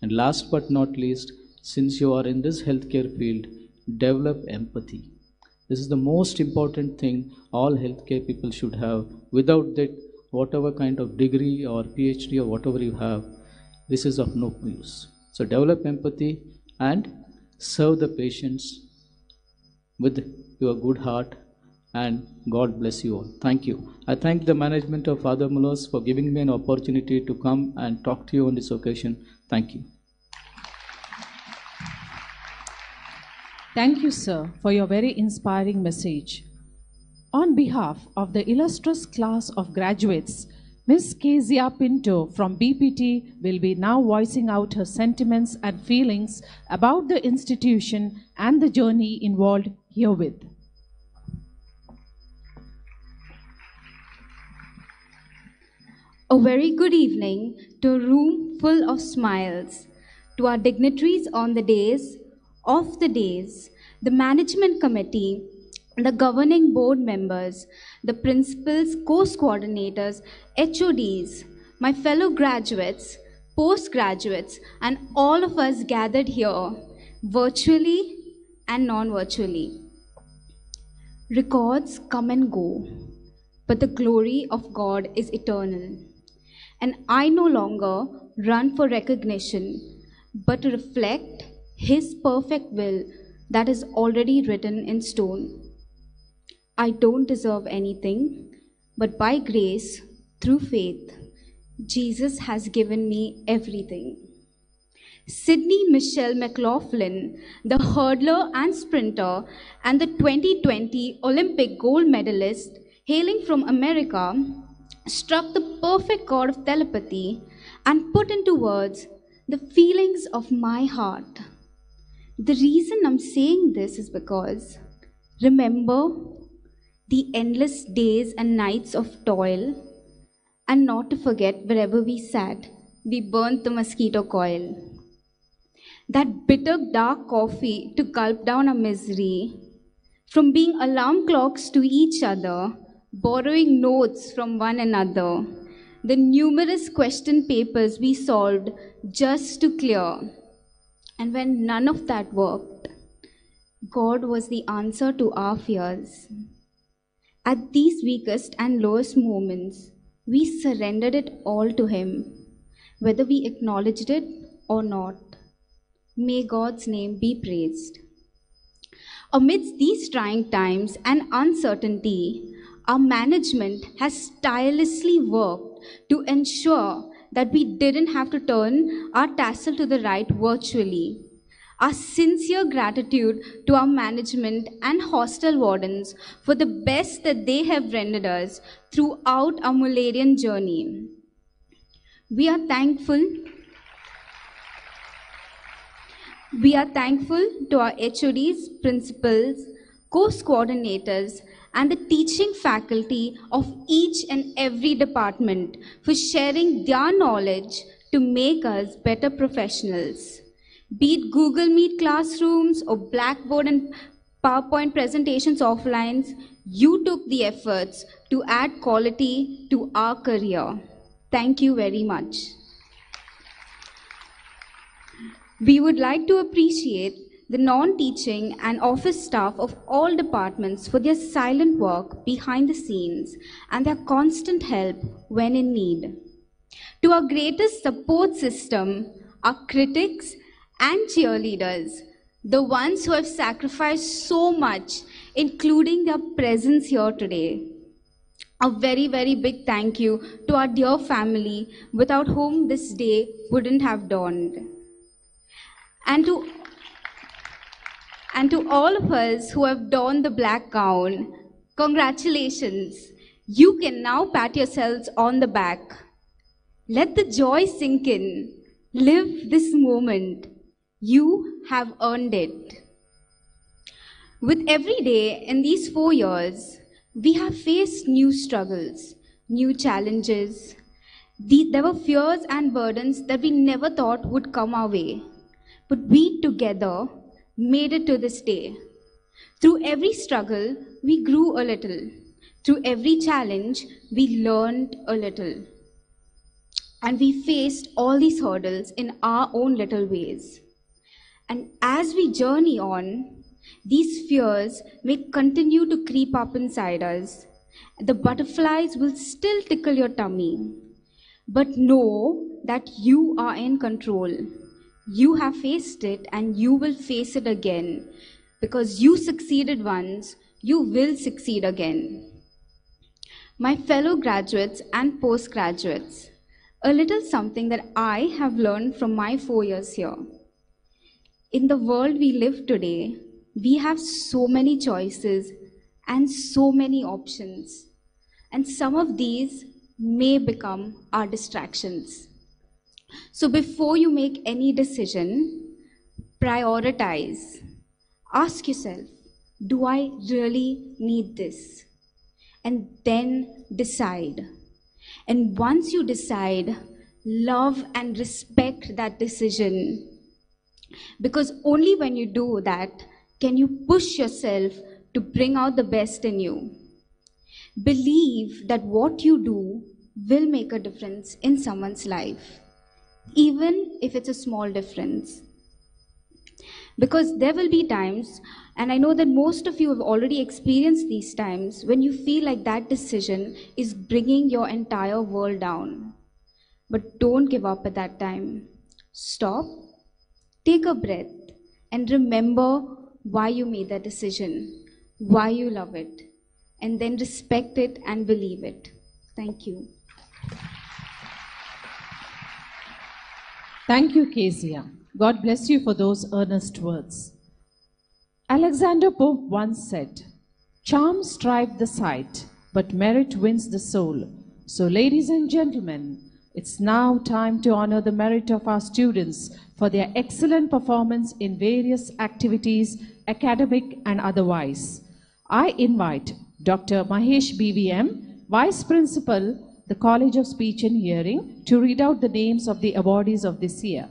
And last but not least, since you are in this healthcare field, develop empathy. This is the most important thing all healthcare people should have. Without that, whatever kind of degree or PhD or whatever you have, this is of no use. So develop empathy and serve the patients with your good heart, and God bless you all. Thank you. I thank the management of Father Muller's for giving me an opportunity to come and talk to you on this occasion. Thank you. Thank you, sir, for your very inspiring message. On behalf of the illustrious class of graduates, Miz Kasia Pinto from B P T will be now voicing out her sentiments and feelings about the institution and the journey involved herewith. A very good evening to a room full of smiles, to our dignitaries on the days, of the days, the management committee, the governing board members, the principals, course coordinators, H O Ds, my fellow graduates, postgraduates, and all of us gathered here, virtually and non-virtually. Records come and go, but the glory of God is eternal. And I no longer run for recognition, but to reflect His perfect will that is already written in stone. I don't deserve anything, but by grace, through faith, Jesus has given me everything. Sydney Michelle McLaughlin, the hurdler and sprinter, and the twenty twenty Olympic gold medalist, hailing from America, struck the perfect chord of telepathy and put into words the feelings of my heart. The reason I'm saying this is because, remember the endless days and nights of toil, and not to forget wherever we sat, we burnt the mosquito coil. that bitter dark coffee to gulp down our misery, from being alarm clocks to each other, borrowing notes from one another, the numerous question papers we solved just to clear. And when none of that worked, God was the answer to our fears. At these weakest and lowest moments, we surrendered it all to Him, whether we acknowledged it or not. May God's name be praised. Amidst these trying times and uncertainty, our management has tirelessly worked to ensure that we didn't have to turn our tassel to the right virtually. Our sincere gratitude to our management and hostel wardens for the best that they have rendered us throughout our Mullerian journey. We are thankful. We are thankful to our H O Ds, principals, course coordinators, and the teaching faculty of each and every department for sharing their knowledge to make us better professionals. Be it Google Meet classrooms or Blackboard and PowerPoint presentations offline, you took the efforts to add quality to our career. Thank you very much. We would like to appreciate the non-teaching and office staff of all departments for their silent work behind the scenes and their constant help when in need. To our greatest support system, our critics and cheerleaders, the ones who have sacrificed so much, including their presence here today. A very, very big thank you to our dear family, without whom this day wouldn't have dawned. And to, and to all of us who have donned the black gown, congratulations. You can now pat yourselves on the back. Let the joy sink in. Live this moment. You have earned it. With every day in these four years, we have faced new struggles, new challenges. There were fears and burdens that we never thought would come our way. But we together made it to this day. Through every struggle, we grew a little. Through every challenge, we learned a little. And we faced all these hurdles in our own little ways. And as we journey on, these fears may continue to creep up inside us. The butterflies will still tickle your tummy. But know that you are in control. You have faced it and you will face it again. Because you succeeded once, you will succeed again. My fellow graduates and postgraduates, a little something that I have learned from my four years here. In the world we live today, we have so many choices and so many options. And some of these may become our distractions. So before you make any decision, prioritize. Ask yourself, do I really need this? And then decide. And once you decide, love and respect that decision. Because only when you do that, can you push yourself to bring out the best in you. Believe that what you do will make a difference in someone's life, even if it's a small difference. Because there will be times, and I know that most of you have already experienced these times, when you feel like that decision is bringing your entire world down. But don't give up at that time. Stop, take a breath, and remember why you made that decision, why you love it, and then respect it and believe it. Thank you. Thank you, Kezia. God bless you for those earnest words. Alexander Pope once said, "Charm strives the sight, but merit wins the soul." So ladies and gentlemen, it's now time to honor the merit of our students for their excellent performance in various activities, academic and otherwise. I invite Doctor Mahesh B V M, Vice Principal, the College of Speech and Hearing, to read out the names of the awardees of this year.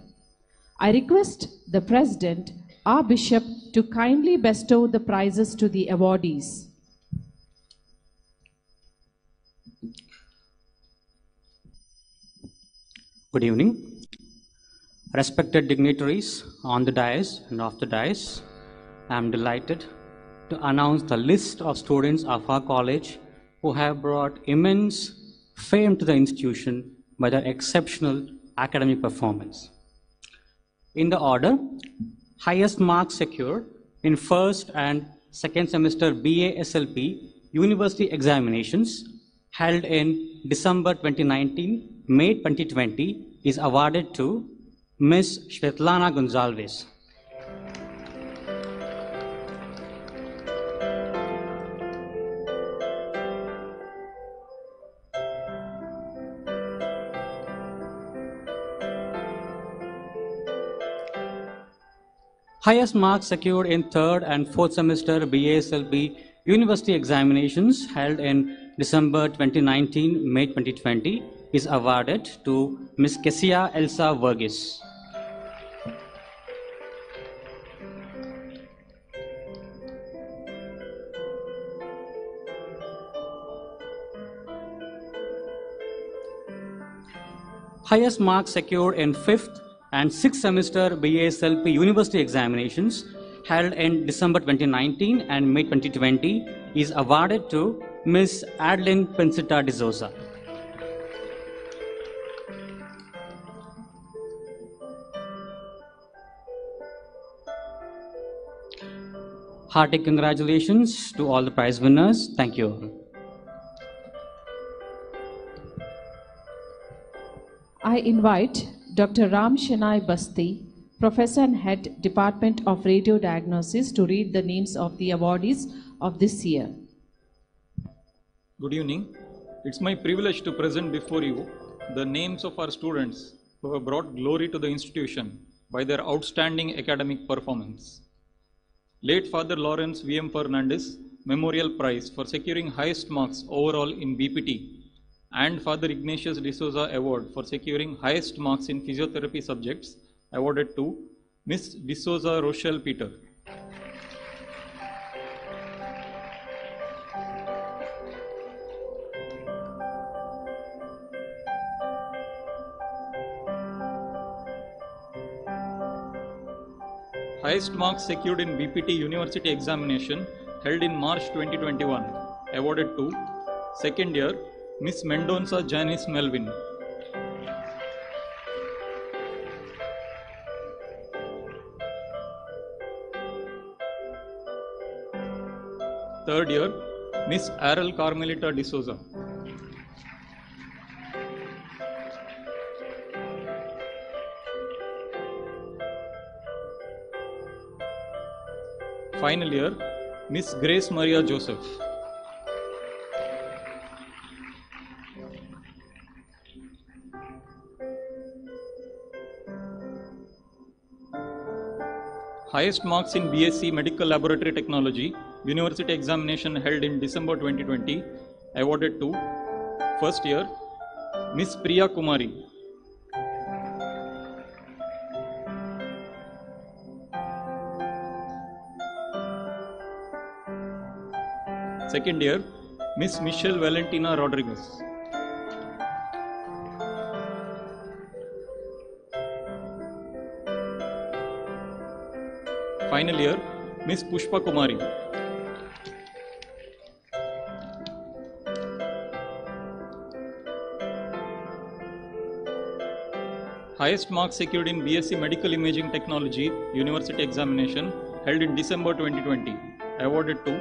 I request the President, our Bishop, to kindly bestow the prizes to the awardees. Good evening. Respected dignitaries on the dais and off the dais, I am delighted to announce the list of students of our college who have brought immense fame to the institution by their exceptional academic performance. In the order, highest marks secured in first and second semester B A S L P university examinations held in December twenty nineteen, May twenty twenty is awarded to Miz Svetlana Gonzalez. Highest marks secured in third and fourth semester B A S L B university examinations held in December twenty nineteen, May twenty twenty is awarded to Miz Kesia Elsa Vergis. Highest marks secured in fifth and sixth semester B A S L P university examinations held in December twenty nineteen and May twenty twenty is awarded to Miz Adeline Pincita D'Souza. Hearty congratulations to all the prize winners. Thank you all. I invite Doctor Ram Shenoy Basti, Professor and Head, Department of Radio Diagnosis, to read the names of the awardees of this year. Good evening. It's my privilege to present before you the names of our students who have brought glory to the institution by their outstanding academic performance. Late Father Lawrence V M Fernandez Memorial Prize for securing highest marks overall in B P T, and Father Ignatius D'Souza Award for securing highest marks in physiotherapy subjects, awarded to Miz D'Souza Rochelle Peter. Highest marks secured in B P T University examination held in March twenty twenty-one, awarded to second year Miss Mendonza Janice Melvin. Third year, Miss Aral Carmelita D'Souza. Final year, Miss Grace Maria Joseph. Highest marks in B Sc Medical Laboratory Technology university examination held in December twenty twenty, awarded to first year Miss Priya Kumari. Second year Miss Michelle Valentina Rodriguez. Final year, Miss Pushpa Kumari. Highest marks secured in B Sc Medical Imaging Technology university examination held in December twenty twenty, awarded to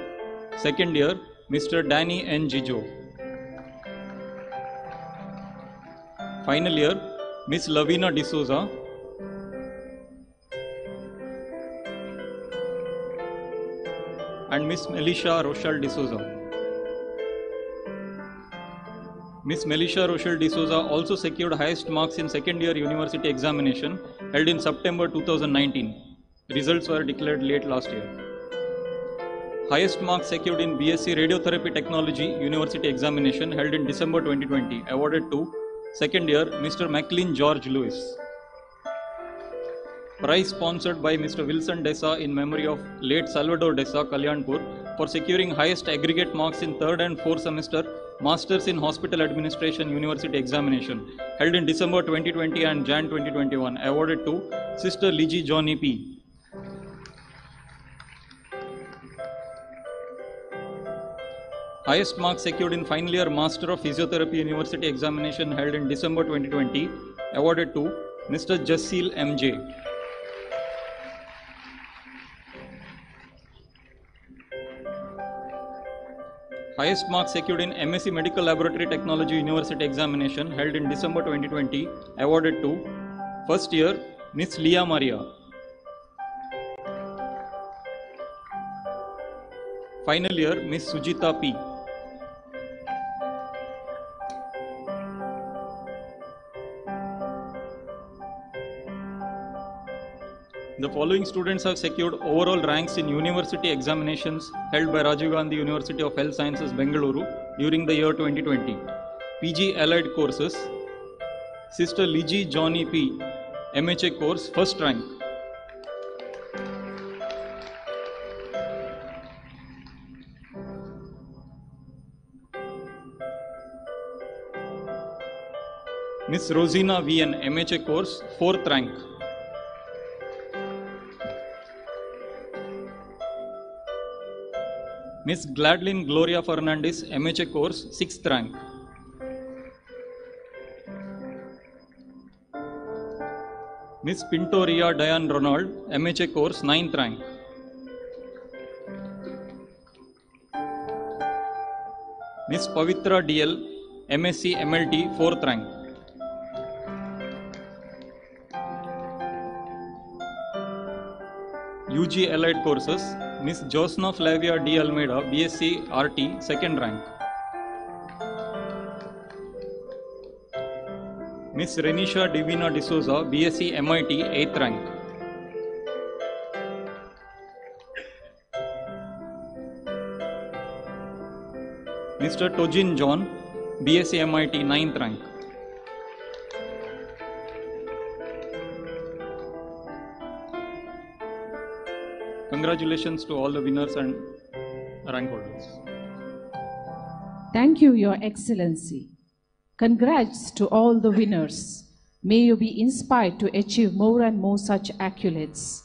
second year, Mister Danny N. Gijo. Final year, Miss Lavina D'Souza. And Miss Melisha Rochelle D'Souza. Miss Melisha Rochelle D'Souza also secured highest marks in second year university examination held in September two thousand nineteen. Results were declared late last year. Highest marks secured in B Sc Radiotherapy Technology university examination held in December twenty twenty, awarded to second year Mister McLean George Lewis. prize sponsored by Mister Wilson Desa in memory of late Salvador Desa, Kalyanpur, for securing highest aggregate marks in third and fourth semester Masters in Hospital Administration University examination, held in December twenty twenty and January twenty twenty-one, awarded to Sister Liji Johnny P. Highest marks secured in final year Master of Physiotherapy University examination held in December twenty twenty, awarded to Mister Jasil M J. Highest marks secured in M S C Medical Laboratory Technology University examination held in December twenty twenty, awarded to first year Miss Leah Maria. Final year Miss Sujita P. The following students have secured overall ranks in university examinations held by Rajiv Gandhi University of Health Sciences, Bengaluru during the year twenty twenty. P G Allied Courses, Sister Liji Johnny P. M H A course, first rank. Miss Rosina V N, M H A course, fourth rank. Miss Gladlin Gloria Fernandez, M H A course, sixth rank. Miss Pintoria Diane Ronald, M H A course, ninth rank. Miss Pavitra D L, M Sc M L T, fourth rank. U G Allied Courses, Miss Josna Flavia D. Almeida, B Sc R T, second rank. Miss Renisha Divina D'Souza, B Sc M I T, eighth rank. Mister Tojin John, B Sc M I T, ninth rank. Congratulations to all the winners and rank holders. Thank you, Your Excellency. Congrats to all the winners. May you be inspired to achieve more and more such accolades.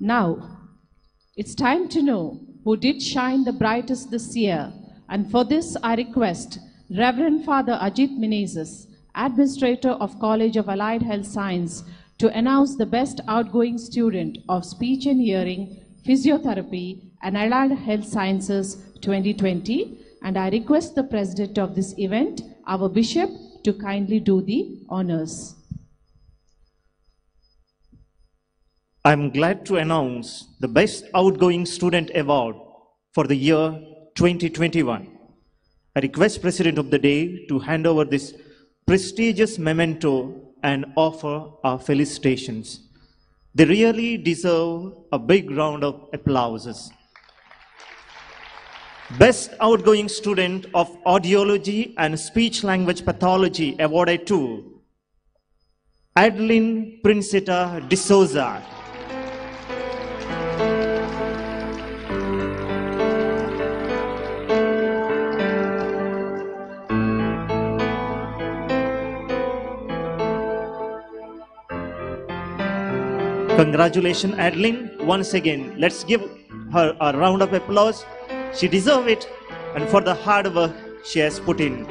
Now, it's time to know who did shine the brightest this year. And for this, I request Reverend Father Ajit Menezes, Administrator of College of Allied Health Sciences, to announce the best outgoing student of Speech and Hearing, Physiotherapy and Allied Health Sciences twenty twenty, and I request the president of this event, our Bishop, to kindly do the honors. I'm glad to announce the best outgoing student award for the year twenty twenty-one. I request President of the day to hand over this prestigious memento and offer our felicitations. They really deserve a big round of applauses. Best outgoing student of Audiology and Speech Language Pathology awarded to Adeline Princeta D'Souza. Congratulations, Adeline. Once again, let's give her a round of applause. She deserves it, and for the hard work she has put in.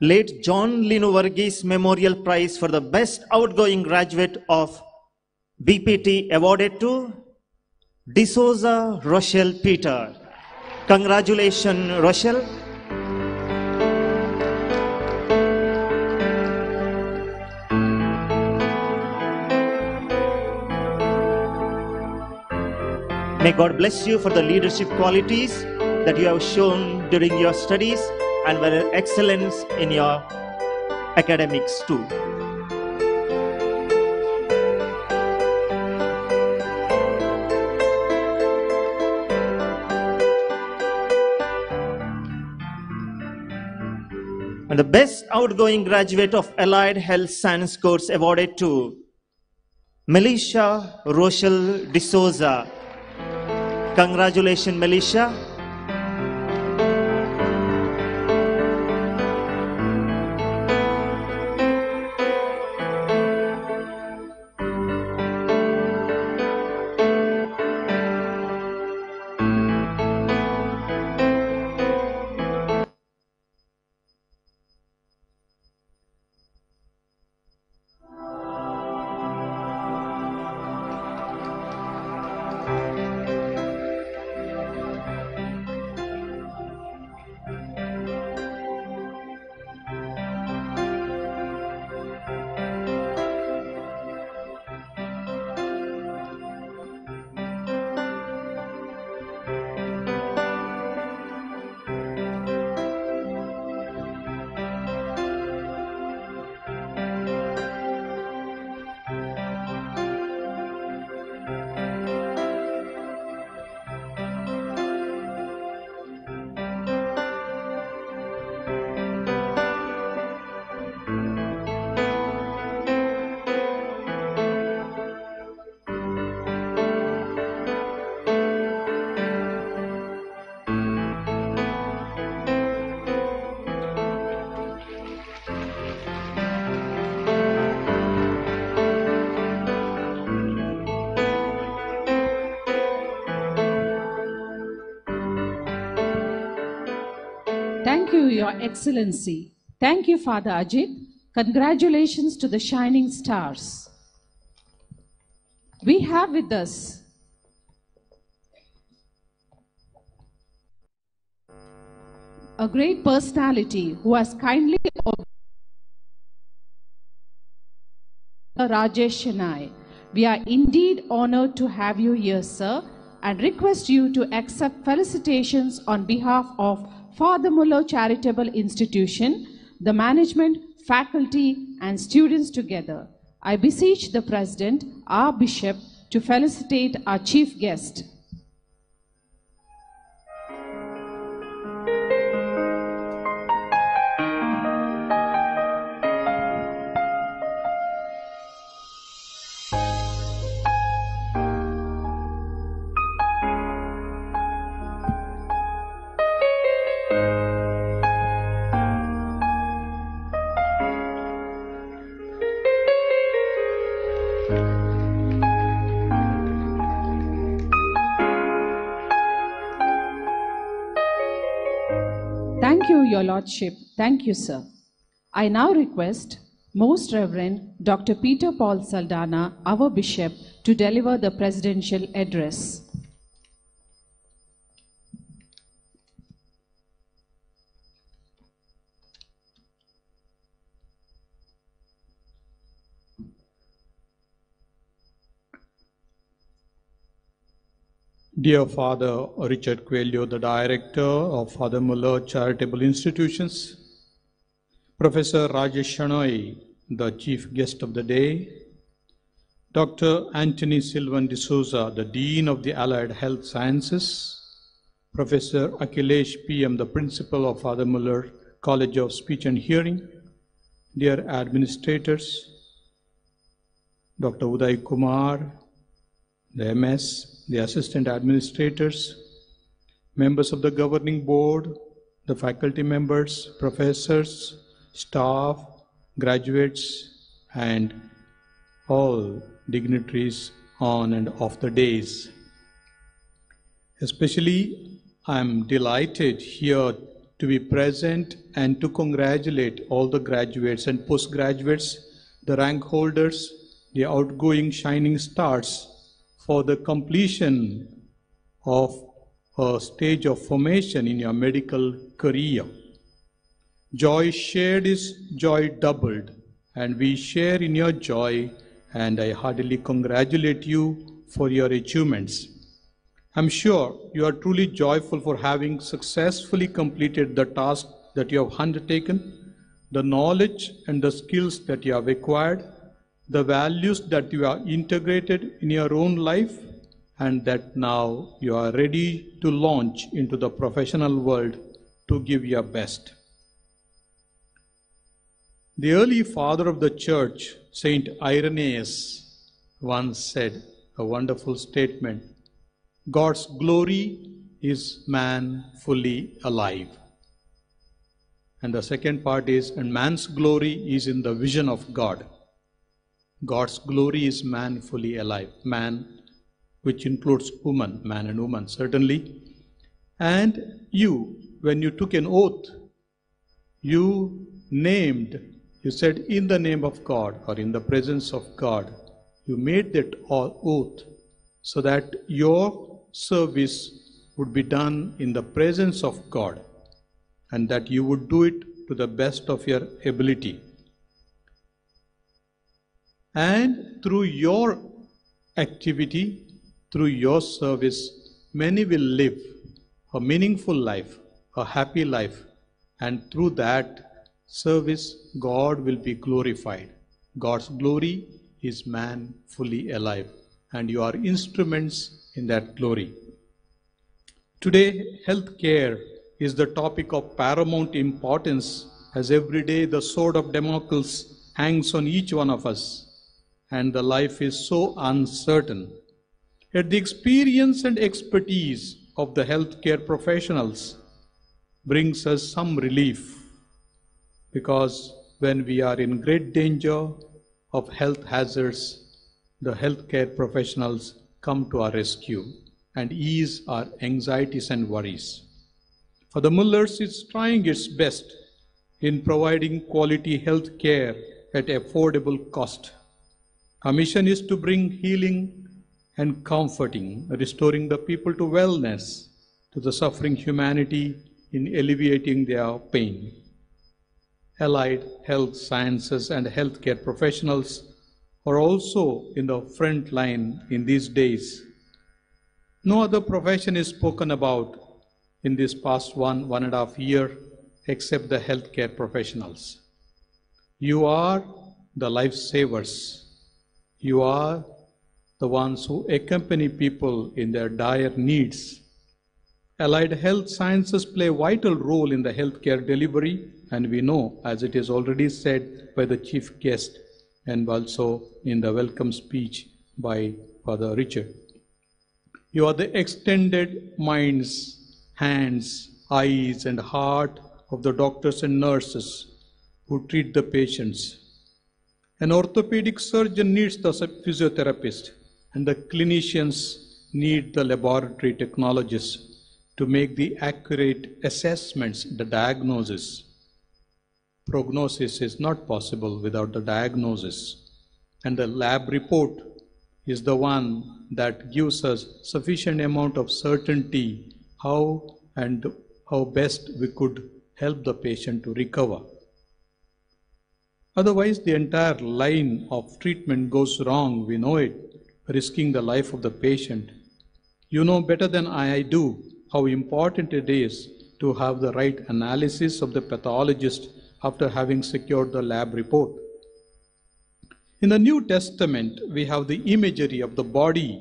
Late John Lino Varghese Memorial Prize for the Best Outgoing Graduate of B P T awarded to D'Souza Rochelle Peter. Congratulations, Rochelle. May God bless you for the leadership qualities that you have shown during your studies and for excellence in your academics too. And the best outgoing graduate of Allied Health Science course awarded to Melissa Rochelle D'Souza. Congratulations, Melissa. Your Excellency. Thank you, Father Ajit. Congratulations to the shining stars. We have with us a great personality who has kindly Rajesh Shenoy. We are indeed honored to have you here, sir, and request you to accept felicitations on behalf of Father Muller Charitable Institution, the management, faculty, and students together. I beseech the President, our Bishop, to felicitate our chief guest. Your Lordship, thank you, sir. I now request Most Reverend Doctor Peter Paul Saldanha, our Bishop, to deliver the presidential address. Dear Father Richard Coelho, the Director of Father Muller Charitable Institutions, Professor Rajesh Shenoy, the Chief Guest of the Day, Doctor Anthony Sylvan D'Souza, the Dean of the Allied Health Sciences, Professor Akhilesh P M, the Principal of Father Muller College of Speech and Hearing, dear administrators, Doctor Uday Kumar, the M S, the assistant administrators, members of the governing board, the faculty members, professors, staff, graduates, and all dignitaries on and off the days. Especially, I'm delighted here to be present and to congratulate all the graduates and postgraduates, the rank holders, the outgoing shining stars, for the completion of a stage of formation in your medical career. Joy shared is joy doubled, and we share in your joy, and I heartily congratulate you for your achievements. I'm sure you are truly joyful for having successfully completed the task that you have undertaken, the knowledge and the skills that you have acquired, the values that you have integrated in your own life, and that now you are ready to launch into the professional world to give your best. The early father of the church, Saint Irenaeus, once said a wonderful statement, "God's glory is man fully alive." And the second part is, and man's glory is in the vision of God. God's glory is man fully alive. Man, which includes woman, man and woman, certainly. And you, when you took an oath, you named, you said, in the name of God or in the presence of God, you made that oath so that your service would be done in the presence of God, and that you would do it to the best of your ability. And through your activity, through your service, many will live a meaningful life, a happy life, and through that service, God will be glorified. God's glory is man fully alive, and you are instruments in that glory. Today, healthcare is the topic of paramount importance, as every day the sword of Damocles hangs on each one of us, and the life is so uncertain. Yet the experience and expertise of the healthcare professionals brings us some relief, because when we are in great danger of health hazards, the healthcare professionals come to our rescue and ease our anxieties and worries. For the Mullers, it's trying its best in providing quality health care at affordable cost. Our mission is to bring healing and comforting, restoring the people to wellness, to the suffering humanity in alleviating their pain. Allied Health Sciences and healthcare professionals are also in the front line in these days. No other profession is spoken about in this past one, one and a half year, except the healthcare professionals. You are the lifesavers. You are the ones who accompany people in their dire needs. Allied Health Sciences play a vital role in the healthcare delivery, and we know, as it is already said by the chief guest and also in the welcome speech by Father Richard. You are the extended minds, hands, eyes, and heart of the doctors and nurses who treat the patients. An orthopedic surgeon needs the physiotherapist, and the clinicians need the laboratory technologists to make the accurate assessments, the diagnosis. Prognosis is not possible without the diagnosis, and the lab report is the one that gives us sufficient amount of certainty how and how best we could help the patient to recover. Otherwise, the entire line of treatment goes wrong, we know it, risking the life of the patient. You know better than I do how important it is to have the right analysis of the pathologist after having secured the lab report. In the New Testament, we have the imagery of the body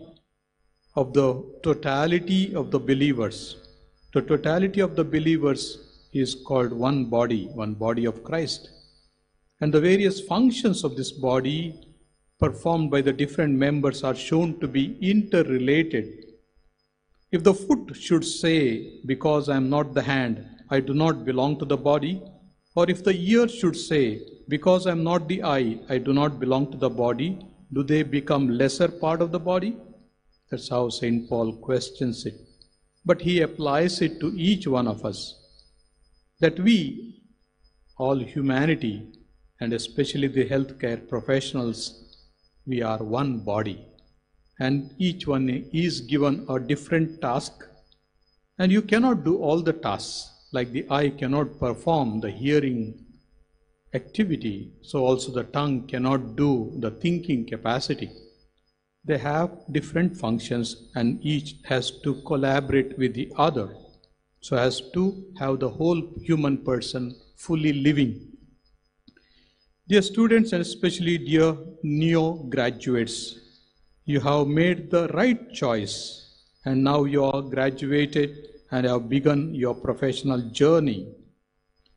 of the totality of the believers. The totality of the believers is called one body, one body of Christ. And the various functions of this body performed by the different members are shown to be interrelated. If the foot should say, because I am not the hand, I do not belong to the body, or if the ear should say, because I am not the eye, I do not belong to the body, do they become lesser part of the body? That's how Saint Paul questions it. But he applies it to each one of us, that we, all humanity, and especially the healthcare professionals, we are one body, and each one is given a different task, and you cannot do all the tasks, like the eye cannot perform the hearing activity, so also the tongue cannot do the thinking capacity. They have different functions and each has to collaborate with the other so as to have the whole human person fully living. Dear students, and especially dear neo graduates, you have made the right choice and now you are graduated and have begun your professional journey.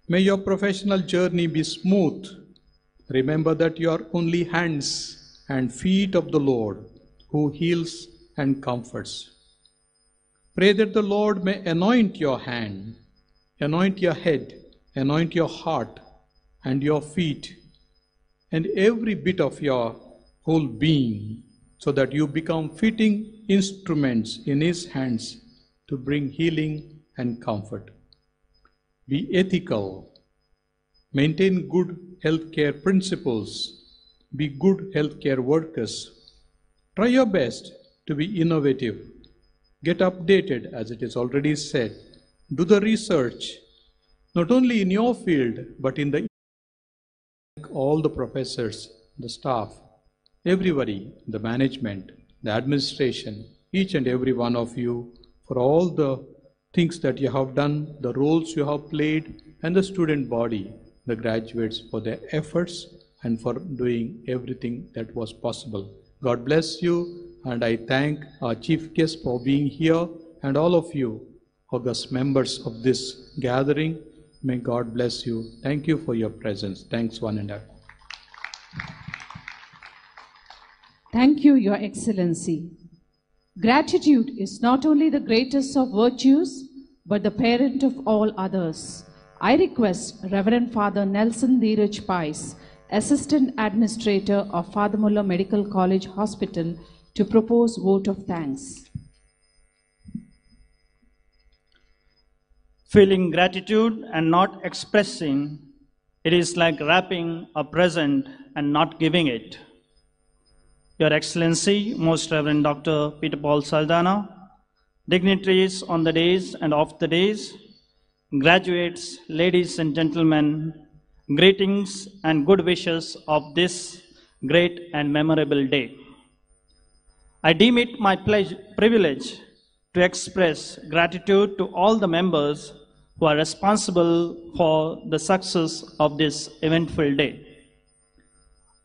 May your professional journey be smooth. Remember that you are only hands and feet of the Lord who heals and comforts. Pray that the Lord may anoint your hand, anoint your head, anoint your heart and your feet and every bit of your whole being so that you become fitting instruments in His hands to bring healing and comfort. Be ethical. Maintain good healthcare principles. Be good healthcare workers. Try your best to be innovative. Get updated, as it is already said. Do the research, not only in your field, but in the all the professors, the staff, everybody, the management, the administration, each and every one of you, for all the things that you have done, the roles you have played, and the student body, the graduates, for their efforts and for doing everything that was possible. God bless you, and I thank our chief guest for being here, and all of you, august members of this gathering. May God bless you. Thank you for your presence. Thanks, one and all. Thank you, Your Excellency. Gratitude is not only the greatest of virtues, but the parent of all others. I request Reverend Father Nelson Dheeraj Pais, Assistant Administrator of Father Muller Medical College Hospital, to propose vote of thanks. Feeling gratitude and not expressing, it is like wrapping a present and not giving it. Your Excellency, Most Reverend Doctor Peter Paul Saldanha, dignitaries on the days and off the days, graduates, ladies and gentlemen, greetings and good wishes of this great and memorable day. I deem it my pleasure, privilege to express gratitude to all the members who are responsible for the success of this eventful day.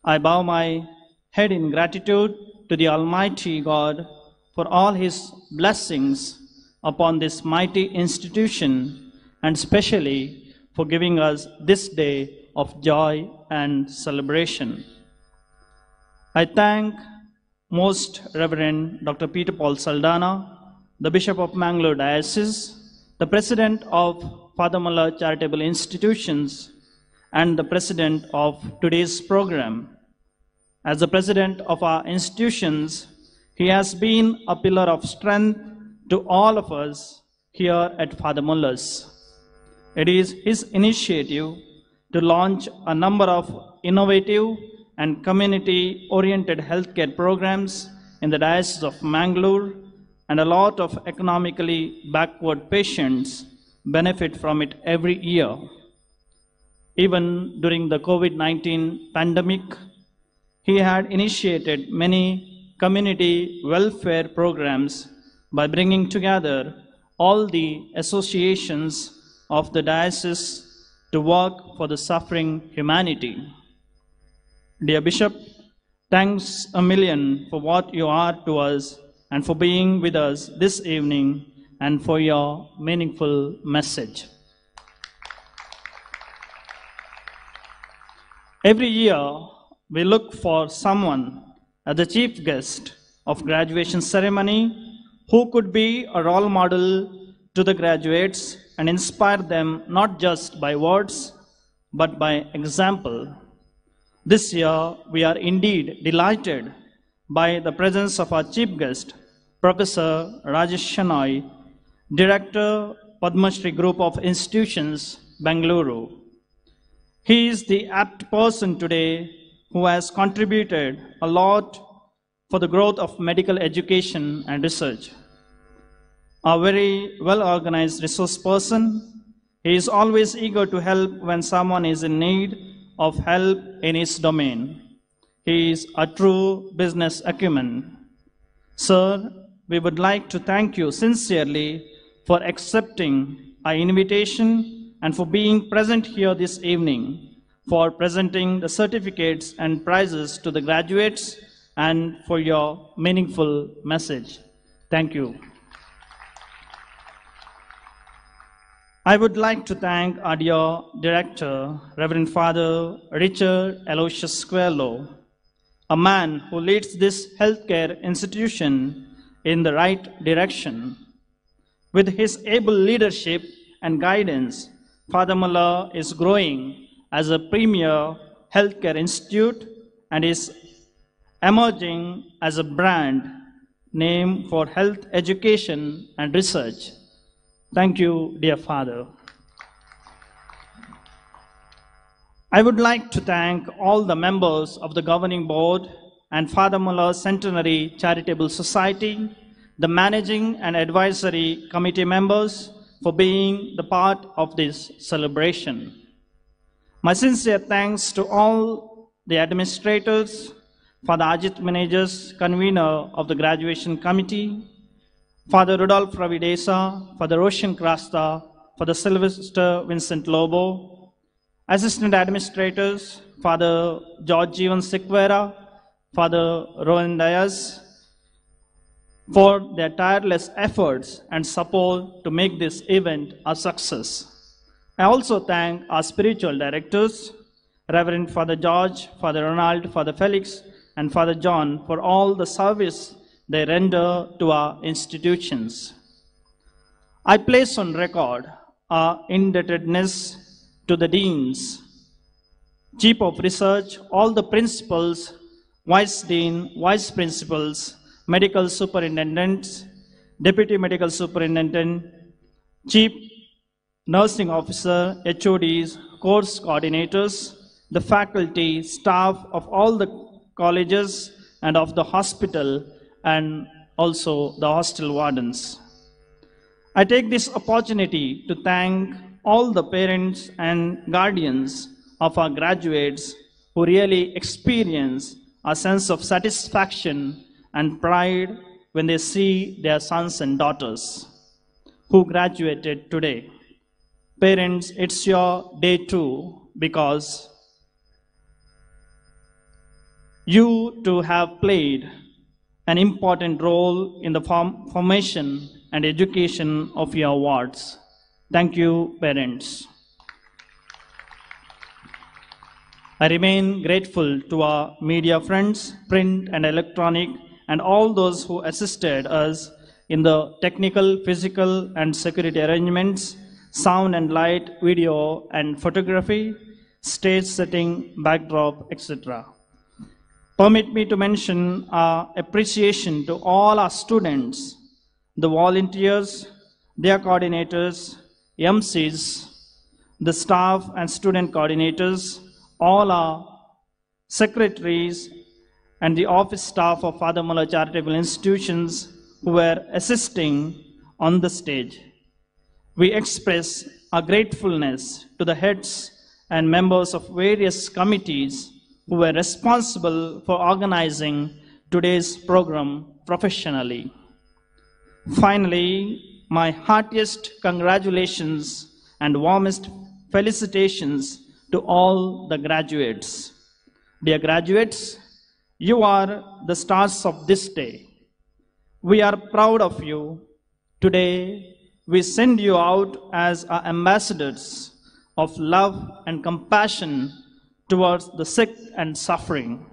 I bow my head in gratitude to the Almighty God for all His blessings upon this mighty institution and especially for giving us this day of joy and celebration. I thank Most Reverend Doctor Peter Paul Saldanha, the Bishop of Mangalore Diocese, the President of Father Muller Charitable Institutions, and the President of today's program. As the president of our institutions, he has been a pillar of strength to all of us here at Father Muller's. It is his initiative to launch a number of innovative and community-oriented healthcare programs in the Diocese of Mangalore, and a lot of economically backward patients benefit from it every year. Even during the COVID nineteen pandemic, he had initiated many community welfare programs by bringing together all the associations of the diocese to work for the suffering humanity. Dear Bishop, thanks a million for what you are to us and for being with us this evening and for your meaningful message. Every year, we look for someone as the chief guest of graduation ceremony who could be a role model to the graduates and inspire them not just by words but by example. This year we are indeed delighted by the presence of our chief guest, Professor Rajesh Shenoy, Director, Padmashri Group of Institutions, Bengaluru. He is the apt person today who has contributed a lot for the growth of medical education and research. A very well-organized resource person, he is always eager to help when someone is in need of help in his domain. He is a true business acumen. Sir, we would like to thank you sincerely for accepting our invitation and for being present here this evening, for presenting the certificates and prizes to the graduates, and for your meaningful message. Thank you. I would like to thank our dear director, Reverend Father Richard Aloysius Coelho, a man who leads this healthcare institution in the right direction. With his able leadership and guidance, Father Muller is growing as a premier healthcare institute and is emerging as a brand name for health education and research. Thank you, dear Father. I would like to thank all the members of the governing board and Father Muller Centenary Charitable Society, the managing and advisory committee members, for being the part of this celebration. My sincere thanks to all the administrators, Father Ajit Managers, convener of the graduation committee, Father Rudolf Ravidesa, Father Roshan Krasta, Father Sylvester Vincent Lobo, assistant administrators, Father George Jeevan Sikvera, Father Rohan Diaz, for their tireless efforts and support to make this event a success. I also thank our spiritual directors, Reverend Father George, Father Ronald, Father Felix, and Father John, for all the service they render to our institutions. I place on record our indebtedness to the deans, chief of research, all the principals, vice dean, vice principals, medical superintendents, deputy medical superintendent, chief nursing officer, H O Ds, course coordinators, the faculty, staff of all the colleges and of the hospital, and also the hostel wardens. I take this opportunity to thank all the parents and guardians of our graduates who really experience a sense of satisfaction and pride when they see their sons and daughters who graduated today. Parents, it's your day too, because you too have played an important role in the form formation and education of your wards. Thank you, parents. I remain grateful to our media friends, print and electronic, and all those who assisted us in the technical, physical, and security arrangements, sound and light, video and photography, stage setting, backdrop, et cetera. Permit me to mention our appreciation to all our students, the volunteers, their coordinators, M Cs, the staff and student coordinators, all our secretaries, and the office staff of Father Muller Charitable Institutions who were assisting on the stage. We express our gratefulness to the heads and members of various committees who were responsible for organizing today's program professionally. Finally, my heartiest congratulations and warmest felicitations to all the graduates. Dear graduates, you are the stars of this day. We are proud of you. Today, we send you out as our ambassadors of love and compassion towards the sick and suffering.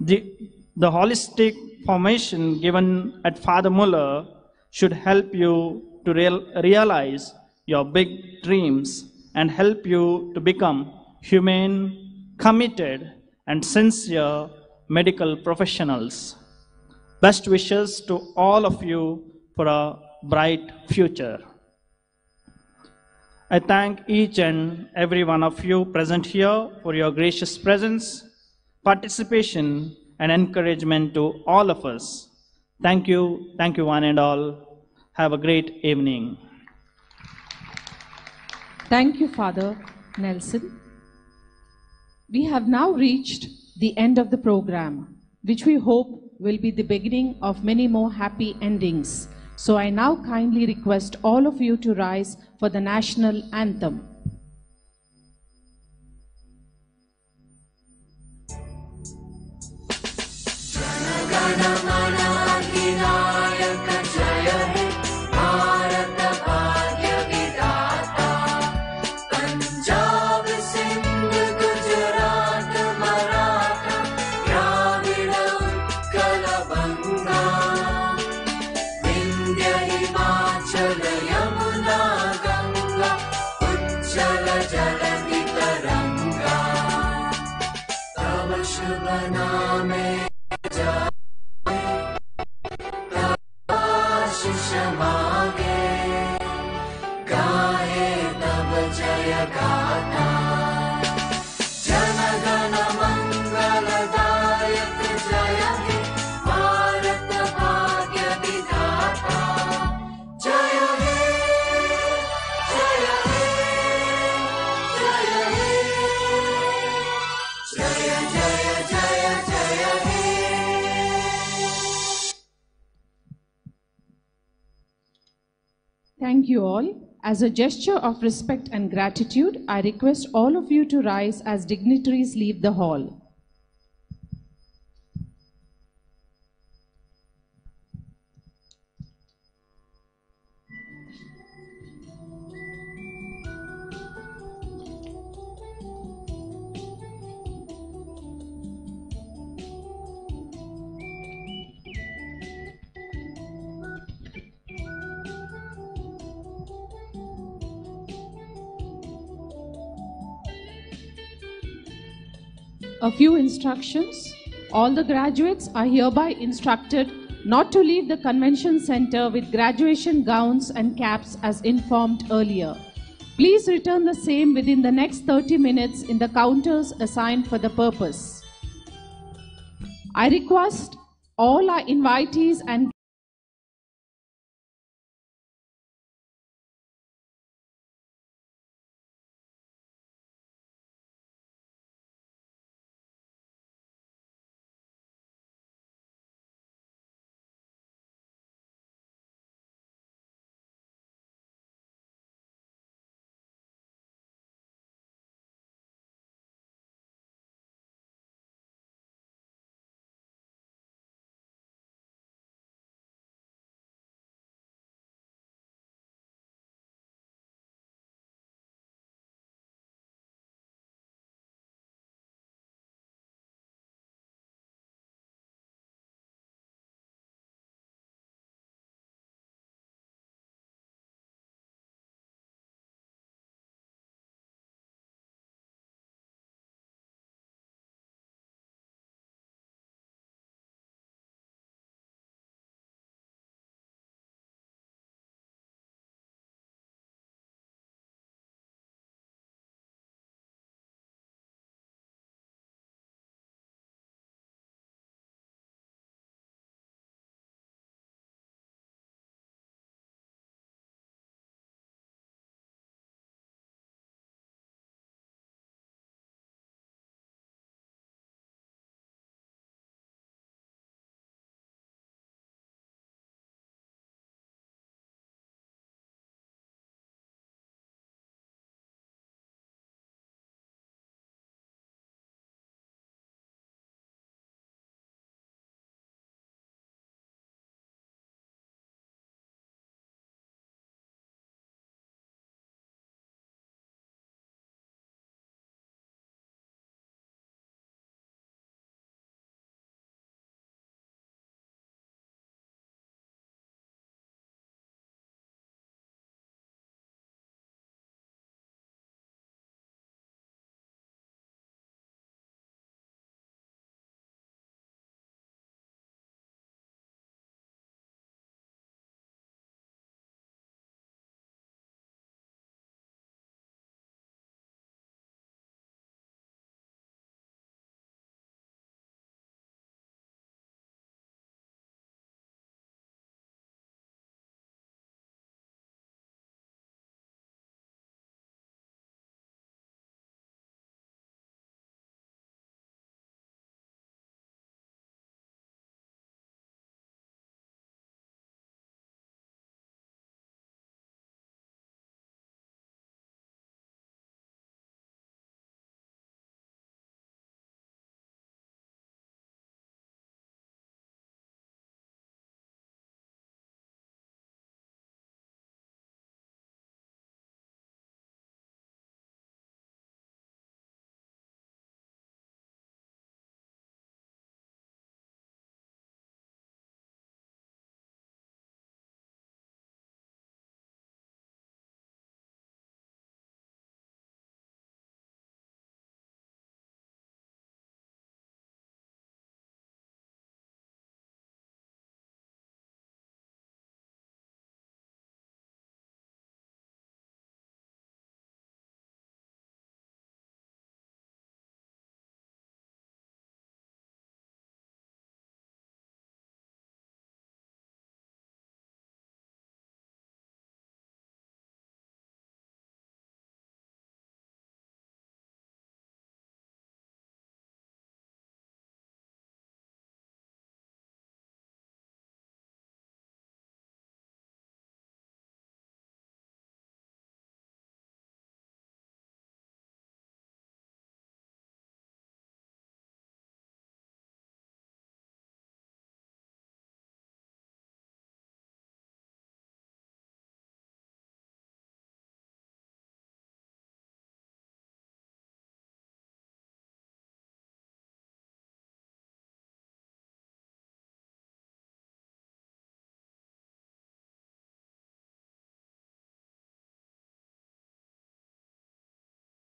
The, the holistic formation given at Father Muller should help you to real, realize your big dreams and help you to become humane, committed, and sincere medical professionals. Best wishes to all of you for a bright future. I thank each and every one of you present here for your gracious presence, participation, and encouragement to all of us. Thank you, thank you one and all. Have a great evening. Thank you, Father Nelson. We have now reached the end of the program, which we hope will be the beginning of many more happy endings. So I now kindly request all of you to rise for the national anthem. Thank you all. As a gesture of respect and gratitude, I request all of you to rise as dignitaries leave the hall. A few instructions. All the graduates are hereby instructed not to leave the convention center with graduation gowns and caps as informed earlier. Please return the same within the next thirty minutes in the counters assigned for the purpose. I request all our invitees and